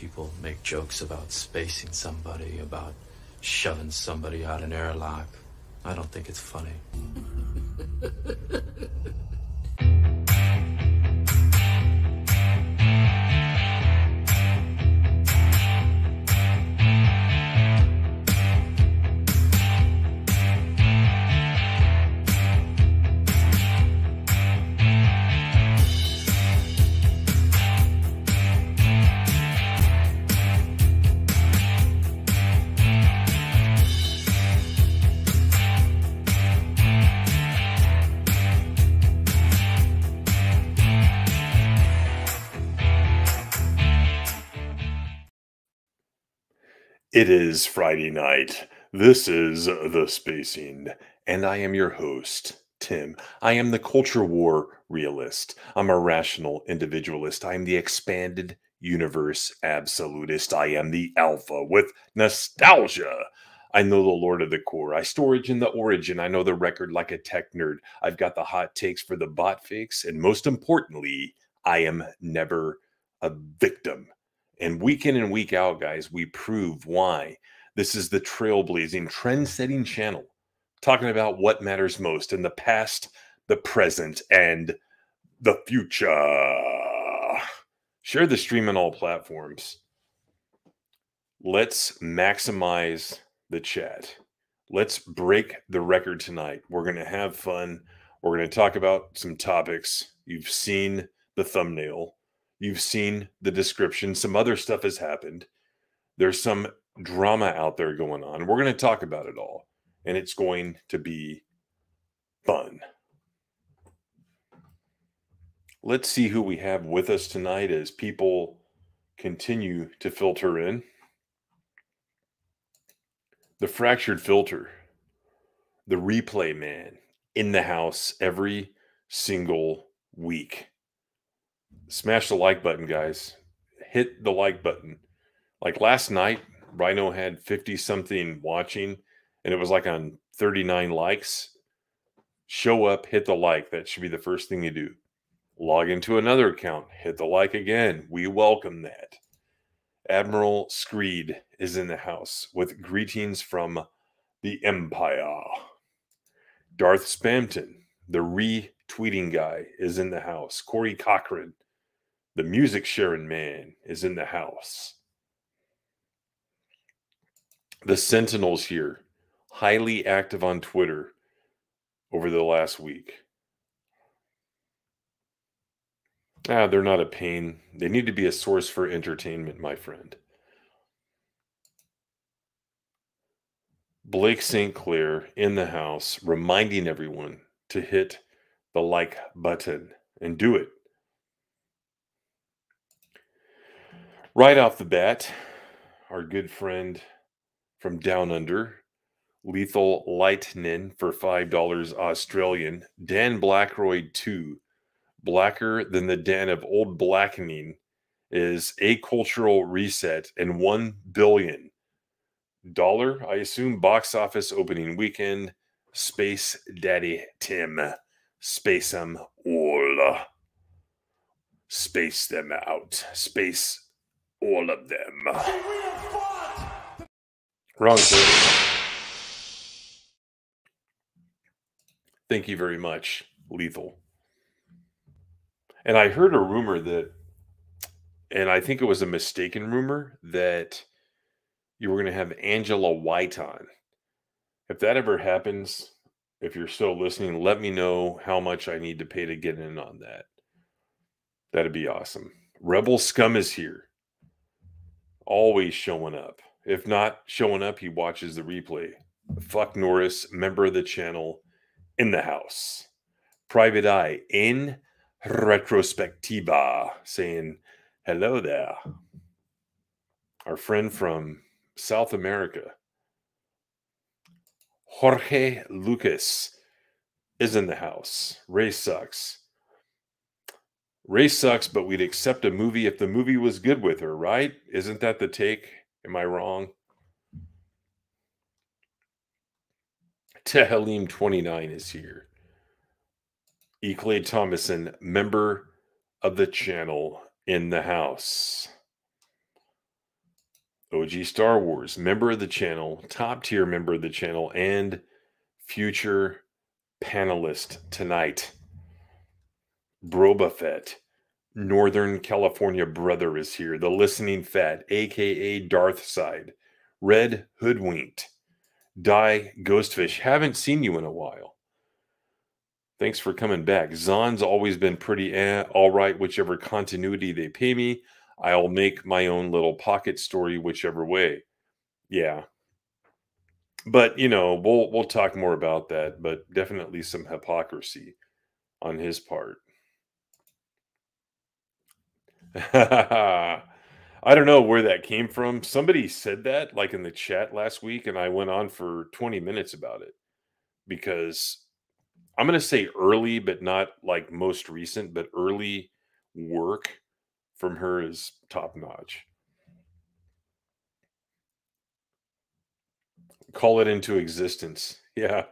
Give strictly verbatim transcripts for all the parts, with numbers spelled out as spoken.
people make jokes about spacing somebody, about shoving somebody out an airlock. I don't think it's funny. It is Friday night. This is The Spacing, and I am your host, Tim. I am the culture war realist. I'm a rational individualist. I am the expanded universe absolutist. I am the alpha with nostalgia. I know the Lord of the Core. I storage in the origin. I know the record like a tech nerd. I've got the hot takes for the bot fix. And most importantly, I am never a victim. And week in and week out, guys, we prove why this is the trailblazing, trend-setting channel, talking about what matters most in the past, the present, and the future. Share the stream on all platforms. Let's maximize the chat. Let's break the record tonight. We're going to have fun. We're going to talk about some topics. You've seen the thumbnail. You've seen the description. Some other stuff has happened. There's some drama out there going on. We're going to talk about it all, and it's going to be fun. Let's see who we have with us tonight as people continue to filter in. The Fractured Filter, the replay man in the house every single week. Smash the like button, guys. Hit the like button. Like last night, Rhino had fifty something watching, and it was like on thirty-nine likes. Show up, hit the like. That should be the first thing you do. Log into another account, hit the like again. We welcome that. Admiral Screed is in the house with greetings from the Empire. Darth Spamton, the retweeting guy, is in the house. Corey Cochran, the music sharing man, is in the house. The Sentinels here, highly active on Twitter over the last week. Ah, they're not a pain. They need to be a source for entertainment, my friend. Blake Saint Clair in the house, reminding everyone to hit the like button and do it. Right off the bat, our good friend from Down Under, Lethal Lightning for five dollars Australian, Dan Blackroyd two, blacker than the Dan of old blackening, is a cultural reset and one billion dollars, I assume, box office opening weekend. Space Daddy Tim. Space them all. Space them out. Space all of them. Wrong thing. Thank you very much, Lethal. And I heard a rumor that, and I think it was a mistaken rumor, that you were going to have Angela White on. If that ever happens, if you're still listening, let me know how much I need to pay to get in on that. That'd be awesome. Rebel Scum is here. Always showing up. If not showing up, he watches the replay. Fuck Norris, member of the channel, in the house. Private Eye, in retrospectiva, saying hello there. Our friend from South America, Jorge Lucas, is in the house. Ray sucks. Ray sucks, but we'd accept a movie if the movie was good with her, right? Isn't that the take? Am I wrong? Tehalim twenty-nine is here. E. Clay Thomason, member of the channel, in the house. O G Star Wars, member of the channel, top tier member of the channel, and future panelist tonight. Broba Fett, Northern California brother, is here. The Listening Fat, a k a. Darthside, Red Hoodwinked, Die Ghostfish. Haven't seen you in a while. Thanks for coming back. Zahn's always been pretty eh, all right, whichever continuity they pay me. I'll make my own little pocket story, whichever way. Yeah. But, you know, we'll, we'll talk more about that, but definitely some hypocrisy on his part. I don't know where that came from. Somebody said that, like, in the chat last week, and I went on for twenty minutes about it. Because I'm going to say early, but not, like, most recent, but early work from her is top-notch. Call it into existence. Yeah.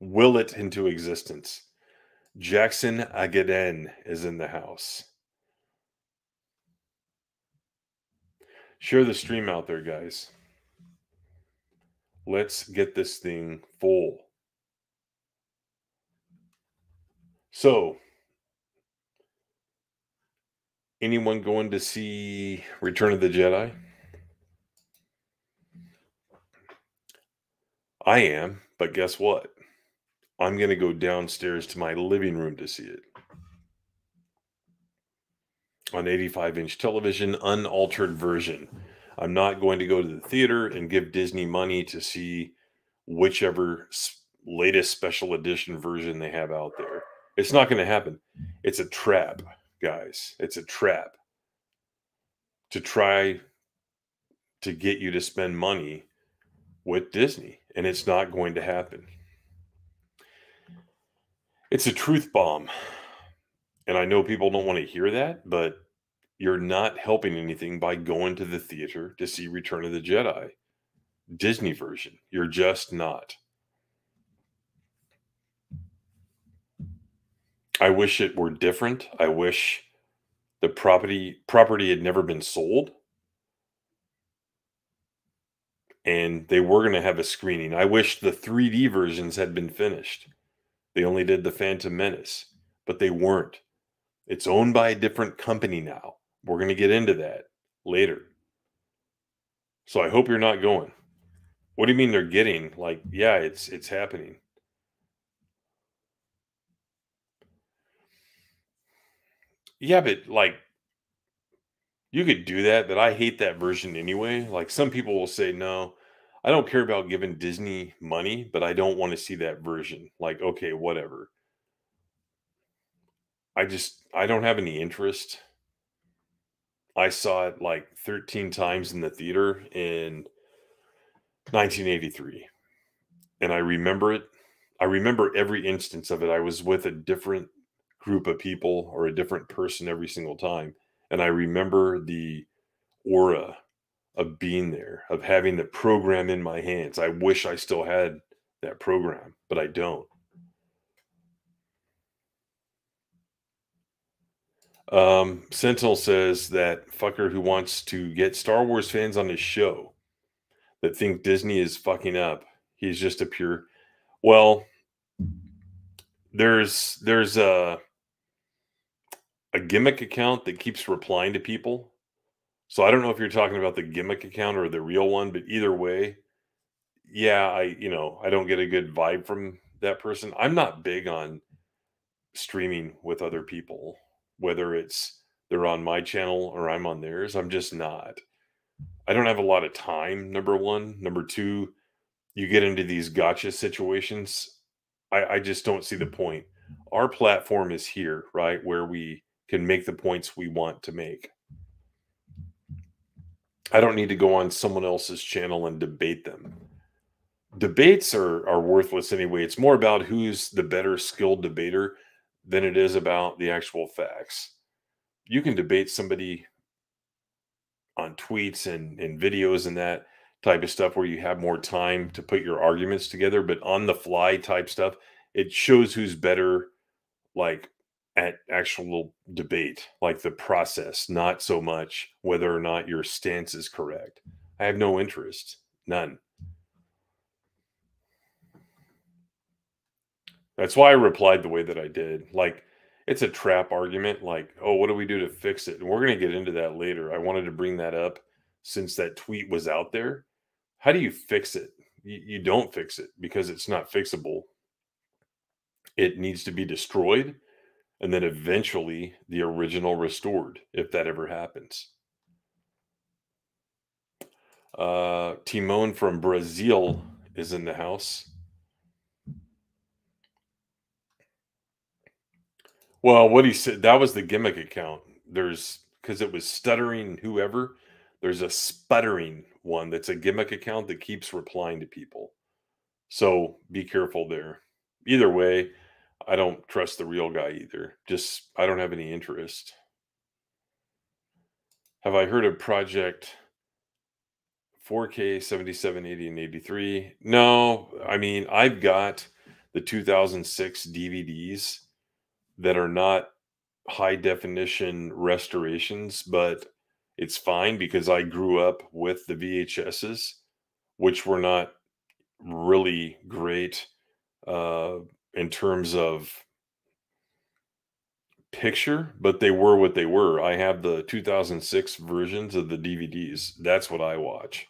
Will it into existence. Jackson Agaden is in the house. Share the stream out there, guys. Let's get this thing full. So, anyone going to see Return of the Jedi? I am, but guess what? I'm going to go downstairs to my living room to see it. On eighty-five inch television, unaltered version. I'm not going to go to the theater and give Disney money to see whichever latest special edition version they have out there. It's not going to happen. It's a trap, guys. It's a trap to try to get you to spend money with Disney. And it's not going to happen. It's a truth bomb. And I know people don't want to hear that, but you're not helping anything by going to the theater to see Return of the Jedi, Disney version. You're just not. I wish it were different. I wish the property property had never been sold. And they were going to have a screening. I wish the three D versions had been finished. They only did the Phantom Menace, but they weren't. It's owned by a different company now. We're going to get into that later. So I hope you're not going. What do you mean they're getting? Like, yeah, it's it's happening. Yeah, but like, you could do that, but I hate that version anyway. Like, some people will say, no, I don't care about giving Disney money, but I don't want to see that version. Like, okay, whatever. I just, I don't have any interest. I saw it like thirteen times in the theater in nineteen eighty-three. And I remember it. I remember every instance of it. I was with a different group of people or a different person every single time. And I remember the aura of being there, of having the program in my hands. I wish I still had that program, but I don't. Um, Sentinel says that fucker who wants to get Star Wars fans on his show that think Disney is fucking up. He's just a pure... Well, there's there's a... a gimmick account that keeps replying to people. So I don't know if you're talking about the gimmick account or the real one, but either way, yeah, I, you know, I don't get a good vibe from that person. I'm not big on streaming with other people, whether it's they're on my channel or I'm on theirs. I'm just not. I don't have a lot of time, number one. Number two, you get into these gotcha situations. I, I just don't see the point. Our platform is here, right, where we can make the points we want to make. I don't need to go on someone else's channel and debate them. Debates are, are worthless anyway. It's more about who's the better skilled debater than it is about the actual facts. You can debate somebody on tweets and, and videos and that type of stuff where you have more time to put your arguments together, but on the fly type stuff, it shows who's better, like, at actual debate, like the process, not so much whether or not your stance is correct. I I have no interest, none. That's why I replied the way that I did. Like, it's a trap argument. Like, oh, what do we do to fix it? And we're going to get into that later. I wanted to bring that up since that tweet was out there. How do you fix it? You, you don't fix it because it's not fixable. It needs to be destroyed and then eventually the original restored, if that ever happens. Uh, Timon from Brazil is in the house. Well, what he said, that was the gimmick account. There's, because it was stuttering whoever, there's a sputtering one that's a gimmick account that keeps replying to people. So be careful there. Either way, I don't trust the real guy either. Just, I don't have any interest. Have I heard of Project four K, seventy-seven, eighty, and eighty-three? No, I mean, I've got the two thousand six D V Ds that are not high definition restorations, but it's fine because I grew up with the V H Ss, which were not really great uh, in terms of picture, but they were what they were. I have the two thousand six versions of the D V Ds. That's what I watch.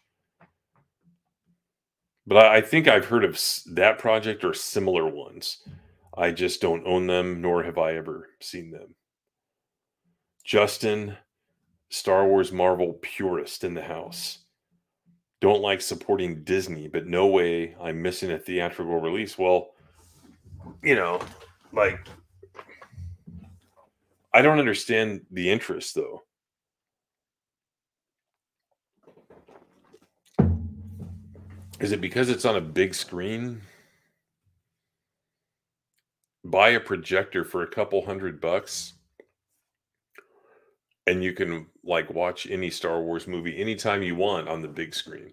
But I, I think I've heard of that project or similar ones. I just don't own them, nor have I ever seen them. Justin, Star Wars Marvel purist in the house. Don't like supporting Disney, but no way I'm missing a theatrical release. Well, you know, like, I don't understand the interest, though. Is it because it's on a big screen? Buy a projector for a couple hundred bucks and you can like watch any Star Wars movie anytime you want on the big screen.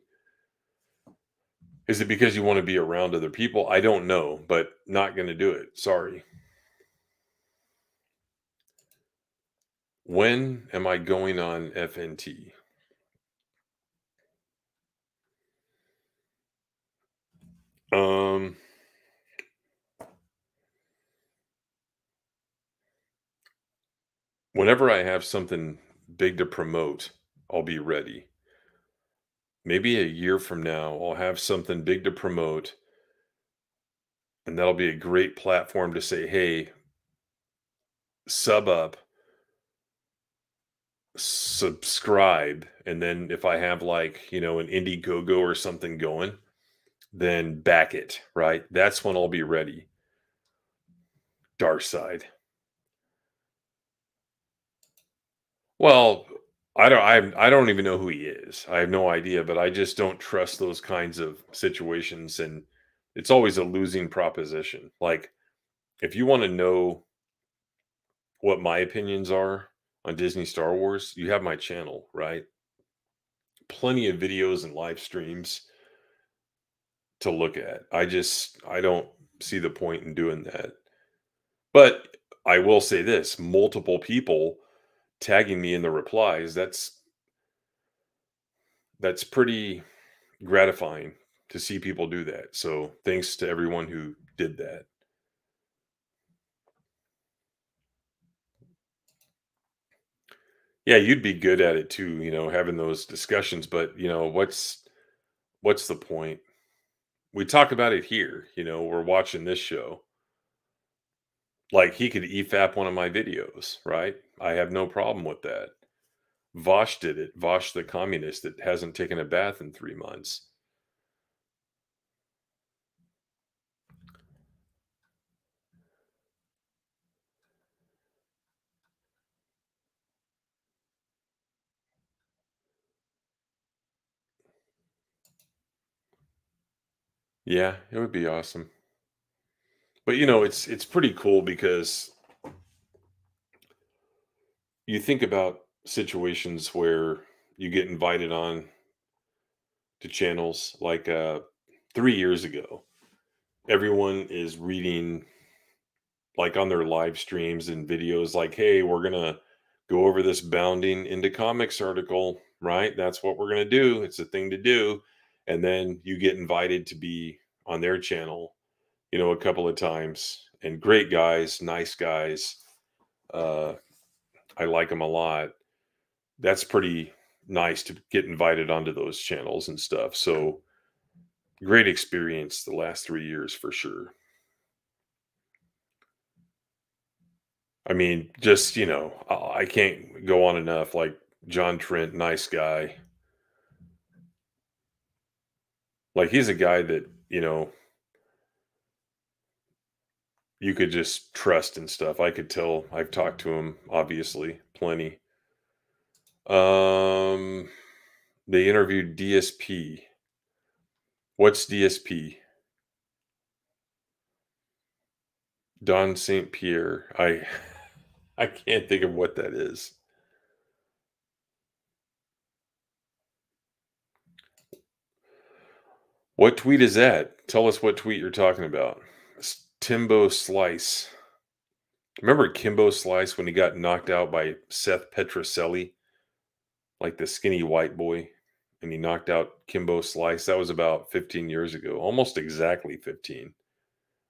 Is it because you want to be around other people? I don't know, but not going to do it. Sorry. When am I going on F N T? Um... Whenever I have something big to promote, I'll be ready. Maybe a year from now, I'll have something big to promote. And that'll be a great platform to say, hey, sub up, subscribe. And then if I have like, you know, an Indiegogo or something going, then back it, right? That's when I'll be ready. Dark side. Well, I don't I, I don't even know who he is. I have no idea, but I just don't trust those kinds of situations, and it's always a losing proposition. Like, if you want to know what my opinions are on Disney Star Wars, you have my channel, right? Plenty of videos and live streams to look at. I just, I don't see the point in doing that. But I will say this, multiple people tagging me in the replies, that's that's pretty gratifying to see people do that. So thanks to everyone who did that. Yeah, you'd be good at it too, you know, having those discussions, but you know, what's what's the point? We talk about it here, you know, we're watching this show. Like, he could E FAP one of my videos, right? I have no problem with that. Vosh did it. Vosh, the communist that hasn't taken a bath in three months. Yeah, it would be awesome. But, you know, it's it's pretty cool because you think about situations where you get invited on to channels. Like uh, three years ago, everyone is reading, like on their live streams and videos, like, hey, we're going to go over this Bounding Into Comics article, right? That's what we're going to do. It's a thing to do. And then you get invited to be on their channel, you know, a couple of times. And great guys, nice guys. Uh, I like them a lot. That's pretty nice to get invited onto those channels and stuff. So great experience the last three years for sure. I mean, just, you know, I can't go on enough. Like John Trent, nice guy. Like he's a guy that, you know, you could just trust and stuff. I could tell. I've talked to him, obviously, plenty. Um, they interviewed D S P. What's D S P? Don Saint Pierre. I I can't think of what that is. What tweet is that? Tell us what tweet you're talking about. Timbo Slice. Remember Kimbo Slice when he got knocked out by Seth Petroselli? Like the skinny white boy. And he knocked out Kimbo Slice. That was about fifteen years ago. Almost exactly fifteen.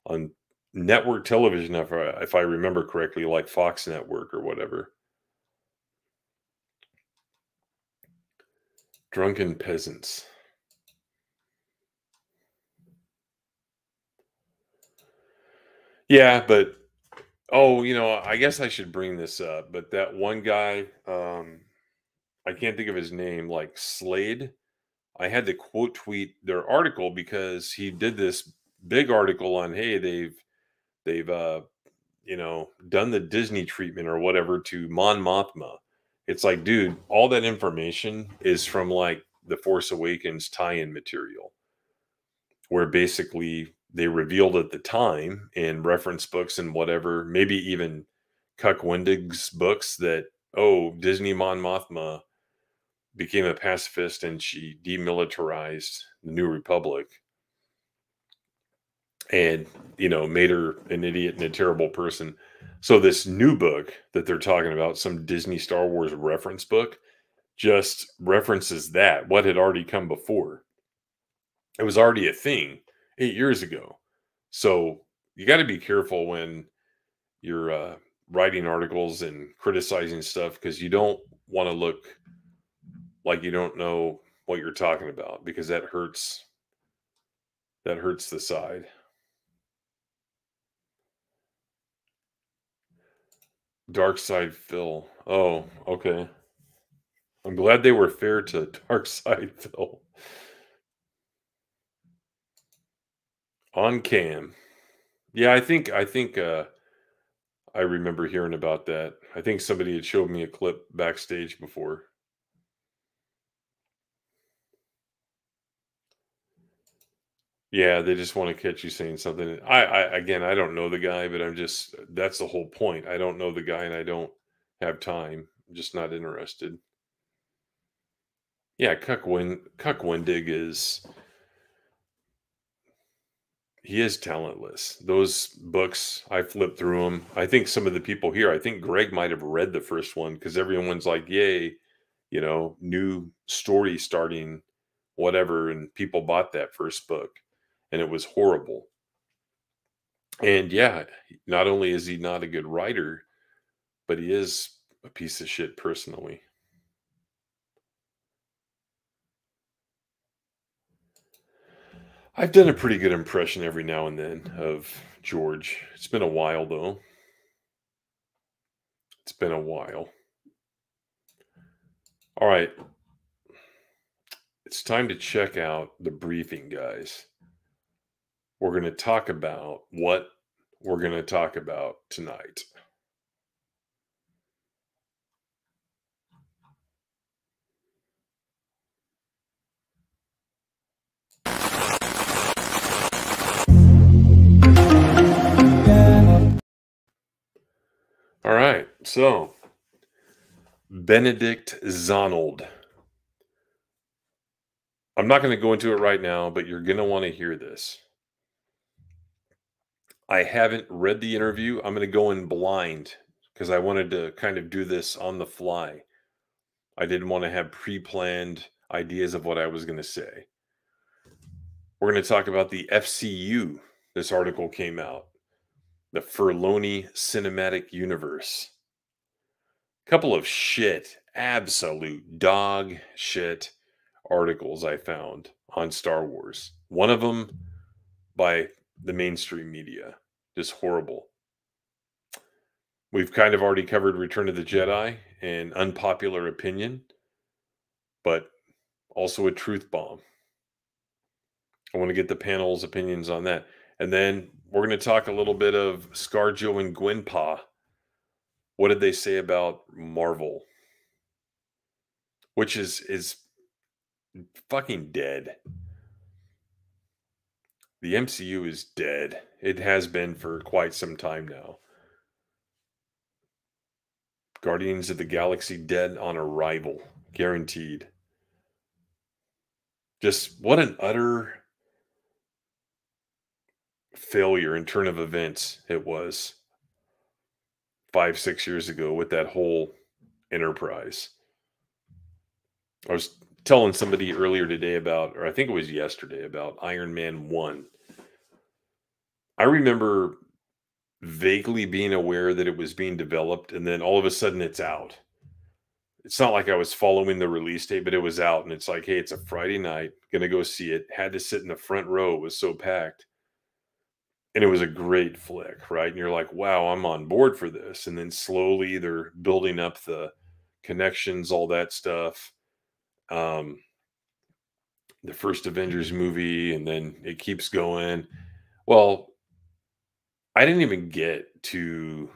On network television, if I, if I remember correctly, like Fox Network or whatever. Drunken peasants. Yeah, but, oh, you know, I guess I should bring this up, but that one guy, um, I can't think of his name, like Slade, I had to quote tweet their article because he did this big article on, hey, they've, they've, uh, you know, done the Disney treatment or whatever to Mon Mothma. It's like, dude, all that information is from like the Force Awakens tie-in material where basically they revealed at the time in reference books and whatever, maybe even Cuck Wendig's books that, oh, Disney Mon Mothma became a pacifist and she demilitarized the New Republic and, you know, made her an idiot and a terrible person. So this new book that they're talking about, some Disney Star Wars reference book, just references that, what had already come before. It was already a thing. Eight years ago. So you got to be careful when you're uh, writing articles and criticizing stuff because you don't want to look like you don't know what you're talking about because that hurts. That hurts the side. Dark Side Phil. Oh, okay. I'm glad they were fair to Dark Side Phil. On cam. Yeah, I think, I think uh, I remember hearing about that. I think somebody had showed me a clip backstage before. Yeah, they just want to catch you saying something. I, I again, I don't know the guy, but I'm just, that's the whole point. I don't know the guy and I don't have time. I'm just not interested. Yeah, Cuck Win, Cuck Wendig is... He is talentless. Those books, I flipped through them. I think some of the people here, I think Greg might have read the first one because everyone's like, yay, you know, new story starting, whatever. And people bought that first book and it was horrible. And yeah, not only is he not a good writer, but he is a piece of shit personally. I've done a pretty good impression every now and then of George. It's been a while, though. It's been a while. All right. It's time to check out the briefing, guys. We're going to talk about what we're going to talk about tonight. All right, so Benedict Zahnold. I'm not going to go into it right now, but you're going to want to hear this. I haven't read the interview. I'm going to go in blind because I wanted to kind of do this on the fly. I didn't want to have pre-planned ideas of what I was going to say. We're going to talk about the F C U. This article came out. The Filoni Cinematic Universe. Couple of shit, absolute dog shit articles I found on Star Wars. One of them by the mainstream media. Just horrible. We've kind of already covered Return of the Jedi and unpopular opinion, but also a truth bomb. I want to get the panel's opinions on that. And then we're going to talk a little bit of ScarJo and Gwenpa. What did they say about Marvel? Which is, is fucking dead. The M C U is dead. It has been for quite some time now. Guardians of the Galaxy dead on arrival. Guaranteed. Just what an utter failure in turn of events it was five, six years ago with that whole enterprise. I was telling somebody earlier today about, or I think it was yesterday, about Iron Man one. I remember vaguely being aware that it was being developed, and then all of a sudden it's out. It's not like I was following the release date, but it was out, and it's like, hey, it's a Friday night, gonna go see it. Had to sit in the front row, it was so packed. And it was a great flick, right? And you're like, wow, I'm on board for this. And then slowly they're building up the connections, all that stuff. Um, the first Avengers movie, and then it keeps going. Well, I didn't even get to...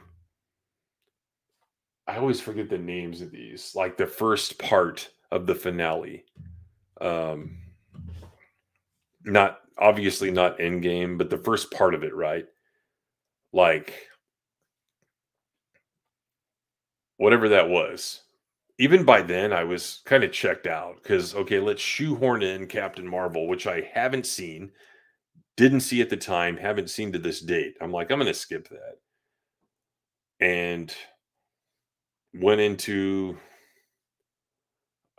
I always forget the names of these. Like the first part of the finale. Um, not... Obviously not Endgame, but the first part of it, right? Like, whatever that was. Even by then, I was kind of checked out. Because, okay, let's shoehorn in Captain Marvel, which I haven't seen. Didn't see at the time. Haven't seen to this date. I'm like, I'm going to skip that. And went into...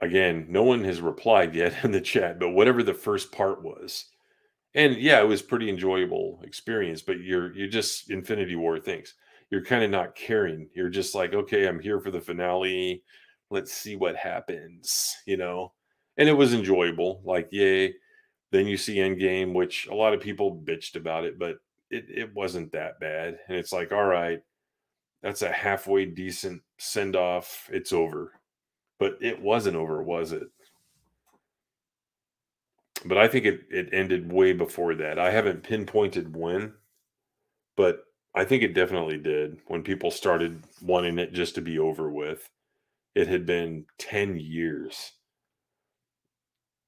Again, no one has replied yet in the chat, but whatever the first part was. And yeah, it was pretty enjoyable experience, but you're you're just Infinity War things. You're kind of not caring. You're just like, okay, I'm here for the finale. Let's see what happens, you know? And it was enjoyable. Like, yay. Then you see Endgame, which a lot of people bitched about it, but it, it wasn't that bad. And it's like, all right, that's a halfway decent send-off. It's over. But it wasn't over, was it? But I think it, it ended way before that. I haven't pinpointed when, but I think it definitely did when people started wanting it just to be over with. It had been ten years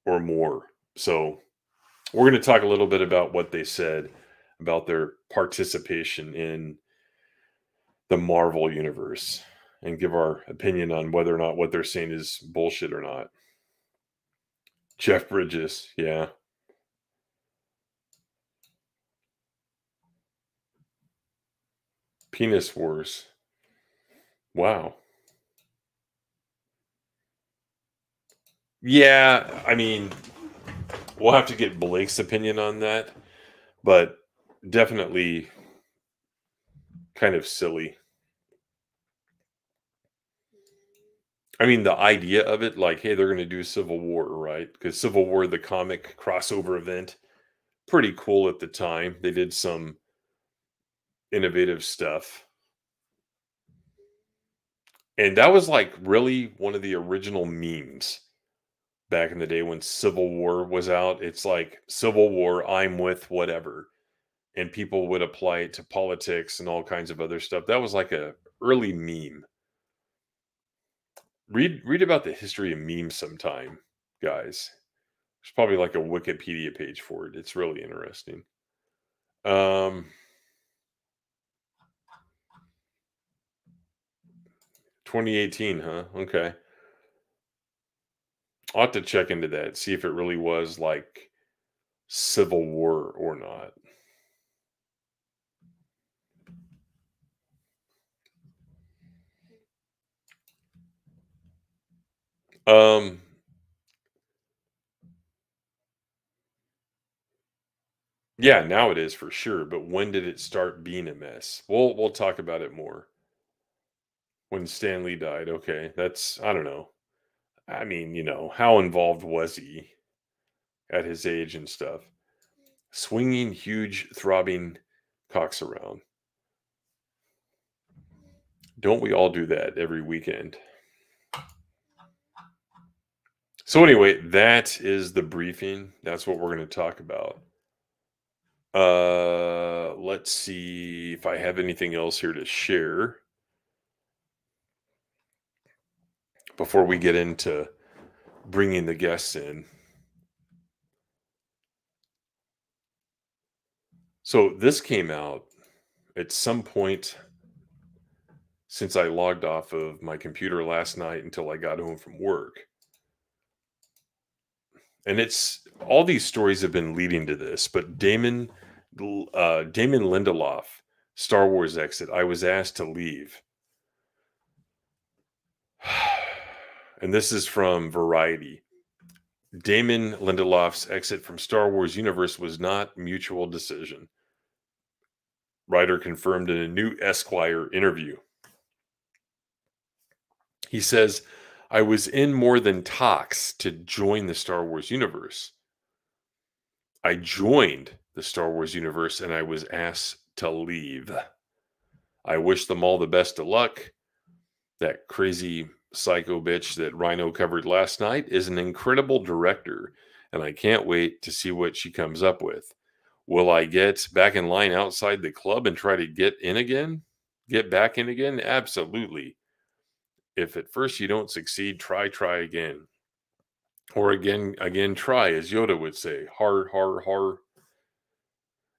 or more. So we're going to talk a little bit about what they said about their participation in the Marvel Universe and give our opinion on whether or not what they're saying is bullshit or not. Jeff Bridges, yeah. Penis Wars. Wow. Yeah, I mean, we'll have to get Blake's opinion on that, but definitely kind of silly. I mean, the idea of it, like, hey, they're going to do Civil War, right? Because Civil War, the comic crossover event, pretty cool at the time. They did some innovative stuff. And that was, like, really one of the original memes back in the day when Civil War was out. It's like, Civil War, I'm with whatever. And people would apply it to politics and all kinds of other stuff. That was like a early meme. Read read about the history of memes sometime, guys. There's probably like a Wikipedia page for it. It's really interesting. Um, twenty eighteen, huh? Okay. I'll have to check into that, see if it really was like Civil War or not. Um, yeah, now it is for sure. But when did it start being a mess? We'll we'll talk about it more. When Stan Lee died, okay, that's, I don't know. I mean, you know, how involved was he at his age and stuff? Swinging huge throbbing cocks around. Don't we all do that every weekend? So anyway, that is the briefing. That's what we're going to talk about. Uh, let's see if I have anything else here to share before we get into bringing the guests in. So this came out at some point since I logged off of my computer last night until I got home from work. And it's, all these stories have been leading to this, but Damon, uh, Damon Lindelof, Star Wars exit, I was asked to leave. And this is from Variety. Damon Lindelof's exit from Star Wars universe was not a mutual decision. Writer confirmed in a new Esquire interview. He says, I was in more than talks to join the Star Wars universe. I joined the Star Wars universe and I was asked to leave. I wish them all the best of luck. That crazy psycho bitch that Rhino covered last night is an incredible director, and I can't wait to see what she comes up with. Will I get back in line outside the club and try to get in again? Get back in again? Absolutely. If at first you don't succeed, try, try again. Or again, again, try, as Yoda would say. Har, har, har.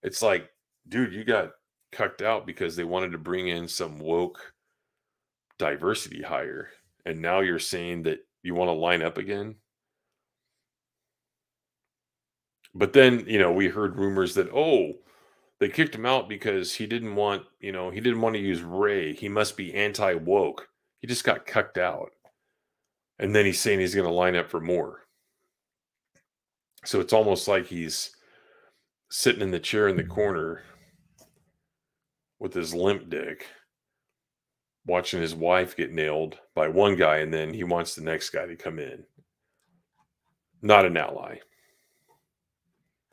It's like, dude, you got cucked out because they wanted to bring in some woke diversity hire. And now you're saying that you want to line up again? But then, you know, we heard rumors that, oh, they kicked him out because he didn't want, you know, he didn't want to use Rey. He must be anti-woke. He just got cucked out. And then he's saying he's going to line up for more. So it's almost like he's sitting in the chair in the corner with his limp dick, watching his wife get nailed by one guy, and then he wants the next guy to come in. Not an ally.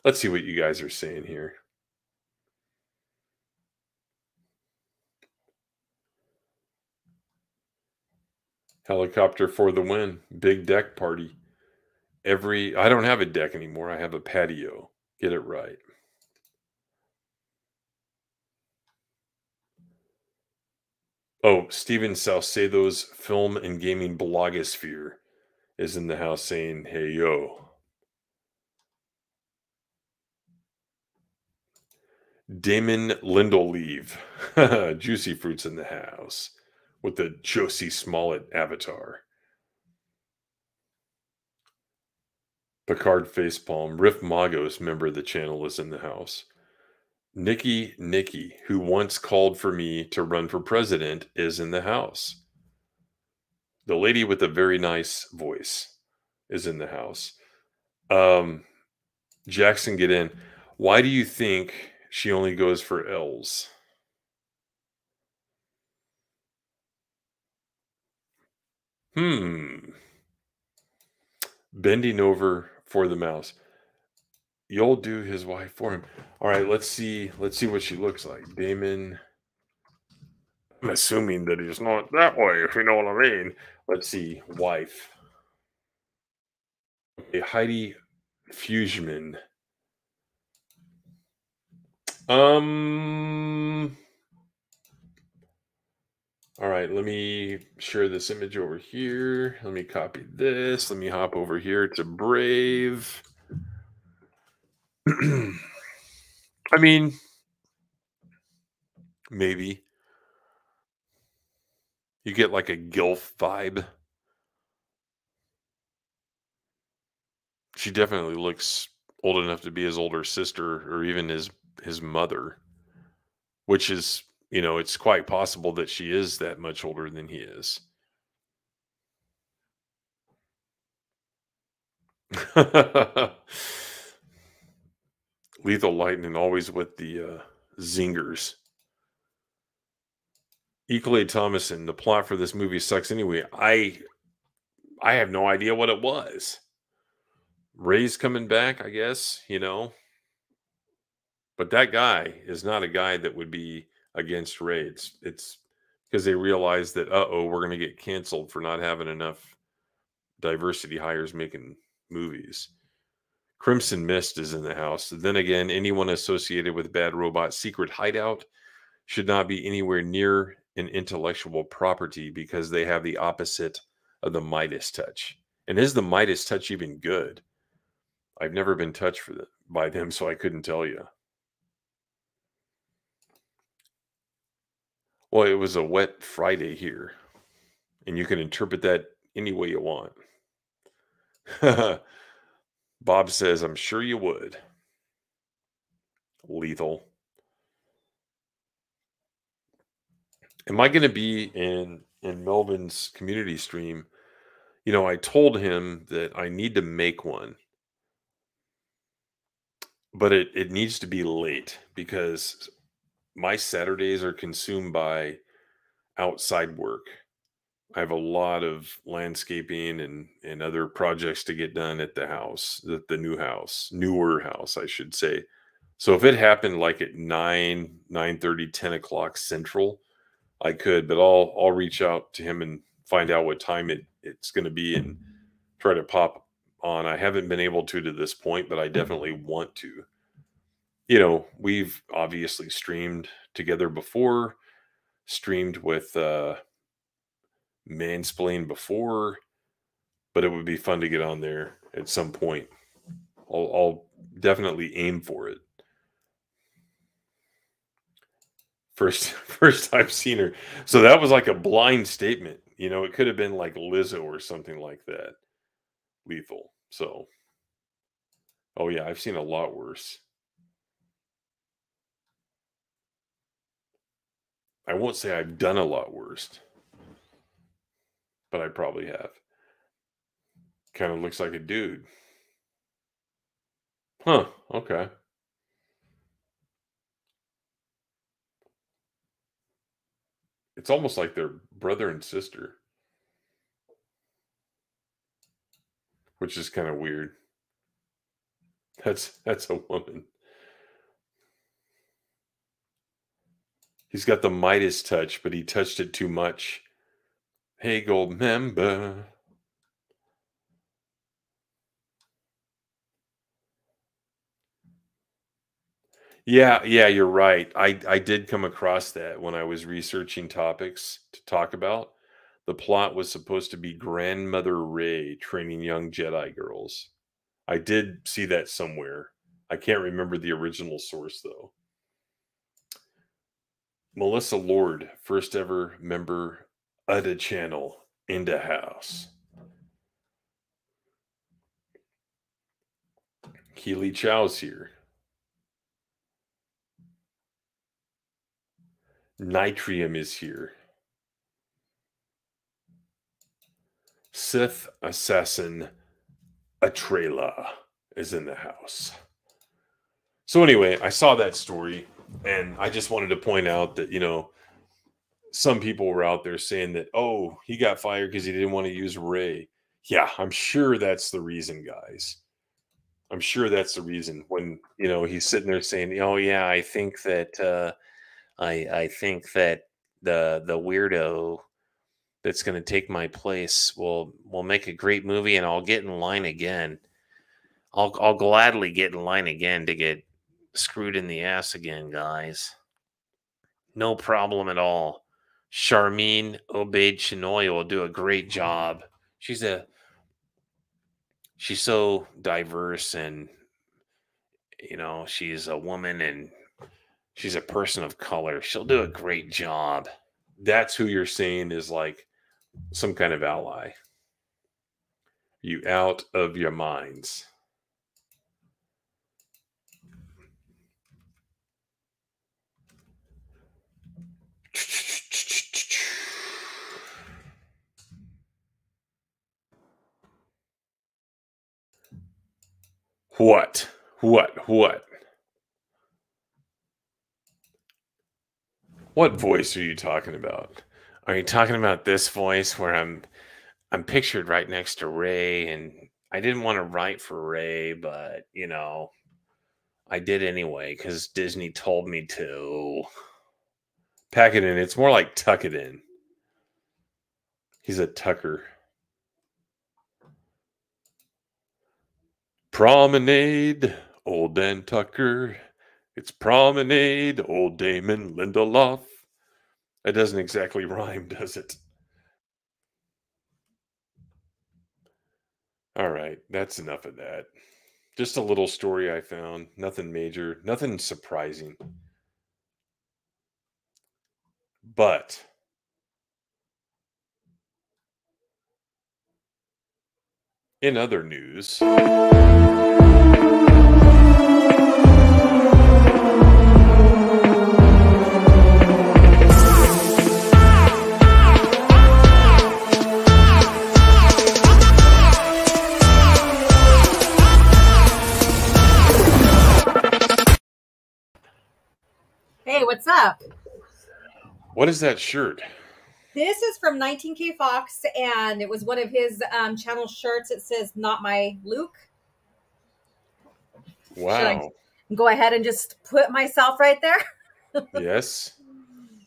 Let's see what you guys are saying here. Helicopter for the win. Big deck party. Every, I don't have a deck anymore. I have a patio. Get it right. Oh, Steven Salcedo's film and gaming blogosphere is in the house saying, hey, yo. Damon Lindelof. Juicy Fruit's in the house with the Josie Smollett avatar. Picard facepalm. Riff Magos, member of the channel, is in the house. Nikki Nikki, who once called for me to run for president, is in the house. The lady with a very nice voice is in the house. Um, Jackson, get in. Why do you think she only goes for L's? Hmm. Bending over for the mouse. You'll do his wife for him. All right, let's see. Let's see what she looks like. Damon. I'm assuming that he's not that way, if you know what I mean. Let's see. Wife. Okay, Heidi Fugman. Um. All right, let me share this image over here. Let me copy this. Let me hop over here to Brave. I mean, maybe you get like a gilf vibe. She definitely looks old enough to be his older sister or even his his mother, which is, you know, it's quite possible that she is that much older than he is. Lethal Lightning, always with the uh, zingers. Equally Thomason, the plot for this movie sucks anyway. I I have no idea what it was. Ray's coming back, I guess, you know. But that guy is not a guy that would be against Ray. It's, it's because they realize that, uh-oh, we're going to get canceled for not having enough diversity hires making movies. Crimson Mist is in the house. Then again, anyone associated with Bad Robot's secret hideout should not be anywhere near an intellectual property because they have the opposite of the Midas touch. And is the Midas touch even good? I've never been touched for the, by them, so I couldn't tell you. Well, it was a wet Friday here, and you can interpret that any way you want. Bob says, I'm sure you would. Lethal. Am I going to be in, in Melvin's community stream? You know, I told him that I need to make one. But it, it needs to be late because my Saturdays are consumed by outside work. I have a lot of landscaping and, and other projects to get done at the house, the, the new house, newer house, I should say. So if it happened like at nine, nine thirty, ten o'clock central, I could, but I'll, I'll reach out to him and find out what time it, it's going to be and try to pop on. I haven't been able to to this point, but I definitely want to. You know, we've obviously streamed together before, streamed with uh, Mansplain before, but it would be fun to get on there at some point. I'll, I'll definitely aim for it. First, first I've seen her. So that was like a blind statement. You know, it could have been like Lizzo or something like that. Lethal. So, oh yeah, I've seen a lot worse. I won't say I've done a lot worse, but I probably have. Kind of looks like a dude. Huh, okay. It's almost like they're brother and sister, which is kind of weird. That's, that's a woman. He's got the Midas touch, but he touched it too much. Hey, gold member. Yeah, yeah, you're right. I, I did come across that when I was researching topics to talk about. The plot was supposed to be Grandmother Rey training young Jedi girls. I did see that somewhere. I can't remember the original source, though. Melissa Lord, first ever member of the channel, in the house. Keely Chow's here. Nitrium is here. Sith Assassin Atrela is in the house. So anyway, I saw that story. And I just wanted to point out that, you know, some people were out there saying that, oh, he got fired because he didn't want to use Rey. Yeah, I'm sure that's the reason, guys. I'm sure that's the reason when, you know, he's sitting there saying, oh, yeah, I think that uh, I, I think that the the weirdo that's going to take my place will will make a great movie and I'll get in line again. I'll, I'll gladly get in line again to get screwed in the ass again, guys. No problem at all. Charmin Obaid Chinoy will do a great job. She's a she's so diverse, and you know, she's a woman and she's a person of color. She'll do a great job. That's who you're saying is like some kind of ally. You out of your minds. What? What? What? What voice are you talking about? Are you talking about this voice where I'm I'm pictured right next to Ray, and I didn't want to write for Ray, but, you know, I did anyway because Disney told me to. Pack it in. It's more like tuck it in. He's a tucker. Promenade, old Dan Tucker. It's promenade, old Damon Lindelof. That doesn't exactly rhyme, does it? All right, that's enough of that. Just a little story I found. Nothing major, nothing surprising. But in other news, hey, what's up? What is that shirt? This is from nineteen K Fox, and it was one of his um, channel shirts. It says, "Not my Luke." Wow. Should I go ahead and just put myself right there? Yes.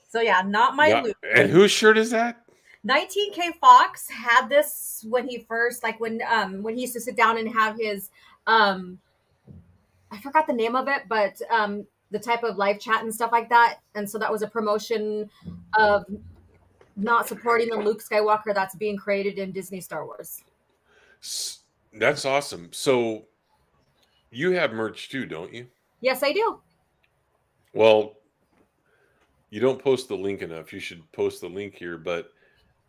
So, yeah, not my yeah. Luke. And whose shirt is that? nineteen K Fox had this when he first, like when um, when he used to sit down and have his, um, I forgot the name of it, but um, the type of live chat and stuff like that. And so that was a promotion of not supporting the Luke Skywalker that's being created in Disney Star Wars. That's awesome. So you have merch too, don't you? Yes, I do. Well, you don't post the link enough. You should post the link here. But,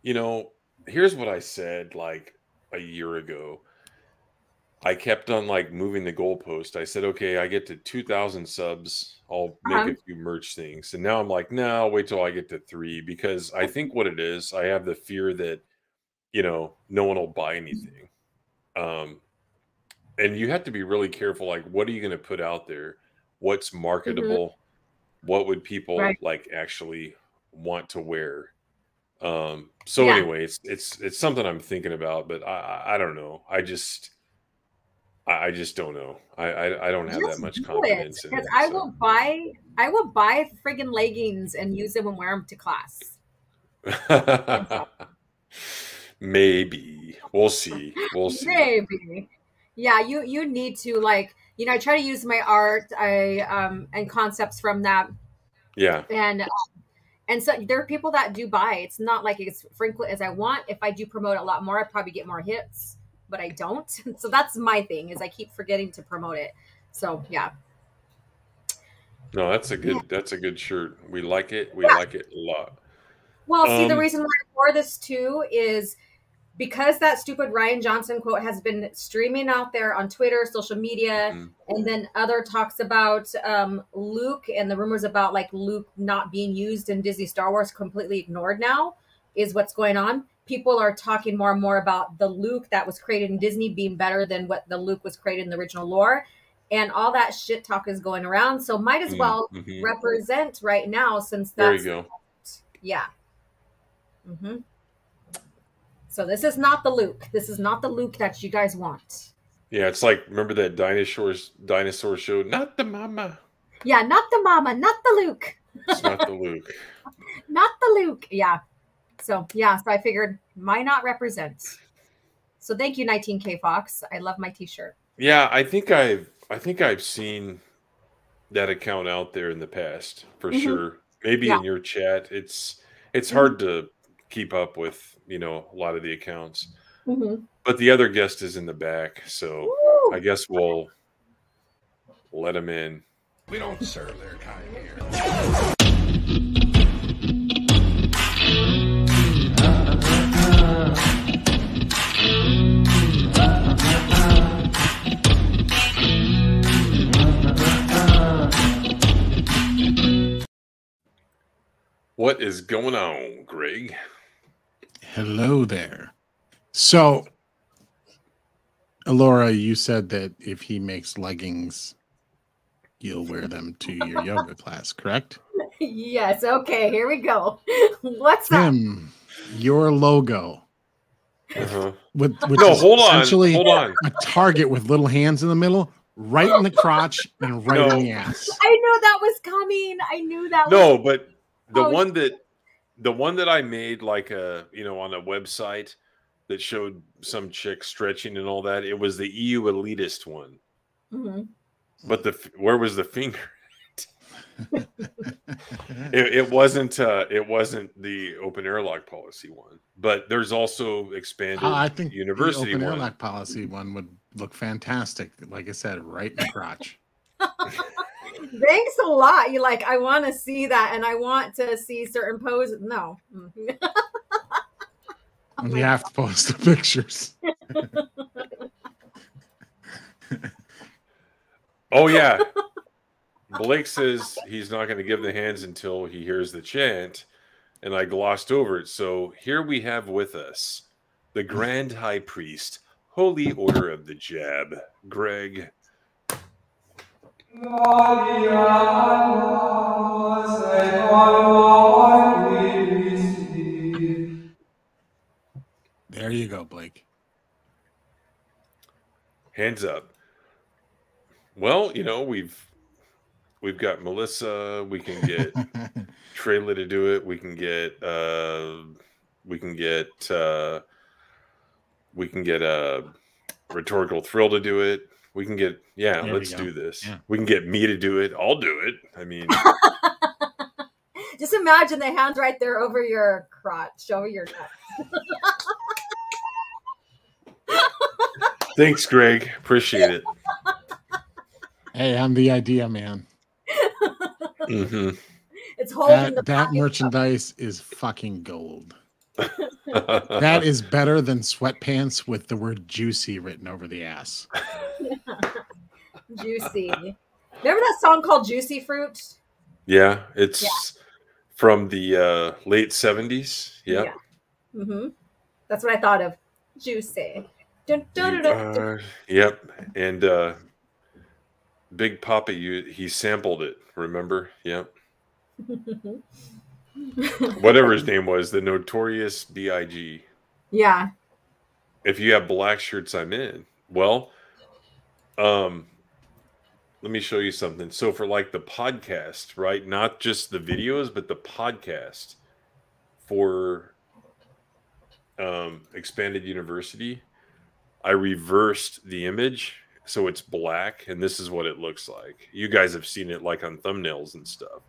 you know, here's what I said like a year ago. I kept on like moving the goalpost. I said, okay, I get to two thousand subs, I'll make uh-huh. a few merch things. And now I'm like, no, nah, I'll wait till I get to three, because I think what it is, I have the fear that, you know, no one will buy anything. Um, and you have to be really careful. Like, what are you going to put out there? What's marketable? Mm-hmm. What would people right. like actually want to wear? Um, so yeah. anyway, it's, it's, it's something I'm thinking about, but I, I don't know. I just, I just don't know. I I, I don't have just that much confidence. Because I so. will buy I will buy friggin' leggings and use them and wear them to class. Maybe we'll see. We'll see. Maybe. Yeah, you you need to, like, you know, I try to use my art I um and concepts from that. Yeah. And um, and so there are people that do buy. It's not like it's frequent as I want. If I do promote a lot more, I probably get more hits. But I don't. So that's my thing, is I keep forgetting to promote it. So yeah. No, that's a good, yeah. that's a good shirt. We like it. We yeah. like it a lot. Well, um, see, the reason why I wore this too is because that stupid Rian Johnson quote has been streaming out there on Twitter, social media, mm-hmm. and then other talks about um, Luke and the rumors about like Luke not being used in Disney Star Wars, completely ignored now, is what's going on. People are talking more and more about the Luke that was created in Disney being better than what the Luke was created in the original lore. And all that shit talk is going around. So might as well mm-hmm. represent right now, since that's... There you go. Yeah. Mm-hmm. So this is not the Luke. This is not the Luke that you guys want. Yeah, it's like, remember that dinosaurs, dinosaur show? Not the mama. Yeah, not the mama. Not the Luke. It's not the Luke. Not the Luke. Yeah. So, yeah, so I figured, why not represent? So thank you, nineteen K Fox. I love my T-shirt. Yeah, I think I've I think I've seen that account out there in the past, for mm-hmm. sure. Maybe yeah. in your chat. It's it's mm-hmm. hard to keep up with, you know, a lot of the accounts. Mm-hmm. But the other guest is in the back, so Ooh. I guess we'll let him in. We don't serve their kind here. What is going on, Greg? Hello there. So Laura, you said that if he makes leggings, you'll wear them to your yoga class, correct? Yes. Okay, here we go. What's Tim, up? Your logo. Uh-huh. With, with no, hold on. Essentially hold on. A target with little hands in the middle, right in the crotch and right no. in the ass. I knew that was coming. I knew that no, was No, but the oh, one that the one that I made like a, you know, on a website that showed some chick stretching and all that, it was the E U elitist one. Mm-hmm. But the where was the finger? it, it wasn't. Uh, it wasn't the open airlock policy one. But there's also expanded. Uh, I think university the open one. airlock policy one would look fantastic. Like I said, right in the crotch. Thanks a lot. You like? I want to see that, and I want to see certain poses. No. oh you have God. to post the pictures. Oh yeah. Blake says he's not going to give the hands until he hears the chant, and I glossed over it. So here we have with us the Grand High Priest, Holy Order of the Jab, Greg. There you go, Blake. Hands up. Well, you know, we've... We've got Melissa. We can get Trayla to do it. We can get uh, we can get uh, we can get a rhetorical thrill to do it. We can get yeah. There let's do this. Yeah. We can get me to do it. I'll do it. I mean, just imagine the hands right there over your crotch, over your nuts. Thanks, Greg. Appreciate it. Hey, I'm the idea man. Mm-hmm. It's holding that, the that merchandise up. Is fucking gold. That is better than sweatpants with the word juicy written over the ass. Yeah. Juicy. Remember that song called Juicy Fruit? Yeah, it's yeah. from the uh, late seventies. Yeah. yeah. Mm-hmm. That's what I thought of. Juicy. Dun, dun, dun, dun, dun. Uh, yep. And uh, Big Papa, you he sampled it. Remember? Yeah. Whatever his name was, the Notorious B I G Yeah. If you have black shirts, I'm in. Well, um, let me show you something. So for like the podcast, right? Not just the videos, but the podcast for um, Expanded University, I reversed the image. So it's black, and this is what it looks like. You guys have seen it like on thumbnails and stuff.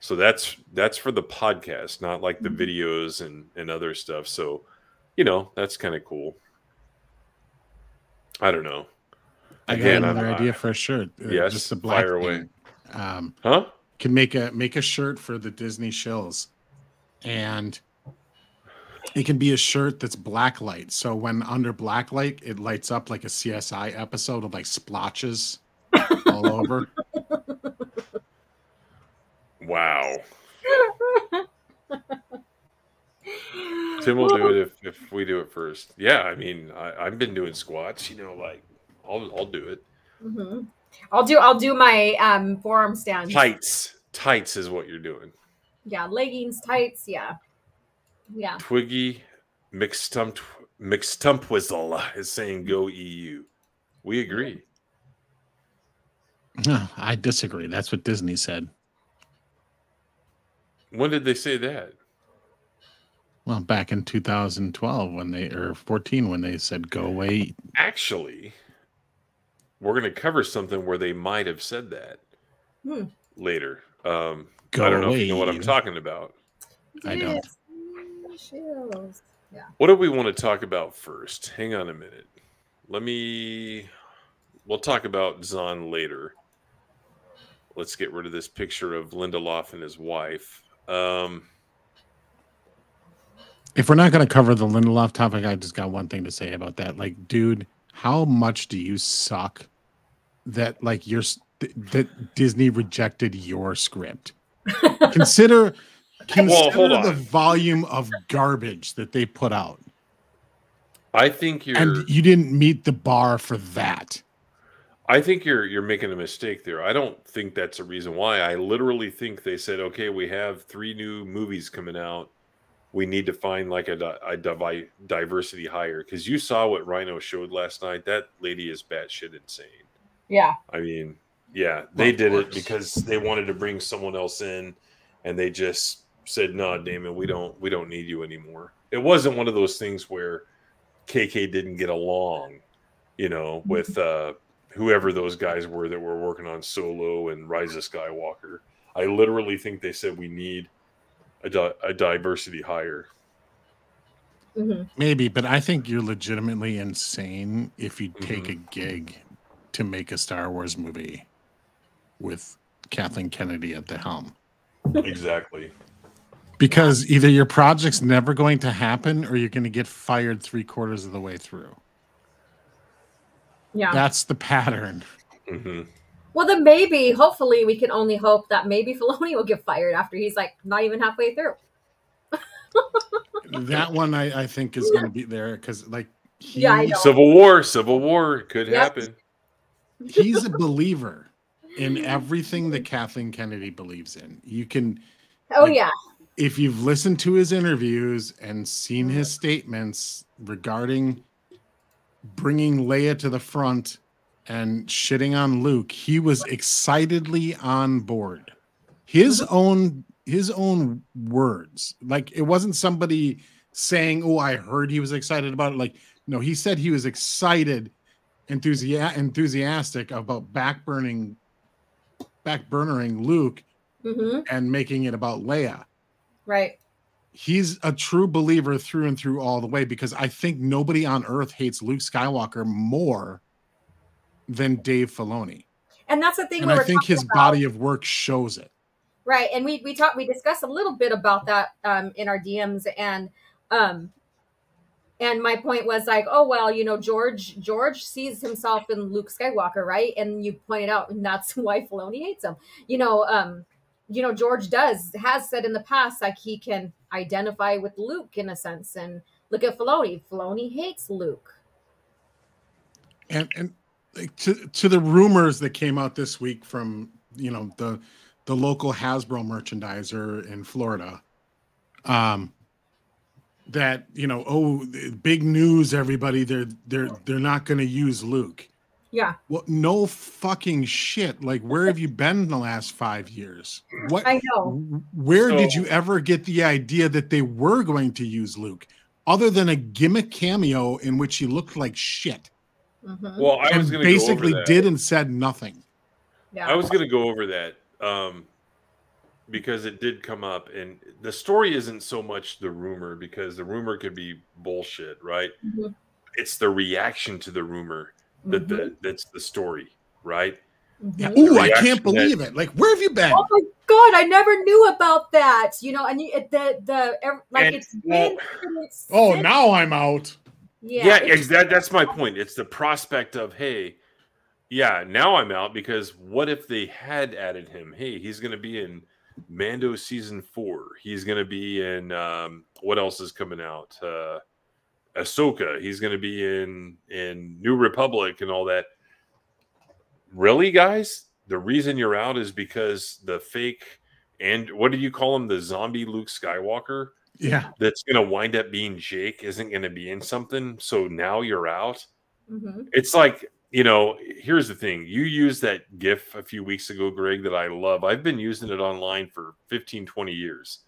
So that's that's for the podcast, not like the videos and, and other stuff. So, you know, that's kind of cool. I don't know. I got another I, idea for a shirt. Yes, just a black fire away. Um, huh? Can make a make a shirt for the Disney shills, and it can be a shirt that's blacklight. So when under blacklight, it lights up like a C S I episode of like splotches all over. Wow. Tim will do it if, if we do it first. Yeah, I mean, I, I've been doing squats. You know, like I'll I'll do it. Mm-hmm. I'll do I'll do my um, forearm stand. Tights, tights is what you're doing. Yeah, leggings, tights. Yeah. Yeah. Twiggy McStump McStumpwizzle is saying go E U. We agree. No, I disagree. That's what Disney said. When did they say that? Well, back in two thousand twelve when they or fourteen when they said go away. Actually, we're going to cover something where they might have said that hmm. later. Um, go I don't know away. if you know what I'm talking about. Yes. I don't. Chills. Yeah. What do we want to talk about first? Hang on a minute. Let me. We'll talk about Zahn later. Let's get rid of this picture of Lindelof and his wife. Um, if we're not going to cover the Lindelof topic, I just got one thing to say about that. Like, dude, how much do you suck that like you're that Disney rejected your script? Consider. Consider well, hold on. the volume of garbage that they put out. I think you're... And you didn't meet the bar for that. I think you're you're making a mistake there. I don't think that's a reason why. I literally think they said, okay, we have three new movies coming out. We need to find like a, a diversity hire. Because you saw what Rhino showed last night. That lady is batshit insane. Yeah. I mean, yeah, they did it because they wanted to bring someone else in. And they just said, no, Damon, we don't, we don't need you anymore. It wasn't one of those things where K K didn't get along, you know, with uh, whoever those guys were that were working on Solo and Rise of Skywalker. I literally think they said we need a, di a diversity hire. Mm-hmm. Maybe, but I think you're legitimately insane if you take mm-hmm. a gig to make a Star Wars movie with Kathleen Kennedy at the helm. Exactly. Because either your project's never going to happen or you're going to get fired three quarters of the way through. Yeah. That's the pattern. Mm-hmm. Well, then maybe, hopefully, we can only hope that maybe Filoni will get fired after he's like not even halfway through. That one I, I think is going to be there because like he, yeah, I know. Civil War, Civil War could yep. happen. He's a believer in everything that Kathleen Kennedy believes in. You can oh like, yeah. If you've listened to his interviews and seen his statements regarding bringing Leia to the front and shitting on Luke, he was excitedly on board. His own his own words. Like it wasn't somebody saying, "Oh, I heard he was excited about it." Like no, he said he was excited, enthusiastic enthusiastic about backburning backburnering Luke mm-hmm. and making it about Leia. Right. He's a true believer through and through all the way because I think nobody on earth hates Luke Skywalker more than Dave Filoni. And that's the thing. And I think his about. body of work shows it. Right. And we we talked we discussed a little bit about that um in our D Ms and um and my point was like, oh, well, you know, George George sees himself in Luke Skywalker, right? And you pointed out, and that's why Filoni hates him. You know, um, you know, George does, has said in the past, like he can identify with Luke in a sense. And look at Filoni. Filoni hates Luke. And, and to, to the rumors that came out this week from, you know, the, the local Hasbro merchandiser in Florida, um, that you know, oh, big news, everybody! They're they're they're not going to use Luke. Yeah. Well, no fucking shit. Like, where have you been in the last five years? What? I know. Where so, did you ever get the idea that they were going to use Luke, other than a gimmick cameo in which he looked like shit? Mm-hmm. Well, I was going to basically go over that. Did and said nothing. Yeah. I was going to go over that. Um, Because it did come up, and the story isn't so much the rumor, because the rumor could be bullshit, right? Mm-hmm. It's the reaction to the rumor that mm-hmm. the, that's the story, right? Mm-hmm. Ooh, I can't believe that, it! Like, where have you been? Oh my god, I never knew about that. You know, and you, the the like and, it's, well, been, it's oh been. now I'm out. Yeah, yeah, it's, that, that's my point. It's the prospect of hey, yeah, now I'm out because what if they had added him? Hey, he's going to be in Mando season four. He's going to be in um, what else is coming out? Uh, Ahsoka. He's going to be in in New Republic and all that. Really, guys? The reason you're out is because the fake and what do you call him? The zombie Luke Skywalker. Yeah, that's going to wind up being Jake. Isn't going to be in something. So now you're out. Mm-hmm. It's like. You know, here's the thing. You used that GIF a few weeks ago, Greg, that I love. I've been using it online for fifteen, twenty years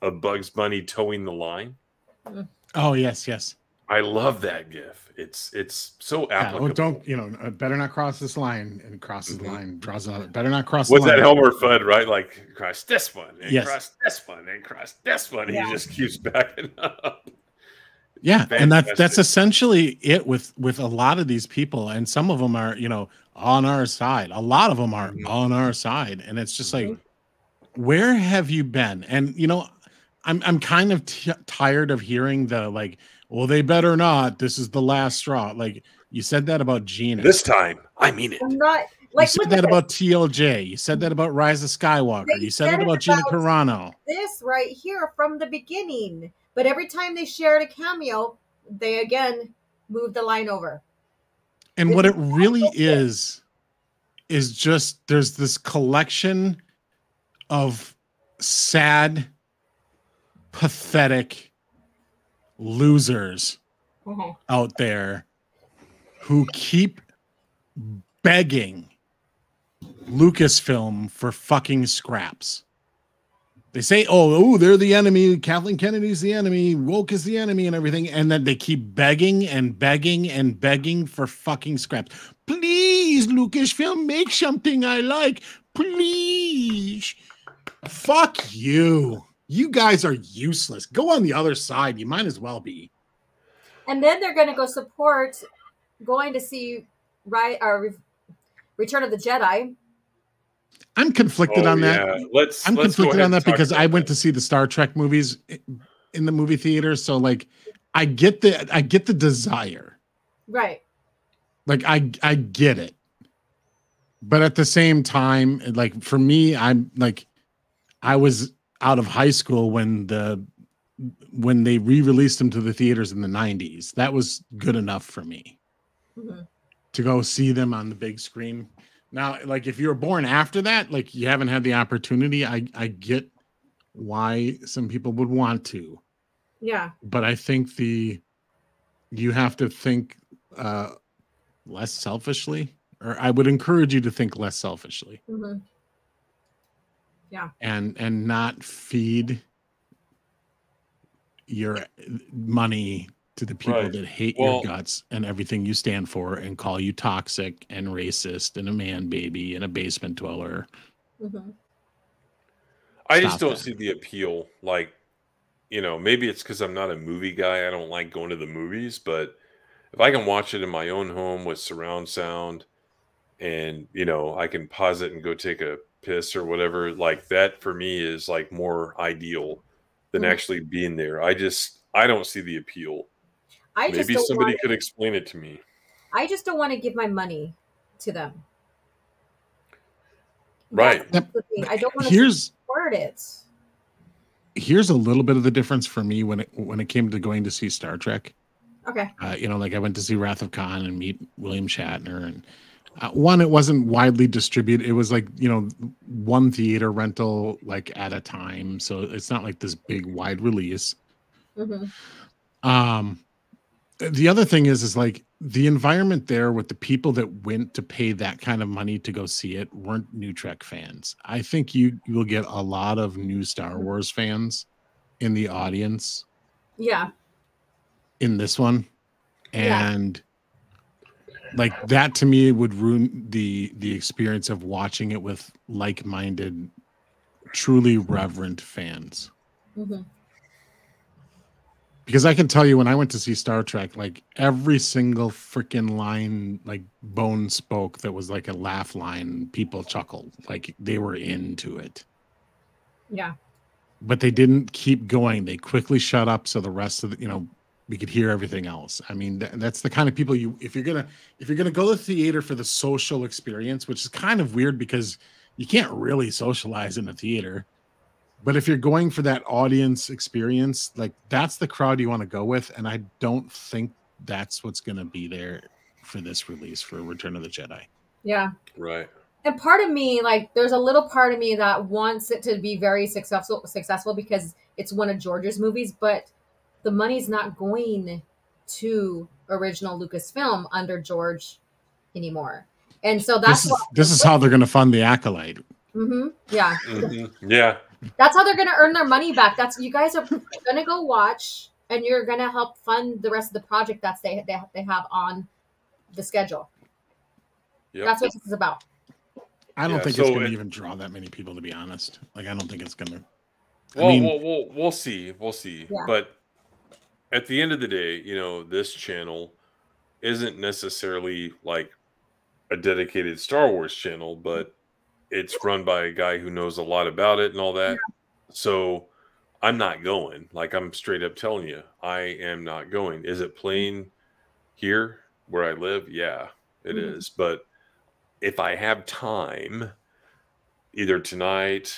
of Bugs Bunny towing the line. Oh, yes, yes. I love that GIF. It's it's so applicable. Yeah, oh, don't, you know, uh, better not cross this line and crosses mm-hmm. the line, draws another. Better not cross What's the line. What's that Elmer Fudd, right? Like, cross this one and yes. cross this one and cross this one. Yeah. He just keeps backing up. Yeah, Fantastic. and that's that's essentially it with with a lot of these people, and some of them are you know on our side. A lot of them are mm-hmm. on our side, and it's just mm-hmm. like, where have you been? And you know, I'm I'm kind of t tired of hearing the like, well, they better not. This is the last straw. Like you said that about Gina. This time, I mean it. I'm not like you said that about T L J. You said that about Rise of Skywalker. They you said, said it about, about Gina Carano. This right here from the beginning. But every time they shared a cameo, they again move the line over. And what it really is, is just there's this collection of sad, pathetic losers uh-huh. out there who keep begging Lucasfilm for fucking scraps. They say, oh, oh, they're the enemy. Kathleen Kennedy's the enemy. Woke is the enemy and everything. And then they keep begging and begging and begging for fucking scraps. Please, Lucasfilm, make something I like. Please. Fuck you. You guys are useless. Go on the other side. You might as well be. And then they're going to go support going to see right, or Return of the Jedi. I'm conflicted oh, on that. Yeah. Let's, I'm let's conflicted on that because I went that. to see the Star Trek movies in the movie theater. So like, I get the I get the desire, right? Like I I get it, but at the same time, like for me, I'm like, I was out of high school when the when they re-released them to the theaters in the nineties. That was good enough for me mm-hmm. to go see them on the big screen. Now, like if you were born after that, like you haven't had the opportunity. I, I get why some people would want to. Yeah. But I think the you have to think uh, less selfishly, or I would encourage you to think less selfishly. Mm-hmm. Yeah. And and not feed your money to the people right. that hate well, your guts and everything you stand for and call you toxic and racist and a man baby and a basement dweller. Mm-hmm. I just don't that. see the appeal. Like, you know, maybe it's because I'm not a movie guy. I don't like going to the movies, but if I can watch it in my own home with surround sound and, you know, I can pause it and go take a piss or whatever, like that for me is like more ideal than mm-hmm. actually being there. I just, I don't see the appeal. I Maybe just somebody could to, explain it to me. I just don't want to give my money to them. Right. Now, I don't want to support it. Here's a little bit of the difference for me when it when it came to going to see Star Trek. Okay. Uh, you know, like I went to see Wrath of Khan and meet William Shatner, and uh, one, it wasn't widely distributed. It was like, you know, one theater rental like at a time, so it's not like this big wide release. Mm-hmm. Um. The other thing is, is like the environment there with the people that went to pay that kind of money to go see it weren't new Trek fans. I think you, you will get a lot of new Star Wars fans in the audience. Yeah. In this one. And yeah. like that to me would ruin the, the experience of watching it with like-minded, truly reverent fans. Mm-hmm. Because I can tell you when I went to see Star Trek, like every single freaking line, like Bone spoke, that was like a laugh line, people chuckled. Like they were into it. Yeah. But they didn't keep going. They quickly shut up so the rest of the, you know, we could hear everything else. I mean, th that's the kind of people you, if you're going to, if you're going to go to the theater for the social experience, which is kind of weird because you can't really socialize in a theater. But if you're going for that audience experience, like that's the crowd you want to go with. And I don't think that's what's going to be there for this release for Return of the Jedi. Yeah. Right. And part of me, like there's a little part of me that wants it to be very successful, successful because it's one of George's movies, but the money's not going to original Lucasfilm under George anymore. And so that's this is, this is how they're going to fund The Acolyte. Mm-hmm. Yeah. Mm-hmm. Yeah. That's how they're going to earn their money back. That's you guys are going to go watch, and you're going to help fund the rest of the project that they, they, they have on the schedule. Yep. That's what this is about. I don't yeah, think so it's going it, to even draw that many people, to be honest. Like, I don't think it's going to. Well, I mean, we'll, we'll, we'll see. We'll see. Yeah. But at the end of the day, you know, this channel isn't necessarily like a dedicated Star Wars channel, but it's run by a guy who knows a lot about it and all that. Yeah. So I'm not going. Like, I'm straight up telling you, I am not going. Is it playing here where I live? Yeah, it mm-hmm. is. But if I have time, either tonight,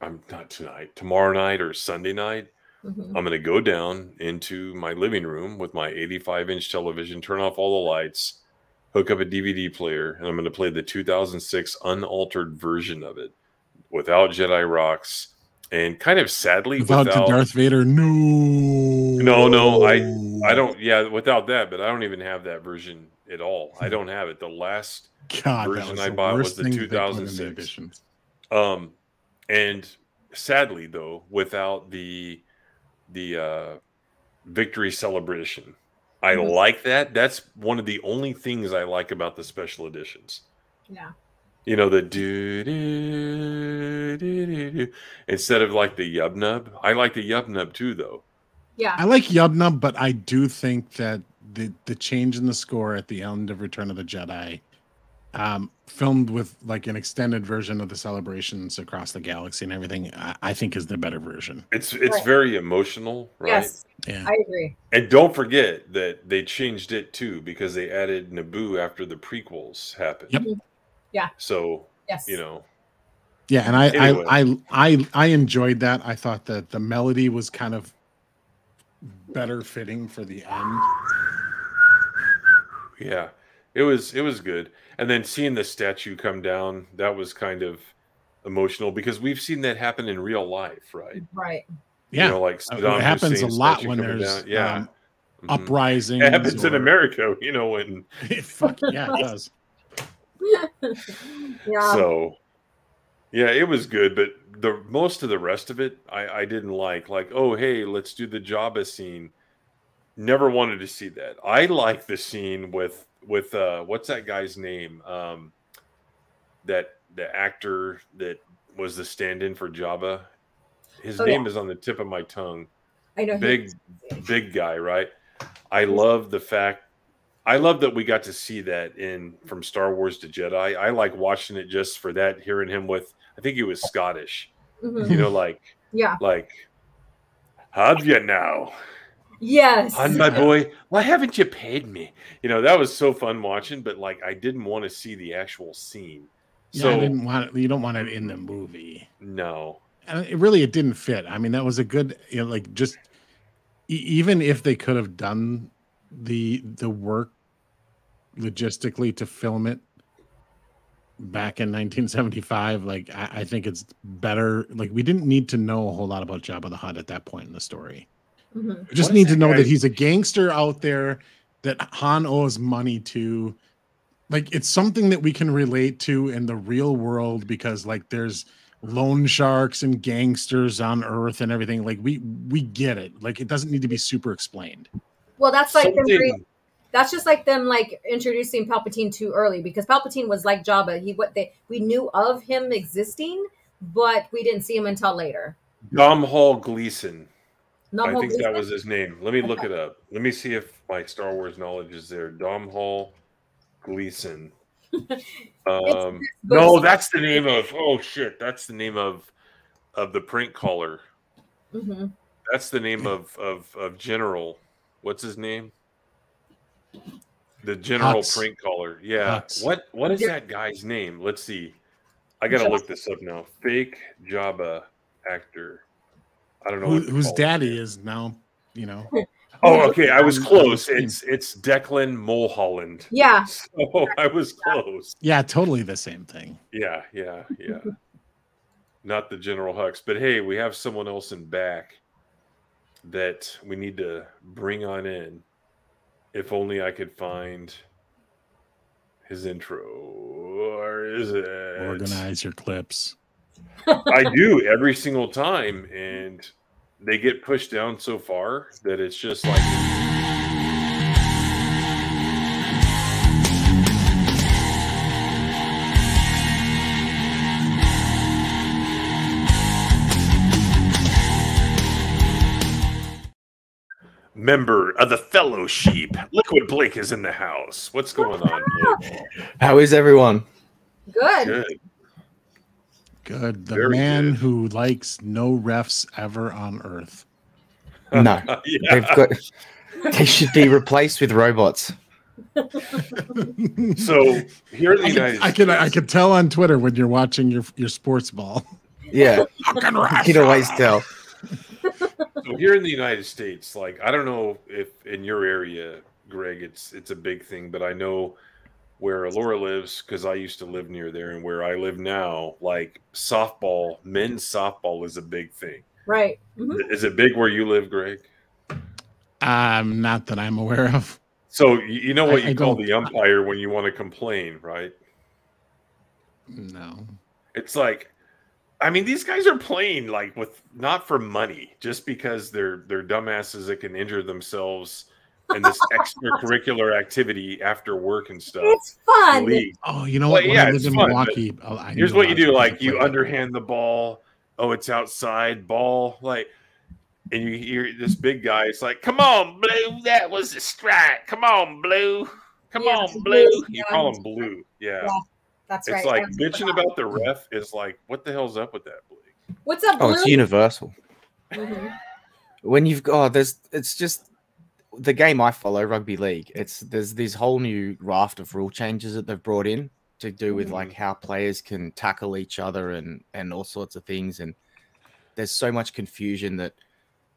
I'm not tonight, tomorrow night or Sunday night, Mm-hmm. I'm going to go down into my living room with my eighty-five inch television, turn off all the lights, hook up a D V D player, and I'm going to play the two thousand six unaltered version of it without Jedi rocks and kind of sadly without, without Darth Vader. No, no, no. I, I don't. Yeah, without that, but I don't even have that version at all. I don't have it. The last God, version I bought was the two thousand six. Um, and sadly, though, without the the uh, victory celebration. I mm-hmm. like that. That's one of the only things I like about the special editions. Yeah. You know, the do, do, do, do, do. Instead of like the Yub Nub. I like the Yub Nub too, though. Yeah. I like Yub Nub, but I do think that the, the change in the score at the end of Return of the Jedi, um, filmed with like an extended version of the celebrations across the galaxy and everything, I, I think is the better version. It's it's right. very emotional, right? Yes. Yeah. I agree. And don't forget that they changed it too because they added Naboo after the prequels happened. Yep. Yeah. So, yes. you know. Yeah, and I, anyway. I I I I enjoyed that. I thought that the melody was kind of better fitting for the end. Yeah. It was it was good. And then seeing the statue come down, that was kind of emotional because we've seen that happen in real life, right? Right. Yeah, you know, like Saddam Hussein, it happens a lot when there's yeah. um, mm-hmm. uprisings. It happens or... in America, you know, when fuck yeah, it does. Yeah. So, yeah, it was good, but the most of the rest of it, I, I didn't like. Like, oh hey, let's do the Jabba scene. Never wanted to see that. I like the scene with with uh, what's that guy's name? Um, that the actor that was the stand-in for Jabba. His oh, name yeah. is on the tip of my tongue. I know. Big, big guy, right? I love the fact. I love that we got to see that in From Star Wars to Jedi. I like watching it just for that, hearing him with, I think he was Scottish. Mm-hmm. You know, like, yeah. like, have you now? Yes. And my boy, why haven't you paid me? You know, that was so fun watching, but like, I didn't want to see the actual scene. Yeah, so I didn't want it, you don't want it in the movie. No. And it really, it didn't fit. I mean, that was a good, you know, like just e even if they could have done the the work logistically to film it back in nineteen seventy-five, like I, I think it's better. Like we didn't need to know a whole lot about Jabba the Hutt at that point in the story. Mm-hmm. We just what need to know guy? that he's a gangster out there that Han owes money to. Like it's something that we can relate to in the real world because like there's loan sharks and gangsters on Earth and everything. Like we we get it. Like it doesn't need to be super explained. Well, that's like them re that's just like them like introducing Palpatine too early because Palpatine was like Jabba. He what they we knew of him existing, but we didn't see him until later. Domhnall Gleeson. Domhnall I think Gleeson? that was his name. Let me look it up. Let me see if my Star Wars knowledge is there. Domhnall Gleeson. um no that's the name of oh shit that's the name of of the print caller. Mm-hmm. That's the name of of of general what's his name the general Hux. print caller yeah Hux. what what is that guy's name? Let's see, I gotta Justin. look this up now. Fake Jabba actor. I don't know Who, whose daddy him. is now you know. Oh, okay. I was close. It's it's Declan Mulholland. Yeah. So I was close. Yeah, totally the same thing. Yeah, yeah, yeah. Not the General Hux, but hey, we have someone else in back that we need to bring on in. If only I could find his intro. Or is it? Organize your clips. I do every single time, and they get pushed down so far that it's just like member of the fellowship. Liquid Blake is in the house. What's going on? How is everyone? Good. Good. Good. The Very man good. who likes no refs ever on Earth. No. Yeah. They've got, they should be replaced with robots. So here are the I United can, States. I can I can tell on Twitter when you're watching your your sports ball. Yeah. You can always tell. So here in the United States, like, I don't know if in your area, Greg, it's it's a big thing, but I know where Laura lives, because I used to live near there, and where I live now, like, softball, men's softball is a big thing. Right. Mm-hmm. Is it big where you live, Greg? Um, not that I'm aware of. So you know what I, you I call the umpire when you want to complain, right? No. It's like, I mean, these guys are playing like with not for money, just because they're they're dumbasses that can injure themselves in this extracurricular activity after work and stuff. It's fun. League. Oh, you know what? Well, yeah, it's in fun, Milwaukee. Oh, I here's what you do: like you underhand the ball. Oh, it's outside ball. Like, and you hear this big guy. It's like, come on, Blue. That was a strike. Come on, Blue. Come yeah, on, Blue. Blue. You call him Blue. Yeah. yeah. That's it's right. like bitching about the ref is like, what the hell's up with that, Blake? What's up, Blake? Oh, it's universal. Mm-hmm. When you've got, oh, there's, it's just the game I follow, rugby league. It's there's this whole new raft of rule changes that they've brought in to do with mm-hmm. like how players can tackle each other and and all sorts of things. And there's so much confusion that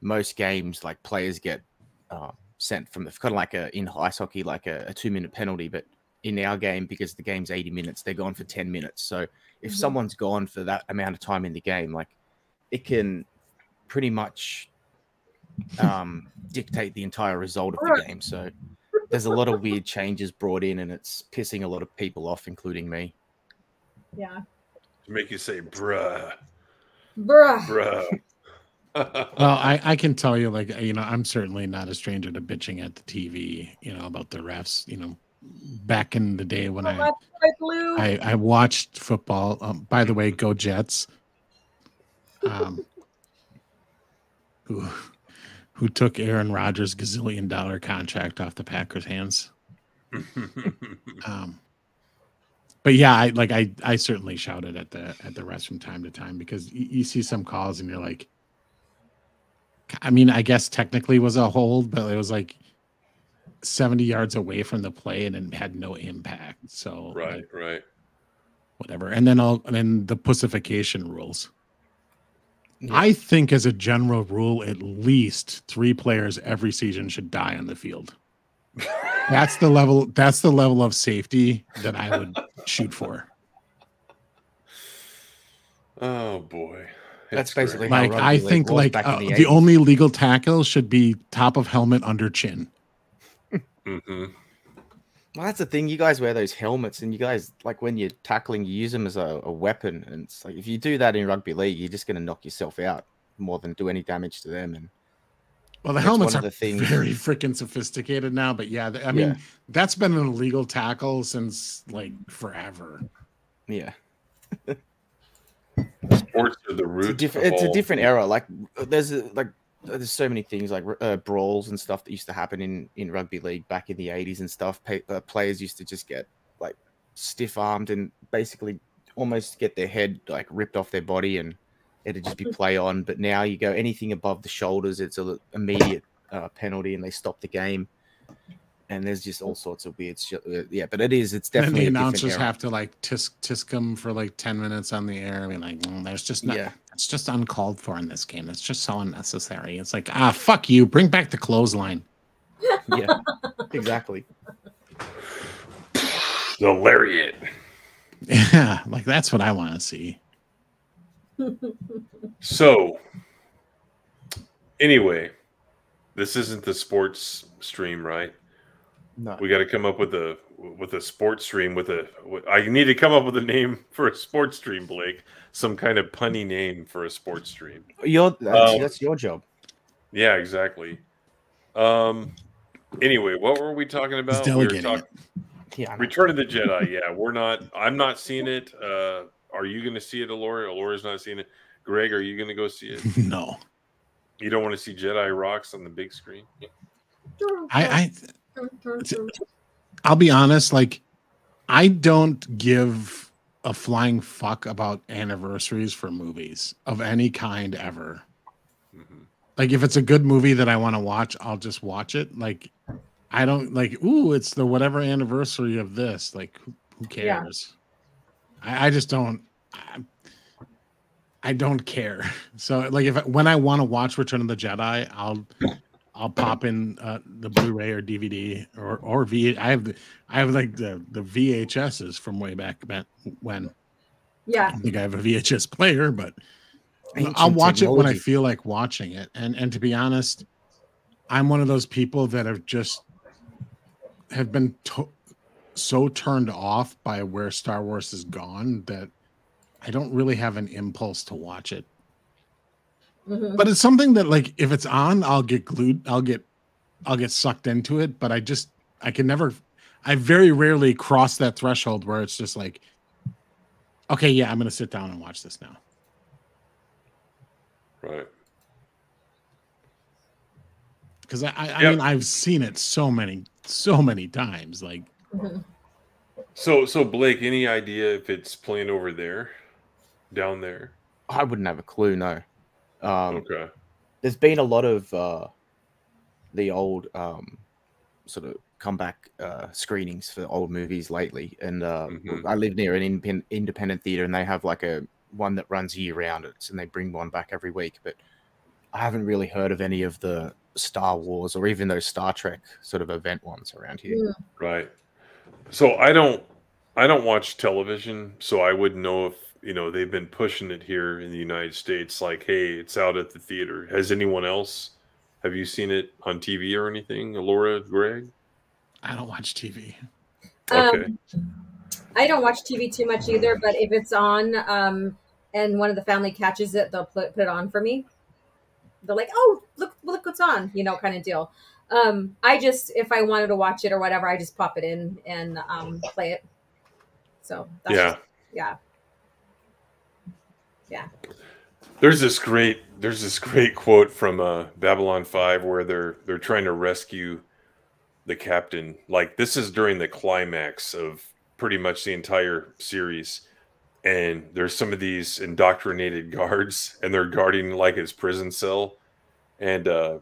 most games, like players get uh, sent from the kind of like a in ice hockey, like a, a two minute penalty, but in our game, because the game's eighty minutes, they're gone for ten minutes. So if mm-hmm. someone's gone for that amount of time in the game, like it can pretty much um, dictate the entire result of the game. So there's a lot of weird changes brought in, and it's pissing a lot of people off, including me. Yeah. To make you say, bruh. Bruh. Bruh. Well, I, I can tell you, like, you know, I'm certainly not a stranger to bitching at the T V, you know, about the refs, you know. Back in the day when I, I I watched football. Um, by the way, go Jets. Um, who who took Aaron Rodgers' gazillion dollar contract off the Packers' hands? um, but yeah, I like I I certainly shouted at the at the refs from time to time, because you, you see some calls and you're like, I mean, I guess technically was a hold, but it was like seventy yards away from the play and it had no impact. So right, like, right, whatever. And then all and then the pussification rules. Yeah. I think as a general rule, at least three players every season should die on the field. That's the level. That's the level of safety that I would shoot for. Oh boy. That's basically like I think like uh, the, the only legal tackle should be top of helmet under chin. Mm-hmm. Well, that's the thing. You guys wear those helmets, and you guys, like, when you're tackling, you use them as a, a weapon. And it's like, if you do that in rugby league, you're just going to knock yourself out more than do any damage to them. And well, the helmets are the very freaking sophisticated now. But yeah, I mean, yeah. that's been an illegal tackle since like forever. Yeah. Sports are the root. It's a, diff it's a different era. Like, there's a, like. There's so many things like uh, brawls and stuff that used to happen in, in rugby league back in the eighties and stuff. Pa uh, players used to just get like stiff-armed and basically almost get their head like ripped off their body, and it'd just be play on. But now you go anything above the shoulders, it's an immediate uh, penalty and they stop the game. And there's just all sorts of weird shit. Uh, yeah, but it is. It's definitely. And the announcers have to like tisk tisk them for like ten minutes on the air. I mean, like mm, there's just not. Yeah. It's just uncalled for in this game. It's just so unnecessary. It's like, ah, fuck you. Bring back the clothesline. Yeah, exactly. The lariat. Yeah, like that's what I want to see. So, anyway, this isn't the sports stream, right? No. We got to come up with a with a sports stream with a. I need to come up with a name for a sports stream, Blake. Some kind of punny name for a sports stream. Your that's, um, that's your job. Yeah, exactly. Um. Anyway, what were we talking about? We were talking. Yeah, Return of the Jedi. Yeah, we're not. I'm not seeing it. Uh, are you going to see it, Allura? Allura's not seeing it. Greg, are you going to go see it? No. You don't want to see Jedi rocks on the big screen. Yeah. I. I I'll be honest, like I don't give a flying fuck about anniversaries for movies of any kind ever. Mm-hmm. Like if it's a good movie that I want to watch, I'll just watch it. Like I don't like, ooh, it's the whatever anniversary of this. Like who, who cares? Yeah. I, I just don't. I, I don't care. So like if when I want to watch Return of the Jedi, I'll I'll pop in uh, the Blu-ray or D V D or or V. I have the I have like the the V H Ss from way back when. Yeah, I don't think I have a V H S player, but Ancient I'll watch technology. It when I feel like watching it. And and to be honest, I'm one of those people that have just have been to so turned off by where Star Wars has gone that I don't really have an impulse to watch it. Mm-hmm. But it's something that like if it's on, I'll get glued, I'll get I'll get sucked into it, but I just I can never I very rarely cross that threshold where it's just like, okay, yeah, I'm going to sit down and watch this now. Right. Cuz I I, yep. I mean I've seen it so many so many times like mm-hmm. So, so Blake, any idea if it's playing over there, down there? I wouldn't have a clue, no. Um, okay. There's been a lot of uh, the old um, sort of comeback uh, screenings for old movies lately, and uh, mm-hmm. I live near an in independent theater, and they have like a one that runs year round, and they bring one back every week. But I haven't really heard of any of the Star Wars or even those Star Trek sort of event ones around here. Yeah. Right. So I don't, I don't watch television, so I wouldn't know if, you know, they've been pushing it here in the United States, like, hey, it's out at the theater. Has anyone else, have you seen it on T V or anything? Laura, Greg? I don't watch T V. Okay. Um, I don't watch T V too much either, but if it's on um, and one of the family catches it, they'll put, put it on for me. They're like, oh, look, look what's on, you know, kind of deal. Um, I just, if I wanted to watch it or whatever, I just pop it in and um, play it. So that's yeah, just, yeah, yeah. There's this great, there's this great quote from uh, Babylon five where they're they're trying to rescue the captain. Like this is during the climax of pretty much the entire series, and there's some of these indoctrinated guards, and they're guarding like his prison cell, and. Uh,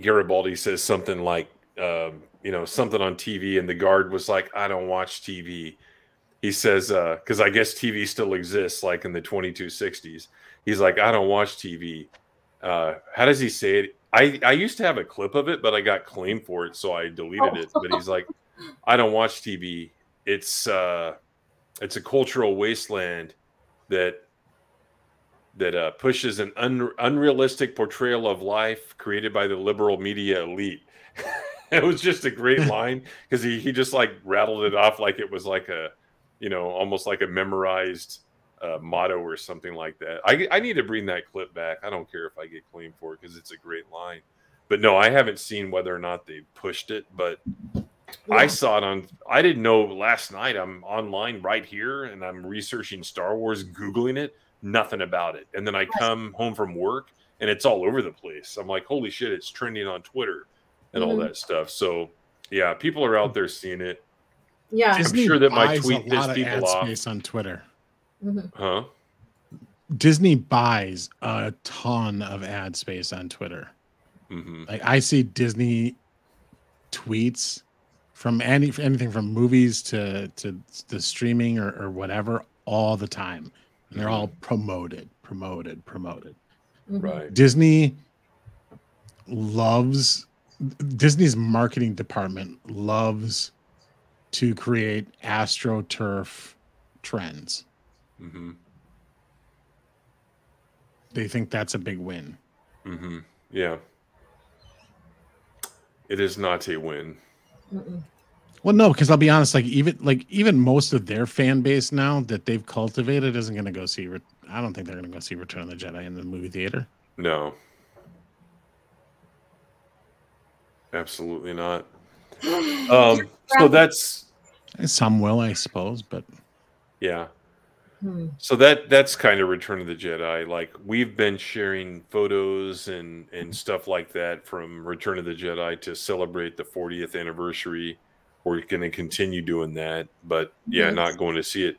Garibaldi says something like, um, you know, something on T V, and the guard was like, I don't watch T V. He says, because uh, I guess T V still exists, like in the twenty-two sixties. He's like, I don't watch T V. Uh, how does he say it? I, I used to have a clip of it, but I got claimed for it, so I deleted it. But he's like, I don't watch T V. It's, uh, it's a cultural wasteland that... that uh, pushes an un unrealistic portrayal of life created by the liberal media elite. It was just a great line because he, he just like rattled it off like it was like a, you know, almost like a memorized uh, motto or something like that. I, I need to bring that clip back. I don't care if I get claimed for it because it's a great line. But no, I haven't seen whether or not they pushed it, but yeah. I saw it on, I didn't know last night. I'm online right here and I'm researching Star Wars, Googling it. Nothing about it, and then I come home from work and it's all over the place. I'm like, holy shit, it's trending on Twitter and mm-hmm. all that stuff. So yeah, people are out there seeing it. Yeah, I'm Disney sure that my tweet pissed people off on Twitter. Mm-hmm. Huh? Disney buys a ton of ad space on Twitter. Mm-hmm. Like I see Disney tweets from any anything from movies to to the streaming or, or whatever all the time. And they're all promoted, promoted, promoted. Right. Disney loves, Disney's marketing department loves to create astroturf trends. Mm-hmm. They think that's a big win. Mm-hmm. Yeah. It is not a win. Mm-mm. Well, no, because I'll be honest. Like even like even most of their fan base now that they've cultivated isn't going to go see. Re I don't think they're going to go see Return of the Jedi in the movie theater. No, absolutely not. Um, so that's some will, I suppose, but yeah. Hmm. So that that's kind of Return of the Jedi. Like we've been sharing photos and and stuff like that from Return of the Jedi to celebrate the fortieth anniversary. We're going to continue doing that, but yeah, yes. Not going to see it.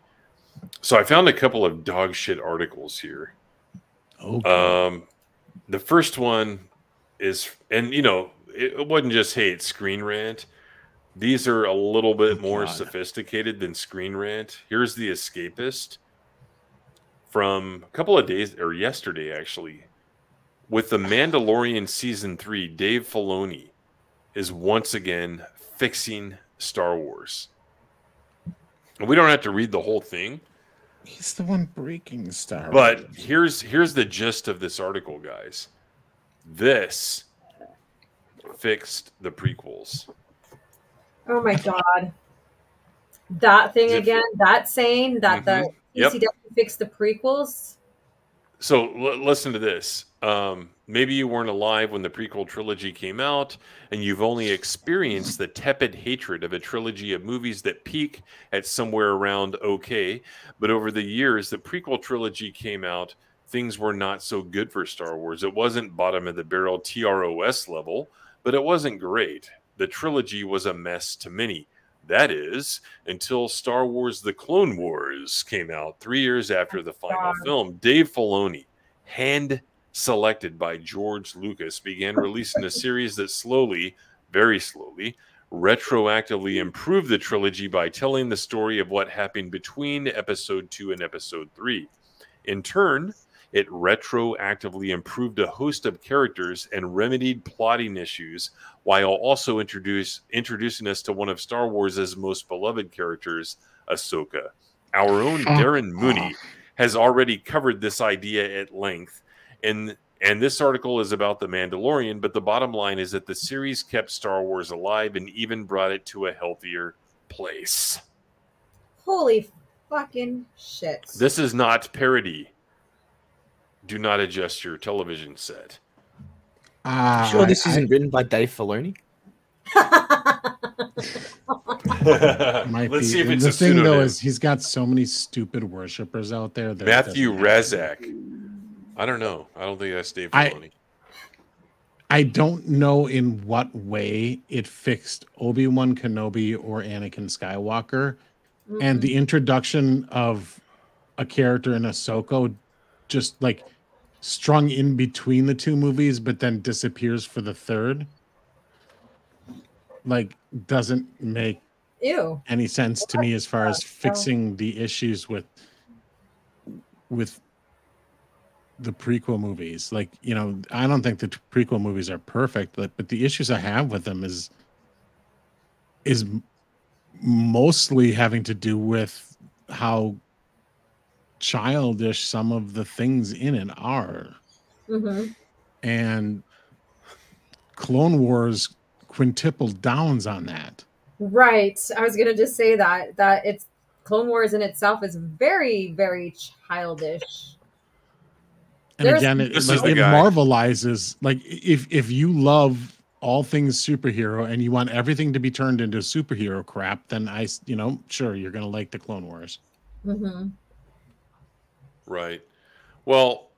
So I found a couple of dog shit articles here. Okay. Um, the first one is, and you know, it, it wasn't just, hey, it's Screen Rant. These are a little bit oh, more God. sophisticated than Screen Rant. Here's The Escapist. from a couple of days, or yesterday actually, with The Mandalorian Season three, Dave Filoni is once again fixing Star Wars. And we don't have to read the whole thing. He's the one breaking Star Wars. But here's, here's the gist of this article, guys. This fixed the prequels. Oh, my God. That thing again, that saying that mm-hmm. the E C W yep. fixed the prequels. So l- listen to this. Um, maybe you weren't alive when the prequel trilogy came out, and you've only experienced the tepid hatred of a trilogy of movies that peak at somewhere around okay. But over the years, the prequel trilogy came out, things were not so good for Star Wars. It wasn't bottom of the barrel T R O S level, but it wasn't great. The trilogy was a mess to many. That is, until Star Wars The Clone Wars came out three years after the final film. Dave Filoni, hand-selected by George Lucas, began releasing a series that slowly, very slowly, retroactively improved the trilogy by telling the story of what happened between Episode two and Episode three. In turn, it retroactively improved a host of characters and remedied plotting issues, while also introduce, introducing us to one of Star Wars' most beloved characters, Ahsoka. Our own Darren Mooney has already covered this idea at length, and, and this article is about The Mandalorian, but the bottom line is that the series kept Star Wars alive and even brought it to a healthier place. Holy fucking shit. This is not parody. Do not adjust your television set. Uh, sure, this I, isn't written by Dave Filoni. Let's be. see if and it's the a thing pseudonym. Though is he's got so many stupid worshippers out there. That Matthew Razak. I don't know. I don't think that's Dave Filoni. I, I don't know in what way it fixed Obi-Wan Kenobi or Anakin Skywalker, mm-hmm. and the introduction of a character in Ahsoka, just like. Strung in between the two movies, but then disappears for the third. Like, doesn't make Ew. any sense to me as far as fixing the issues with with the prequel movies. Like, you know, I don't think the prequel movies are perfect, but but the issues I have with them is is mostly having to do with how childish some of the things in it are. Mm-hmm. And Clone Wars quintupled downs on that. Right. I was going to just say that, that it's Clone Wars in itself is very, very childish. And There's, again, it, like, it marvelizes, like if, if you love all things superhero and you want everything to be turned into superhero crap, then I, you know, sure. You're going to like the Clone Wars. Mm-hmm. Right. Well,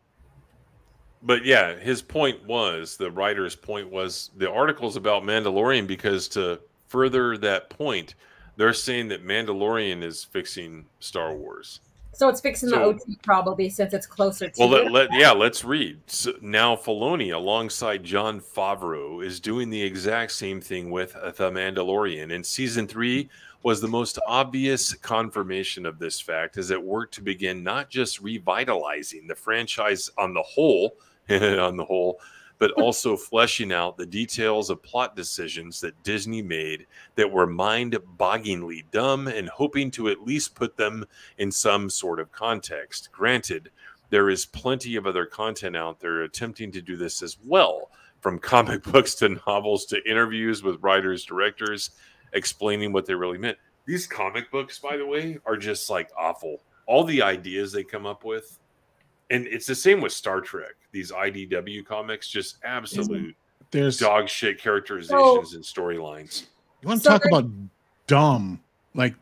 but yeah, his point was, the writer's point was, the article's about Mandalorian because to further that point, they're saying that Mandalorian is fixing Star Wars. So it's fixing so, the O T probably since it's closer to well, let, let, yeah, let's read. So now Filoni, alongside John Favreau, is doing the exact same thing with The Mandalorian. In Season three, was the most obvious confirmation of this fact, as it worked to begin not just revitalizing the franchise on the whole, on the whole, but also fleshing out the details of plot decisions that Disney made that were mind-bogglingly dumb and hoping to at least put them in some sort of context. Granted, there is plenty of other content out there attempting to do this as well, from comic books to novels to interviews with writers, directors, explaining what they really meant. These comic books, by the way, are just like awful. All the ideas they come up with, and it's the same with Star Trek. These I D W comics, just absolute There's, dog shit characterizations oh. and storylines. You want to Sorry. talk about dumb? Like,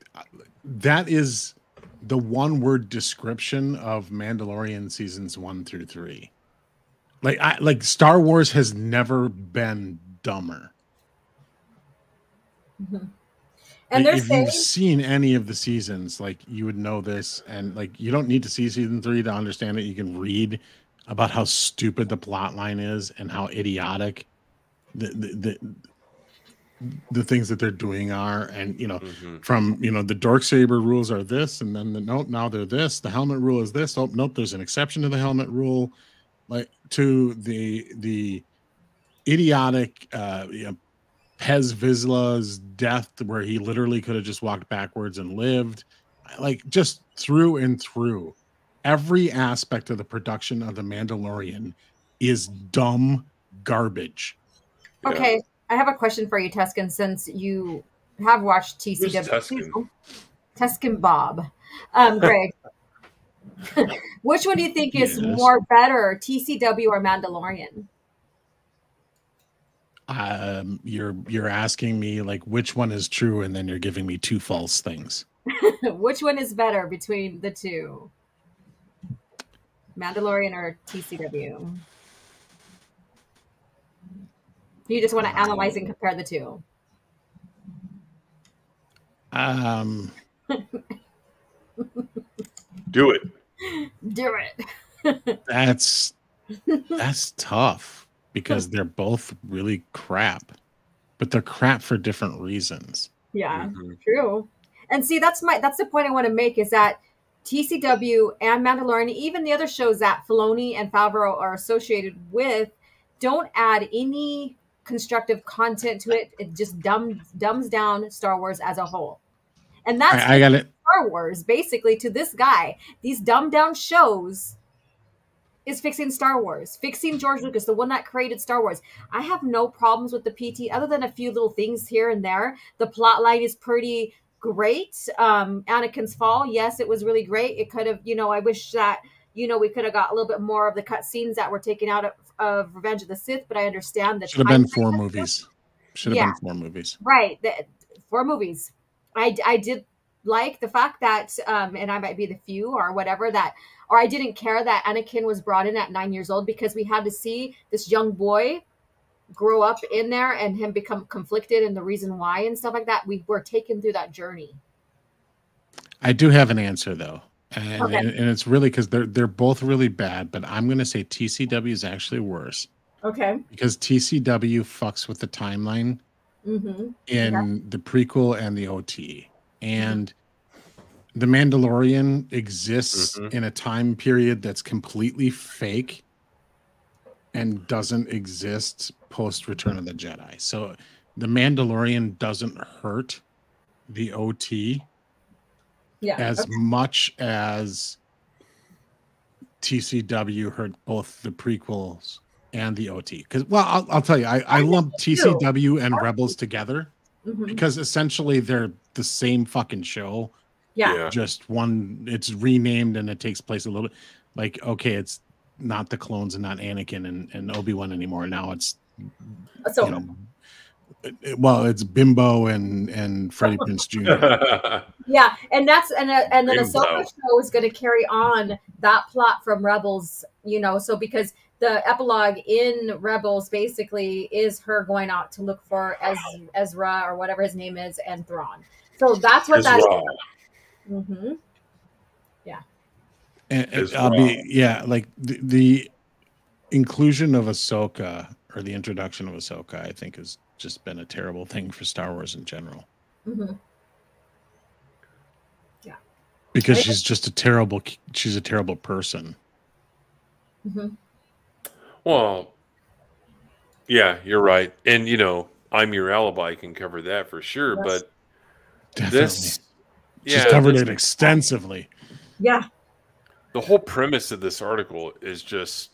that is the one-word description of Mandalorian seasons one through three. Like, I like Star Wars has never been dumber. Mm-hmm. And if saying, you've seen any of the seasons, like, you would know this, and like you don't need to see season three to understand it. You can read about how stupid the plot line is and how idiotic the the, the the things that they're doing are, and you know, mm-hmm. from you know the Dorksaber rules are this, and then the nope, now they're this. The helmet rule is this. Oh nope, there's an exception to the helmet rule, like to the the idiotic uh, you know, Pez Vizsla's death, where he literally could have just walked backwards and lived, like just through and through. Every aspect of the production of The Mandalorian is dumb garbage. Okay. Yeah. I have a question for you, Tuscan, since you have watched T C W. Tuscan? Tuscan Bob. Um, Greg, which one do you think is yes. more better, T C W or Mandalorian? Um, you're you're asking me like which one is true, and then you're giving me two false things. Which one is better between the two, Mandalorian or T C W? You just want to analyze and compare the two. Um, do it. Do it. That's that's tough because they're both really crap, but they're crap for different reasons. Yeah, mm-hmm. true. And see, that's my that's the point I want to make is that T C W and Mandalorian, even the other shows that Filoni and Favreau are associated with, don't add any constructive content to it. It just dumbs dumbs down Star Wars as a whole, and that's I, I got it. Star Wars basically to this guy. These dumbed down shows is fixing Star Wars, fixing George Lucas, the one that created Star Wars. I have no problems with the P T other than a few little things here and there. The plot line is pretty great. Um, Anakin's fall, yes, it was really great. It could have, you know, I wish that. You know, we could have got a little bit more of the cut scenes that were taken out of, of Revenge of the Sith, but I understand that should have been four movies. Should have yeah. been four movies, right? The, four movies. I I did like the fact that, um, and I might be the few or whatever that, or I didn't care that Anakin was brought in at nine years old because we had to see this young boy grow up in there and him become conflicted and the reason why and stuff like that. We were taken through that journey. I do have an answer though. And, okay. and, and it's really because they're they're both really bad, but I'm gonna say T C W is actually worse. Okay. Because T C W fucks with the timeline mm-hmm. in yeah. the prequel and the O T. And The Mandalorian exists mm-hmm. in a time period that's completely fake and doesn't exist post Return of the Jedi. So The Mandalorian doesn't hurt the O T. Yeah, as okay. much as T C W hurt both the prequels and the O T. Because, well, I'll, I'll tell you, I, I lump T C W and Rebels together mm-hmm. because essentially they're the same fucking show. Yeah. yeah. Just one, it's renamed and it takes place a little bit. Like, okay, it's not the clones and not Anakin and, and Obi-Wan anymore. Now it's, so, you know, well, it's Bimbo and and Freddie Prinze Junior Yeah, and that's and uh, and then Ahsoka show is going to carry on that plot from Rebels, you know. So because the epilogue in Rebels basically is her going out to look for Ez Ezra or whatever his name is and Thrawn. So that's what Ezra. That's. Mm-hmm. Yeah. And, and I'll be yeah like the, the inclusion of Ahsoka or the introduction of Ahsoka, I think is. Just been a terrible thing for Star Wars in general. Mm-hmm. Yeah, because I, she's just a terrible. She's a terrible person. Mm-hmm. Well, yeah, you're right, and you know, I'm Your Alibi can cover that for sure. Yes. But definitely. This, yeah, she's covered it extensively. Yeah, the whole premise of this article is just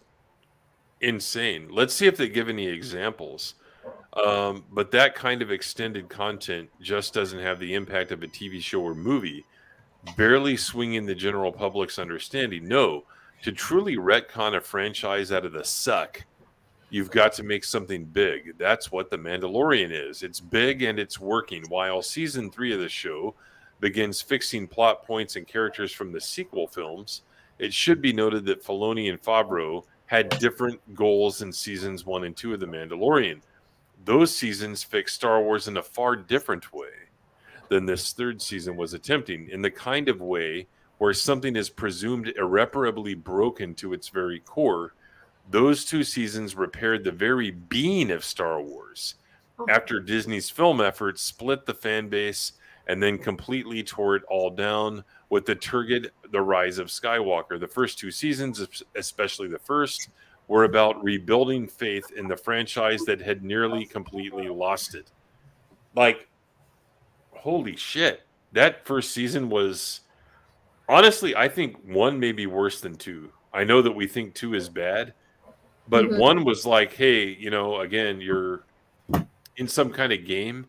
insane. Let's see if they give any examples. Um, but that kind of extended content just doesn't have the impact of a T V show or movie, barely swinging the general public's understanding. No, to truly retcon a franchise out of the suck, you've got to make something big. That's what The Mandalorian is. It's big and it's working. While season three of the show begins fixing plot points and characters from the sequel films, it should be noted that Filoni and Favreau had different goals in seasons one and two of The Mandalorian. Those seasons fixed Star Wars in a far different way than this third season was attempting, in the kind of way where something is presumed irreparably broken to its very core. Those two seasons repaired the very being of Star Wars after Disney's film efforts split the fan base and then completely tore it all down with the turgid The Rise of Skywalker. The first two seasons, especially the first, were about rebuilding faith in the franchise that had nearly completely lost it. Like, holy shit. That first season was, honestly, I think one may be worse than two. I know that we think two is bad, but mm-hmm. one was like, hey, you know, again, you're in some kind of game,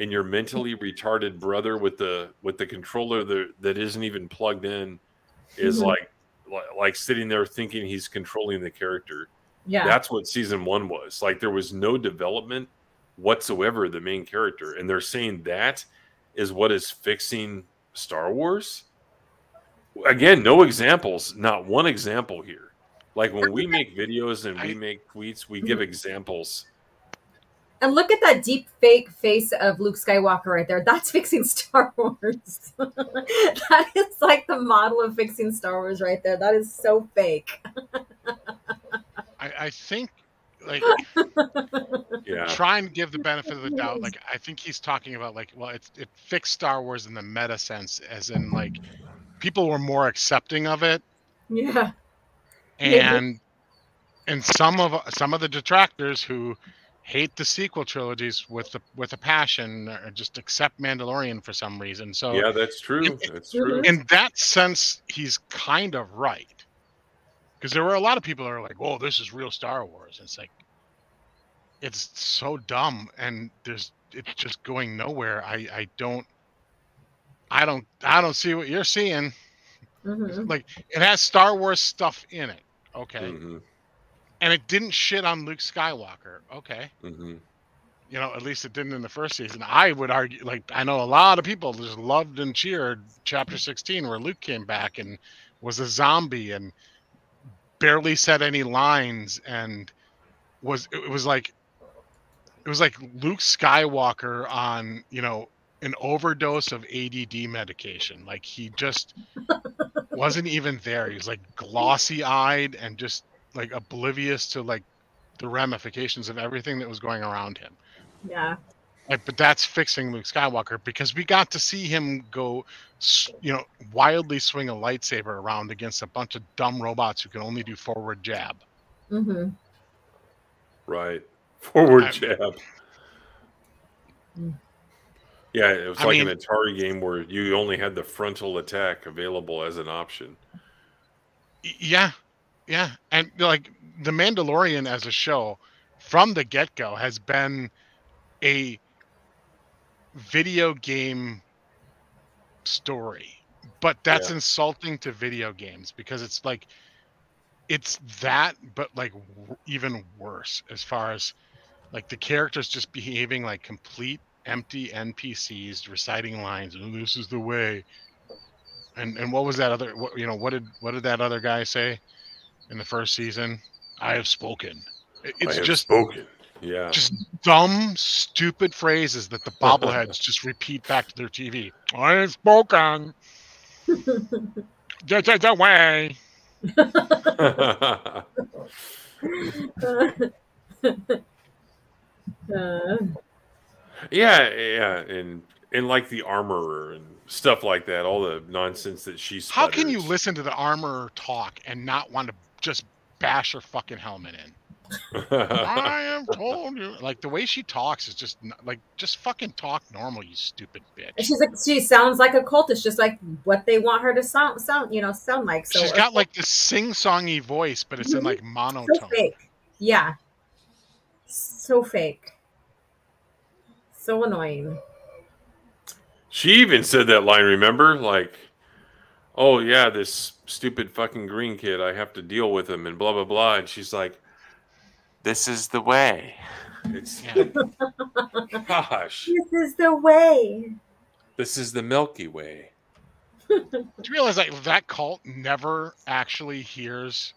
and your mentally retarded brother with the with the controller that, that isn't even plugged in is mm-hmm. like like sitting there thinking he's controlling the character. Yeah, that's what season one was. Like, there was no development whatsoever of the main character, and they're saying that is what is fixing Star Wars. Again, no examples, not one example here. Like, when we make videos and we make tweets, we give examples. And look at that deep fake face of Luke Skywalker right there. That's fixing Star Wars. That is like the model of fixing Star Wars right there. That is so fake. I, I think, like, yeah. try and give the benefit of the doubt. Like, I think he's talking about, like, well, it, it fixed Star Wars in the meta sense, as in, like, people were more accepting of it. Yeah. And, yeah. and some of, some of the detractors who hate the sequel trilogies with the, with a passion, or just accept Mandalorian for some reason. So yeah, that's true. In, that's true. In that sense, he's kind of right, because there were a lot of people that are like, "Whoa, this is real Star Wars." And it's like, it's so dumb, and there's it's just going nowhere. I I don't, I don't, I don't see what you're seeing. Mm-hmm. Like, it has Star Wars stuff in it. Okay. Mm-hmm. And it didn't shit on Luke Skywalker. Okay. Mm-hmm. You know, at least it didn't in the first season. I would argue, like, I know a lot of people just loved and cheered Chapter sixteen, where Luke came back and was a zombie and barely said any lines. And was it was like, it was like Luke Skywalker on, you know, an overdose of A D D medication. Like, he just wasn't even there. He was, like, glossy-eyed and just, like, oblivious to, like, the ramifications of everything that was going around him. Yeah. Like, but that's fixing Luke Skywalker, because we got to see him go, you know, wildly swing a lightsaber around against a bunch of dumb robots who can only do forward jab. Mm-hmm. Right. Forward I, jab. Yeah, it was I like mean, an Atari game where you only had the frontal attack available as an option. Yeah. Yeah, and, like, The Mandalorian as a show from the get-go has been a video game story, but that's yeah. insulting to video games, because it's, like, it's that, but, like, w even worse, as far as, like, the characters just behaving like complete empty N P Cs, reciting lines, and oh, this is the way, and and what was that other, what, you know, what did what did that other guy say? In the first season, I have spoken. It's I have just spoken. Yeah. Just dumb, stupid phrases that the bobbleheads just repeat back to their T V. I have spoken. Just as a way. Yeah, yeah, and and like the armorer and stuff like that, all the nonsense that she sputters. How can you listen to the armorer talk and not want to just bash her fucking helmet in? I am told you. Like, the way she talks is just like, just fucking talk normal, you stupid bitch. She's like, she sounds like a cultist, just like what they want her to sound, sound you know, sound like. So she's got like this sing-songy voice, but it's in like monotone. So fake. Yeah. So fake. So annoying. She even said that line, remember? Like, oh yeah, this stupid fucking green kid, I have to deal with him and blah blah blah, and she's like, this is the way. It's yeah. Gosh, this is the way, this is the Milky Way. Do you realize, like, that cult never actually hears